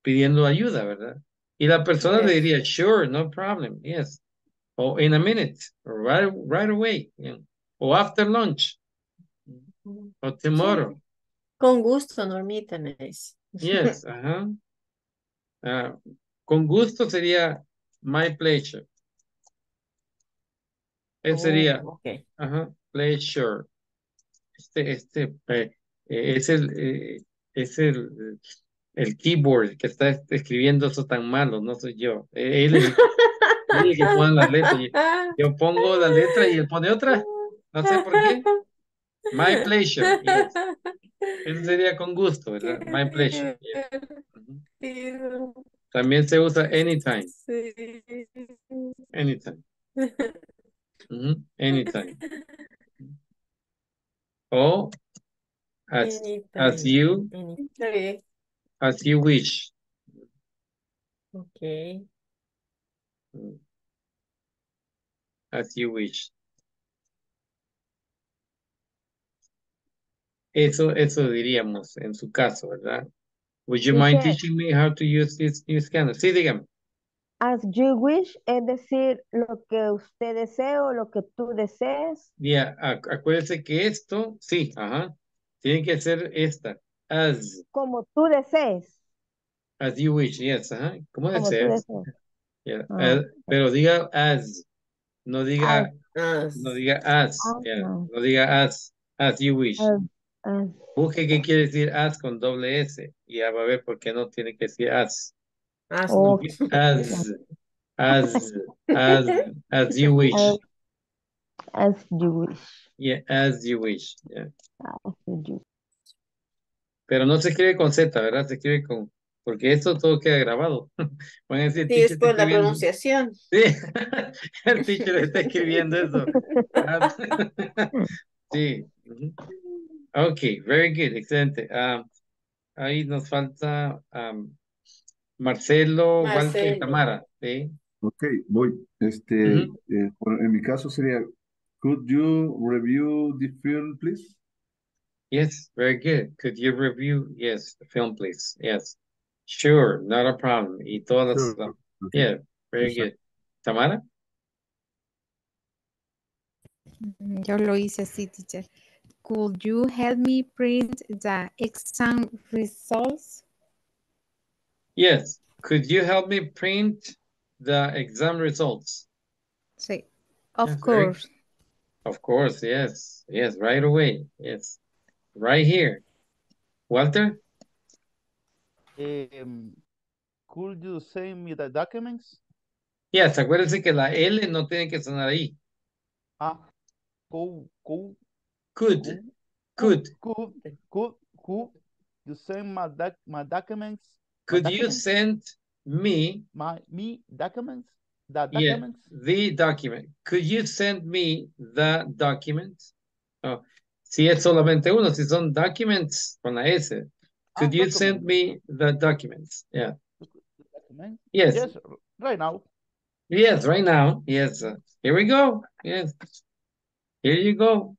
pidiendo ayuda, ¿verdad? Y la persona yes. le diría, sure, no problem, yes. O in a minute, or right, right away, yeah. O after lunch, o tomorrow. Con gusto, Normita, me dice. Yes, ajá. Uh, con gusto sería my pleasure. Ese oh, sería, okay. ajá, pleasure. Este, este, eh, es el, eh, es el, el keyboard que está escribiendo eso tan malo, no soy yo. Él es el que pone las letras. Yo pongo la letra y él pone otra. No sé por qué. My pleasure. Yes. Eso sería con gusto, ¿verdad? My pleasure. Yes. Uh-huh. También se usa anytime. Anytime. Uh-huh. Anytime. O as, as you. As you wish. Okay. As you wish. Eso, eso diríamos en su caso, ¿verdad? Would you mind yes. teaching me how to use this new scanner? Sí, dígame. As you wish, es decir, lo que usted desea o lo que tú desees. Yeah, acuérdese que esto, sí, ajá, tiene que ser esta. As, como tú desees. As you wish, yes, ajá. Como deseas. Yeah. Ah. As, pero diga as, no diga as, no diga as, ah, yeah. no. no diga as, as you wish. As, as. Busque qué quiere decir as con doble S y ya va a ver por qué no tiene que decir as. As, oh. no, as, as, as, as you wish. As, as you wish. Yeah, as you wish. Yeah. As you wish. Pero no se escribe con Z, ¿verdad? Se escribe con... Porque esto todo queda grabado. Van a decir, sí, es por la pronunciación. Sí, el teacher está escribiendo eso. Sí. Ok, very good, excelente. Um, ahí nos falta um, Marcelo, Marcelo, Walter y Tamara. ¿Sí? Ok, voy. Este, uh-huh. eh, en mi caso sería, could you review the film, please? Yes, very good. Could you review? Yes, the film, please. Yes. Sure, not a problem. Y todas sure. las... Yeah, very sure. good. Tamara? Yo lo hice así, teacher. Could you help me print the exam results? Yes. Could you help me print the exam results? Sí. Of yes, course. Very... Of course, yes. Yes, right away. Yes. Right here. Walter? Um, could you send me the documents? Yes, acuérdense que la L no tiene que sonar ahí. Ah, could, could, could, could, could, could, could you send my, doc, my documents? Could my documents? You send me? My, me documents? The documents? Yeah, the document. Could you send me the documents? Oh, si es solamente uno, si son documents con la S. Could ah, you document. Send me the documents? Yeah. Document? Yes. Yes, right now. Yes, right now. Yes. Uh, here we go. Yes. Here you go.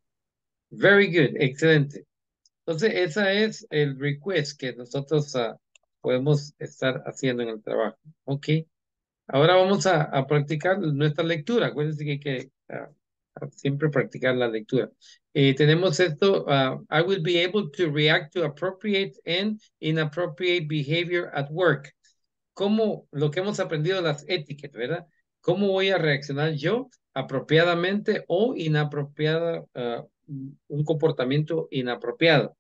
Very good. Excelente. Entonces, esa es el request que nosotros uh, podemos estar haciendo en el trabajo. Ok. Ahora vamos a, a practicar nuestra lectura. Acuérdense que hay que uh, siempre practicar la lectura. Eh, tenemos esto. Uh, I will be able to react to appropriate and inappropriate behavior at work. Cómo lo que hemos aprendido las etiquetas, ¿verdad? ¿Cómo voy a reaccionar yo apropiadamente o inapropiada, uh, un comportamiento inapropiado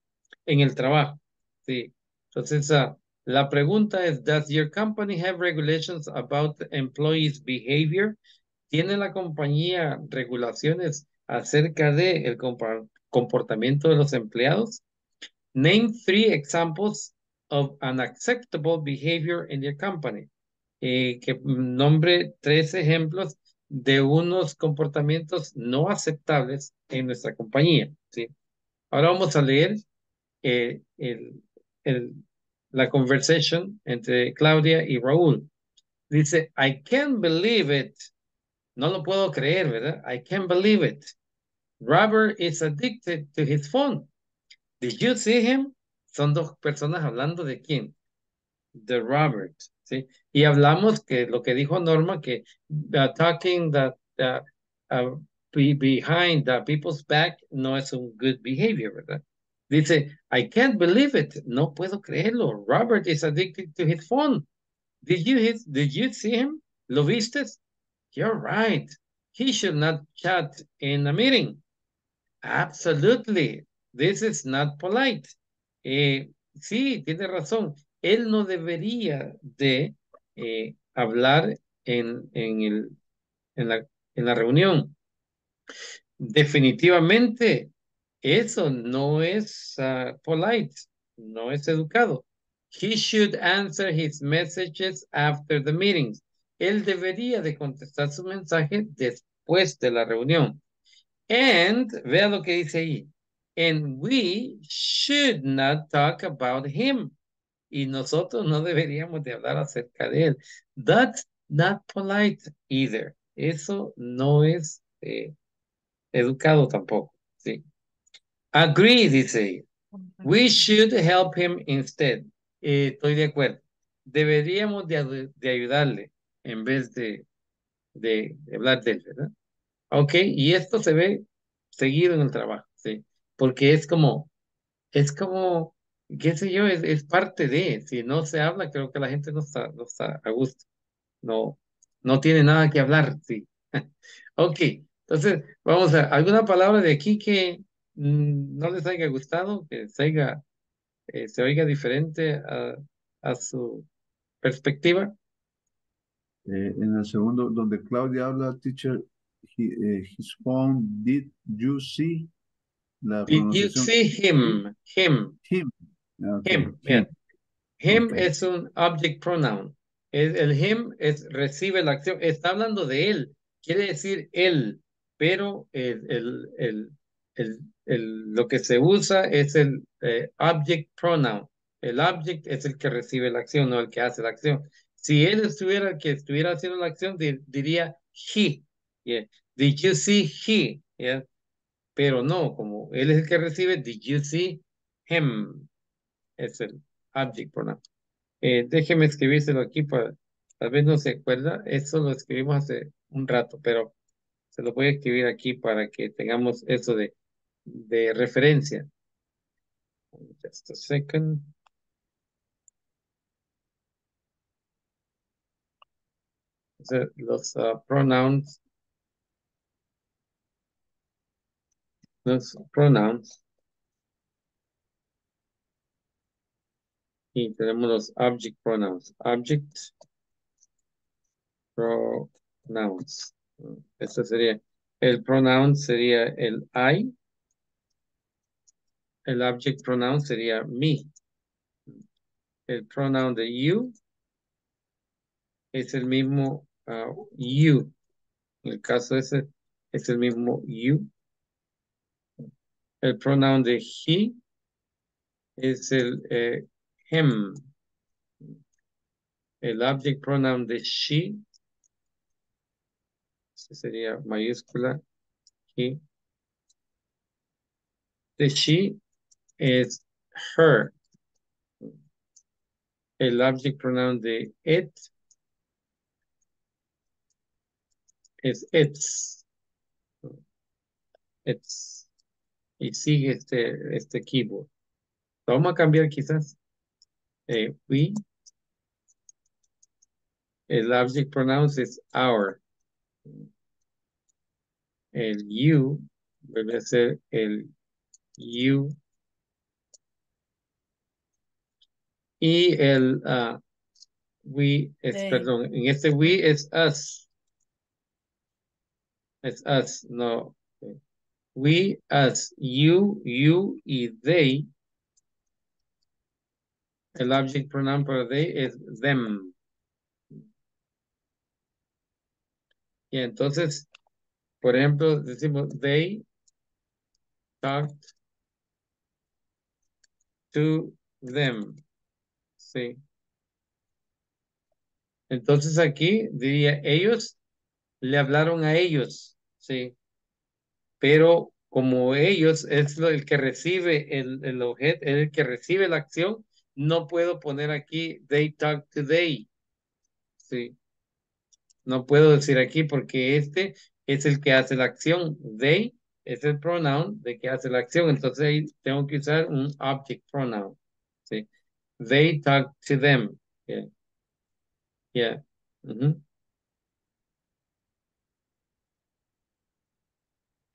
en el trabajo? Sí. Entonces, uh, la pregunta es, ¿does your company have regulations about employees' behavior? ¿Tiene la compañía regulaciones acerca del comportamiento de los empleados? Name three examples of unacceptable behavior in your company. Eh, que nombre tres ejemplos de unos comportamientos no aceptables en nuestra compañía. ¿Sí? Ahora vamos a leer eh, el, el, la conversation entre Claudia y Raúl. Dice, I can't believe it. No lo puedo creer, ¿verdad? I can't believe it. Robert is addicted to his phone. Did you see him? Son dos personas hablando de quién, de Robert, ¿sí? Y hablamos que lo que dijo Norma, que uh, talking that, uh, uh, be behind the people's back no es un good behavior, ¿verdad? Dice, I can't believe it, no puedo creerlo, Robert is addicted to his phone. Did you, his, did you see him? ¿Lo viste? You're right, he should not chat in a meeting. Absolutely, this is not polite. Eh, sí, tiene razón. Él no debería de eh, hablar en, en, el, en, la, en la reunión. Definitivamente, eso no es uh, polite, no es educado. He should answer his messages after the meetings. Él debería de contestar su mensaje después de la reunión. And, vea lo que dice ahí. And we should not talk about him. Y nosotros no deberíamos de hablar acerca de él. That's not polite either. Eso no es eh, educado tampoco. ¿Sí? Agree, dice. We should help him instead. Eh, estoy de acuerdo. Deberíamos de, de ayudarle en vez de, de, de hablar de él, ¿verdad? Ok, y esto se ve seguido en el trabajo. Sí. Porque es como, es como, qué sé yo, es, es parte de, si no se habla, creo que la gente no está, no está a gusto, no, no tiene nada que hablar, sí. Ok, entonces, vamos a, alguna palabra de aquí que mmm, no les haya gustado, que se oiga, eh, se oiga diferente a, a su perspectiva. Eh, en el segundo, donde Claudia habla, teacher, he, eh, his phone, did you see? Did you see him? Him. Him. Okay. Him. Yeah. Him okay. Es un object pronoun. El, el him es, recibe la acción. Está hablando de él. Quiere decir él. Pero el, el, el, el, el, lo que se usa es el eh, object pronoun. El object es el que recibe la acción, no el que hace la acción. Si él estuviera, el que estuviera haciendo la acción, dir, diría he. Yeah. Did you see he? Yeah. Pero no, como él es el que recibe, did you see him? Es el adjective, ¿verdad? Eh, déjeme escribírselo aquí, para, tal vez no se acuerda, eso lo escribimos hace un rato, pero se lo voy a escribir aquí para que tengamos eso de, de referencia. Just a second. Los uh, pronouns. Los pronouns. Y tenemos los object pronouns. Object pronouns. Este sería, el pronoun sería el I. El object pronoun sería me. El pronoun de you es el mismo uh, you. En el caso ese es el mismo you. El pronoun de he es el eh, him. El object pronoun de she sería mayúscula he. De she es her. El object pronoun de it es its. Its. Y sigue este, este keyboard. Lo vamos a cambiar quizás. Eh, we. El object pronoun es our. El you debe ser el you. Y el uh, we es, hey. Perdón, en este we es us. Es us, no. We, us, you, you y they. El object pronoun para they es them. Y entonces, por ejemplo, decimos they talked to them. Sí. Entonces aquí diría ellos le hablaron a ellos. Sí. Pero como ellos es lo, el que recibe el, el objeto, el que recibe la acción, no puedo poner aquí they talk today. Sí. No puedo decir aquí porque este es el que hace la acción. They es el pronoun de que hace la acción. Entonces ahí tengo que usar un object pronoun. Sí. They talk to them. Yeah. Yeah. Mm-hmm.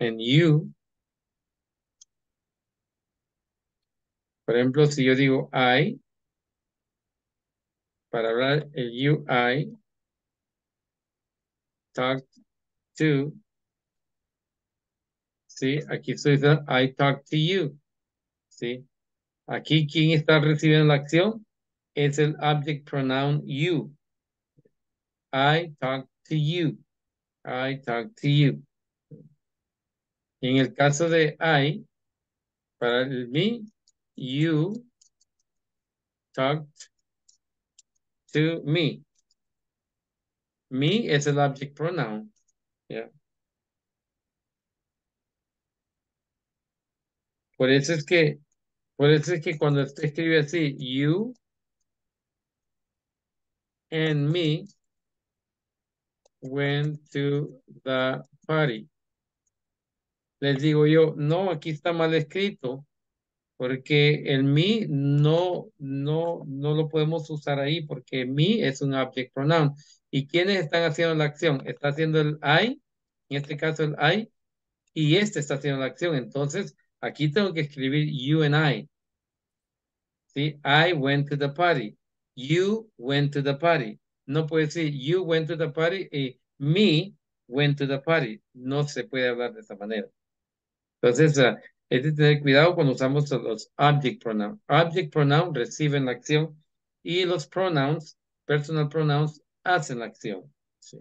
And you. Por ejemplo, si yo digo I, para hablar el you, I talked to. Sí, aquí estoy diciendo I talked to you. Sí. Aquí, ¿quién está recibiendo la acción? Es el object pronoun you. I talk to you. I talk to you. Y en el caso de I, para el me, you talked to me. Me es el object pronoun. Yeah. Por eso es que Por eso es que cuando usted escribe así, you and me went to the party. Les digo yo, no, aquí está mal escrito, porque el me no, no, no lo podemos usar ahí, porque me es un object pronoun. ¿Y quiénes están haciendo la acción? Está haciendo el I, en este caso el I, y este está haciendo la acción, entonces... Aquí tengo que escribir you and I. ¿Sí? I went to the party. You went to the party. No puede decir you went to the party y me went to the party. No se puede hablar de esa manera. Entonces, uh, hay que tener cuidado cuando usamos los object pronouns. Object pronouns reciben la acción y los pronouns, personal pronouns, hacen la acción. Sí.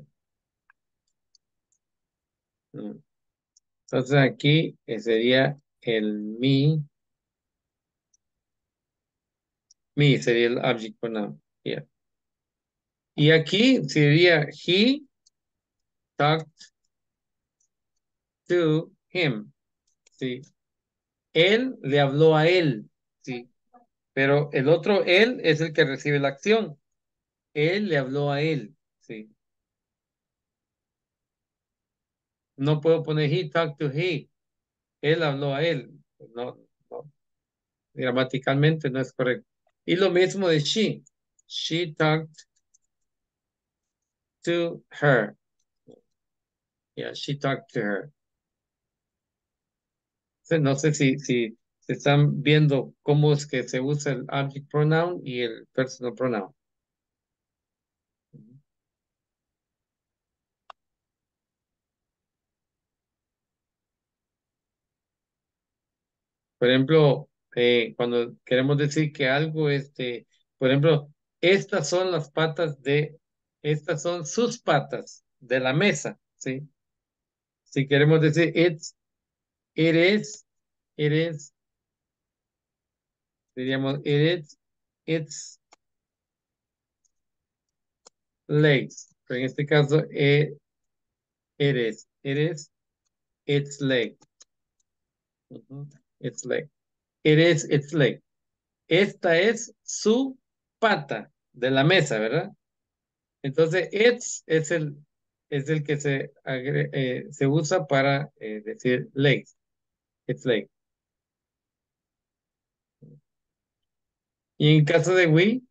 Entonces, aquí sería... El me. Me sería el object pronoun. Yeah. Y aquí sería he talked to him. ¿sí? Él le habló a él, ¿sí? Pero el otro él es el que recibe la acción. Él le habló a él, ¿sí? No puedo poner he talked to he. Él habló a él. No, no. Gramaticalmente no es correcto. Y lo mismo de she. She talked to her. Yeah, she talked to her. No sé si, si se están viendo cómo es que se usa el object pronoun y el personal pronoun. Por ejemplo, eh, cuando queremos decir que algo, este, por ejemplo, estas son las patas de, estas son sus patas de la mesa, ¿sí? Si queremos decir, it's, it is, it is, diríamos, it is, it's legs. Pero en este caso, it, it is, it is, it's legs. Uh-huh. It's leg. It is its leg. Esta es su pata de la mesa, ¿verdad? Entonces, it's es el, es el que se, agre, eh, se usa para eh, decir legs. It's leg. Y en caso de we,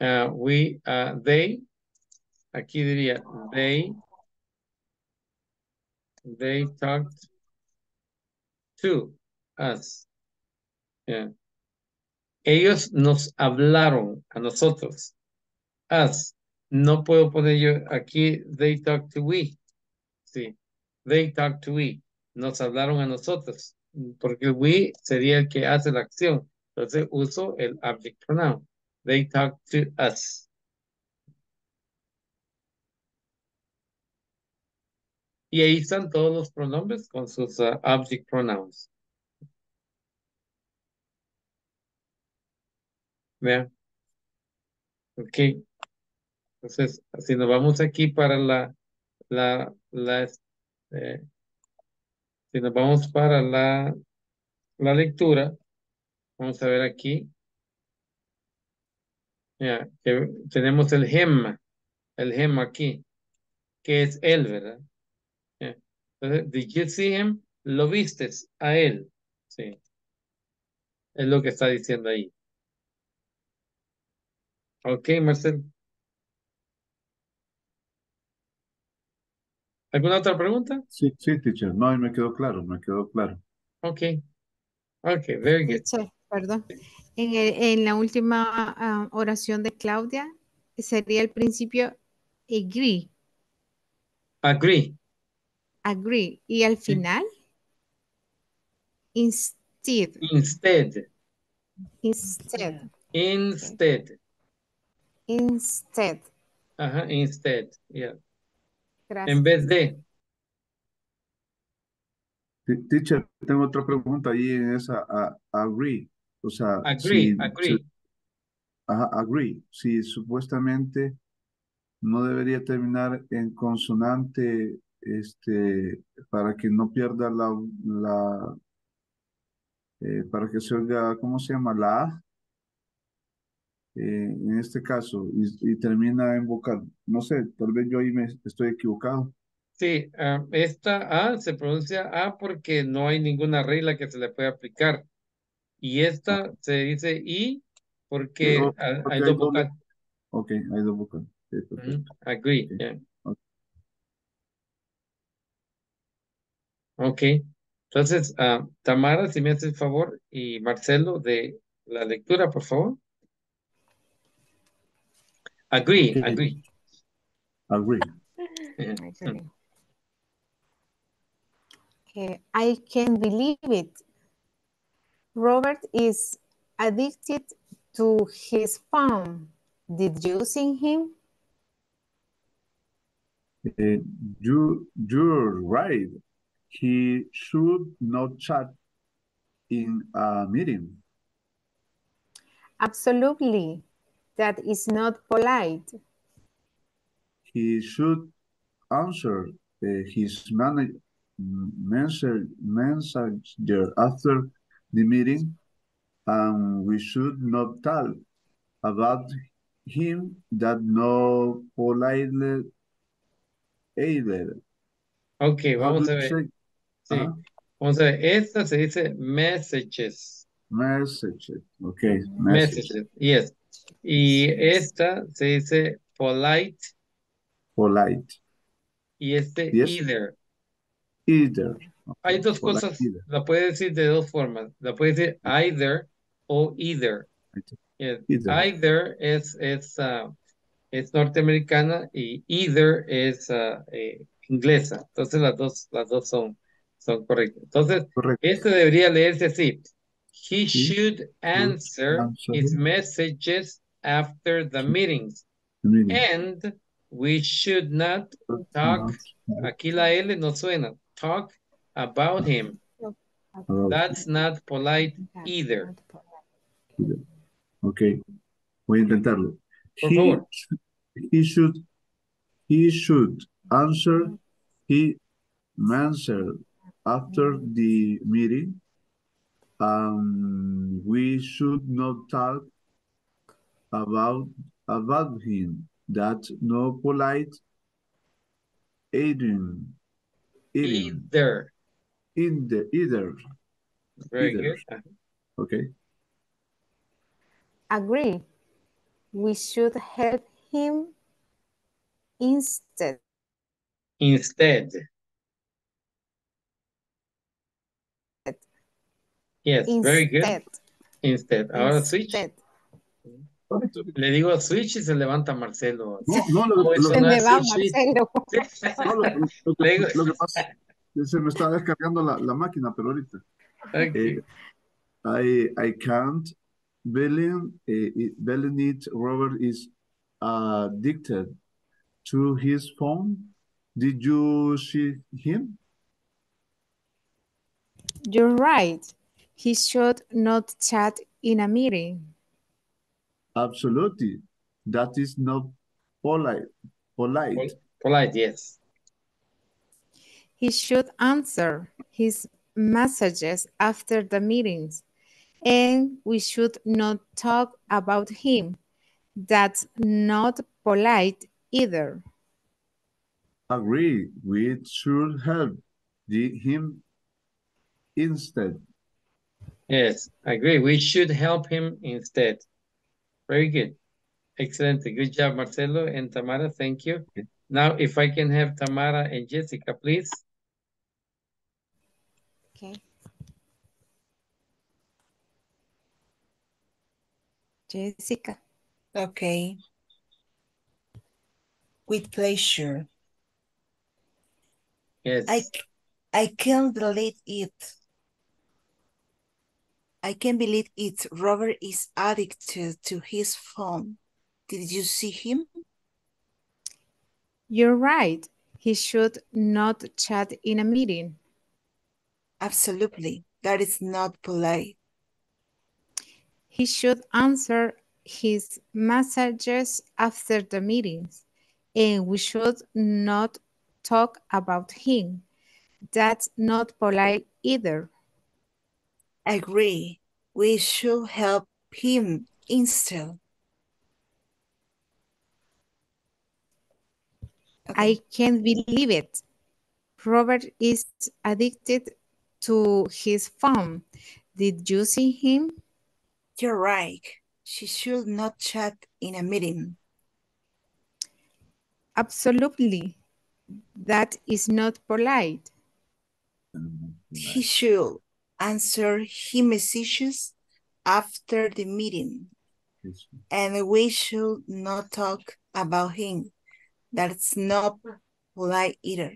uh, we, uh, they, aquí diría they. They talked to us. Yeah. Ellos nos hablaron a nosotros. Us. No puedo poner yo aquí they talked to we. Sí. They talked to we. Nos hablaron a nosotros. Porque we sería el que hace la acción. Entonces uso el object pronoun. They talked to us. Y ahí están todos los pronombres con sus uh, object pronouns. Vean. Ok. Entonces, si nos vamos aquí para la, la, la eh, si nos vamos para la, la lectura, vamos a ver aquí. Ya, que tenemos el him, el him aquí, que es él, ¿verdad? Did you see him? Lo vistes a él. Sí. Es lo que está diciendo ahí. Ok, Marcel. ¿Alguna otra pregunta? Sí, sí, teacher. No, me quedó claro, me quedó claro. Ok. Ok, very good. Teacher, perdón. En, el, en la última uh, oración de Claudia, sería el principio agree. Agree. Agree. Y al final, instead. Instead. Instead. Instead. Instead. Ajá, instead. Yeah. Gracias. En vez de. Teacher, tengo otra pregunta ahí en esa. A, agree. O sea. Agree, si, agree. Si, ajá, agree. Si supuestamente no debería terminar en consonante. Este, para que no pierda la, la eh, para que se oiga, ¿cómo se llama? La A, eh, en este caso, y, y termina en vocal. No sé, tal vez yo ahí me estoy equivocado. Sí, uh, esta A se pronuncia A porque no hay ninguna regla que se le pueda aplicar. Y esta okay. Se dice I porque no, hay, okay, hay dos vocales. Ok, hay dos vocales. Sí, mm-hmm. Agree, okay. Yeah. Ok, entonces, uh, Tamara, si me hace el favor, y Marcelo, de la lectura, por favor. Agree, okay. Agree. Agree. Okay. Okay. I can't believe it. Robert is addicted to his phone. Did you see him? Uh, you, you're right. He should not chat in a meeting. Absolutely. That is not polite. He should answer uh, his man message messenger after the meeting, and we should not tell about him that no politely either. Ok, vamos a ver. Say, sí. uh-huh. Vamos a ver, esta se dice messages. Messages, ok. Messages, messages yes. Y esta se dice polite. Polite. Y este yes. either. Either. Okay. Hay dos polite cosas, either. La puede decir de dos formas. La puede decir either o either. Yes. Either, either es, es, uh, es norteamericana y either es uh, eh, inglesa. Entonces las dos, las dos son, son correctas. Entonces, correcto. Esto debería leerse así. He, He should answer, answer his messages after the meetings. The meeting. And we should not talk, aquí la L no suena, talk about him. About That's him. Not polite either. Ok, voy a intentarlo. Por he, favor. He should, he should answer, he answer after the meeting. Um, we should not talk about about him. That no polite eating, eating. Either. In the either. Very either. Good. Okay. Agree. We should help him instead. Instead. Yes, instead. Very good. Instead. Ahora switch. Le digo switch y se levanta Marcelo. No, no, lo, lo, se no me va Marcelo. No, lo, lo, que, digo... lo que pasa es que se me está descargando la, la máquina, pero ahorita. Okay. Eh, I, I can't. Belen, eh, Belen it, Robert is addicted to his phone. Did you see him? You're right. He should not chat in a meeting. Absolutely. That is not polite. Polite. Pol polite, yes. He should answer his messages after the meetings. And we should not talk about him. That's not polite either. Agree. We should help the, him instead. Yes, I agree. We should help him instead. Very good. Excellent. Good job, Marcelo and Tamara. Thank you. Now, if I can have Tamara and Jessica, please. Okay. Jessica. Okay. With pleasure. Yes. I, I can't believe it. I can't believe it. Robert is addicted to his phone. Did you see him? You're right. He should not chat in a meeting. Absolutely. That is not polite. He should answer his messages after the meetings. And we should not talk about him. That's not polite either. I agree. We should help him instead. Okay. I can't believe it. Robert is addicted to his phone. Did you see him? You're right. She should not chat in a meeting. Absolutely. That is not polite. He should answer his messages after the meeting. And we should not talk about him. That's not polite either.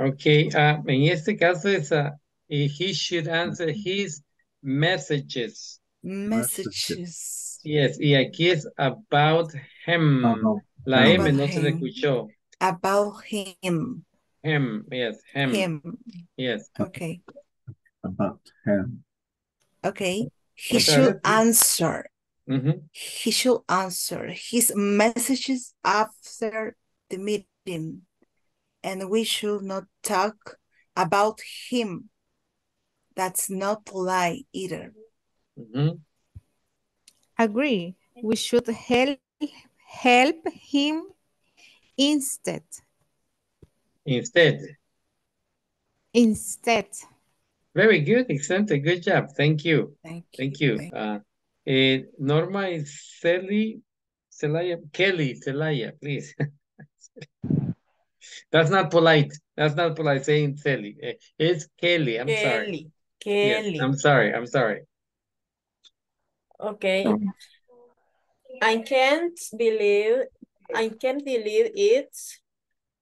Okay, uh, en este caso es uh, he should answer his messages. Messages. Yes, y aquí es about him. Oh, no. La about M no him. Se le escuchó. About him. Him, yes, him. Him. Yes. Okay. About him. Okay. He okay. should answer. Mm-hmm. He should answer his messages after the meeting. and we should not talk about him. That's not polite either. Mm-hmm. Agree. We should help help him instead. Instead. Instead. Very good. Excellent. Good job. Thank you. Thank you. Thank you. Thank you. Uh, uh, Norma is Kelly, Kelly, Celaya, please. That's not polite. That's not polite saying Kelly. It's Kelly. I'm Kelly. sorry. Kelly. Yes, I'm sorry. I'm sorry. Okay. Oh. I can't believe I can't believe it.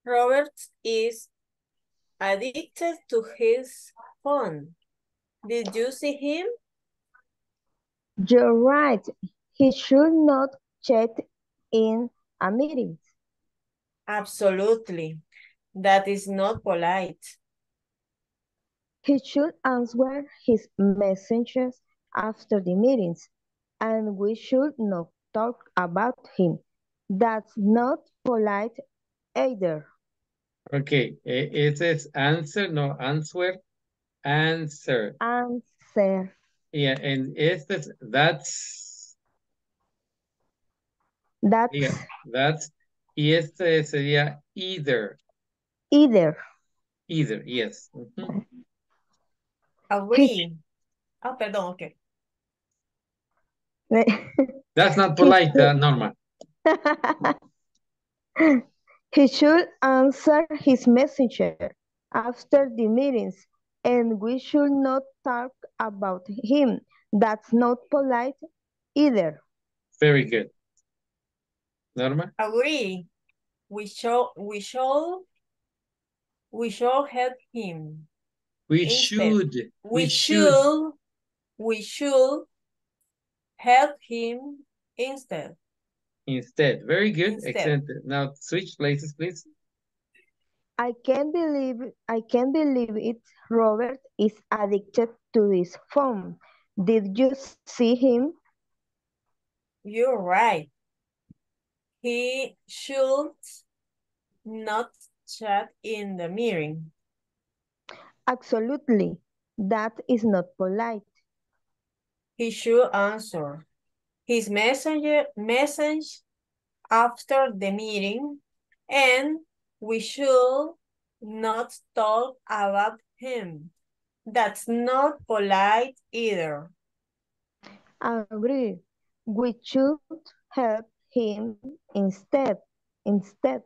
Robert is addicted to his phone. Did you see him? You're right. He should not chat in a meeting. Absolutely. That is not polite. He should answer his messages after the meetings, and we should not talk about him. That's not polite either. Okay, it is answer, no, answer, answer. Answer. Yeah, and it's this, that's... That's... Yeah, that's... Y este sería either. Either. Either, yes. Mm-hmm. Agree. Ah, oh, perdón, okay. That's not polite, uh, Norma. He should answer his messenger after the meetings, and we should not talk about him. That's not polite either. Very good. Norma? Agree. We shall we shall we shall help him. We Instead, should we, we should. should we should help him instead. Instead. Very good. Instead. Excellent. Now switch places, please. I can't believe I can't believe it. Robert is addicted to his phone. Did you see him? You're right. He should not chat in the meeting. Absolutely. That is not polite. He should answer his messenger message after the meeting, and we should not talk about him. That's not polite either. I agree. We should help him instead. Instead.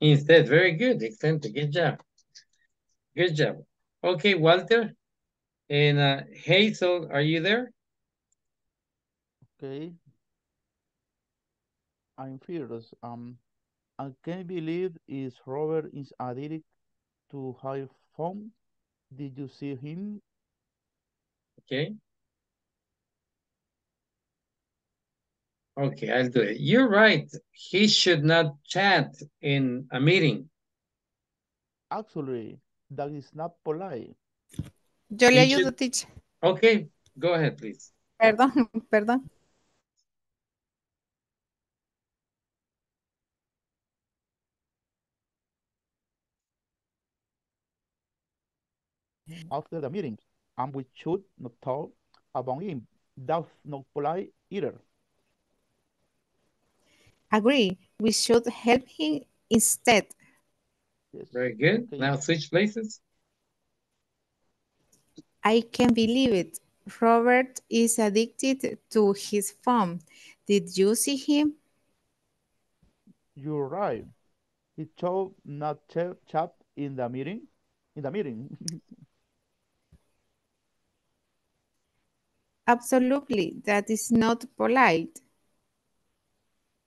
Instead. Very good. Excellent. Good job. Good job. Okay, Walter. And uh, Hazel, are you there? Okay. I'm furious. Um, I can't believe is Robert is addicted to his phone. Did you see him? Okay. Okay, I'll do it. You're right. He should not chat in a meeting. Actually, that is not polite. Yo le ayudo, should... teacher. Okay, go ahead, please. Perdón, perdón. After the meeting, and we should not talk about him. That's not polite either. Agree. We should help him instead. Very good. Now switch places. I can't believe it. Robert is addicted to his phone. Did you see him? You're right. He told not to chat in the meeting. In the meeting. Absolutely. That is not polite.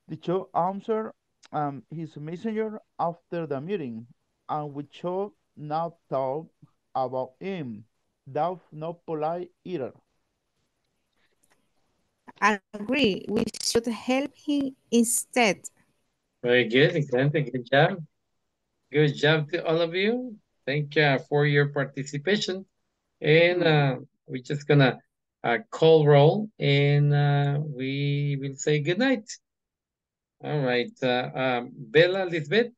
The show answered um, his messenger after the meeting, and we should not talk about him. That's not polite either. I agree. We should help him instead. Very good. Excellent. Good job. Good job to all of you. Thank you uh, for your participation. And uh, we're just going to uh, call roll, and uh, we will say good night. All right, uh, um, Bella Lisbeth.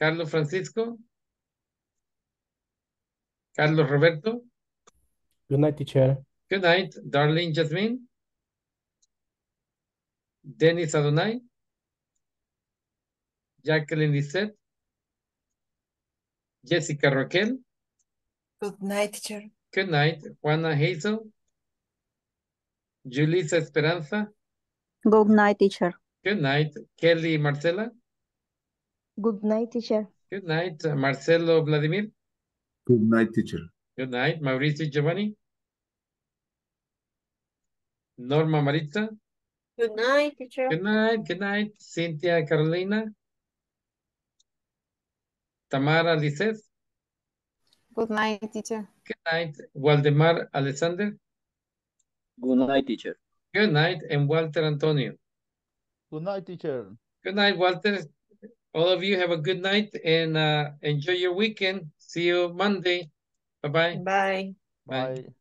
Carlos Francisco. Carlos Roberto. Good night, teacher. Good night, Darlene Jasmine. Dennis Adonai. Jacqueline Lisette. Jessica Raquel. Good night, teacher. Good night, Juana Hazel. Julissa Esperanza. Good night, teacher. Good night, Kelly Marcela. Good night, teacher. Good night, Marcelo Vladimir. Good night, teacher. Good night, Mauricio Giovanni. Norma Maritza. Good night, teacher. Good night, good night, Cynthia Carolina. Tamara Lizeth. Good night, teacher. Good night, Waldemar Alexander. Good night, teacher. Good night, and Walter Antonio. Good night, teacher. Good night, Walter. All of you have a good night and uh, enjoy your weekend. See you Monday. Bye-bye. Bye. Bye. Bye.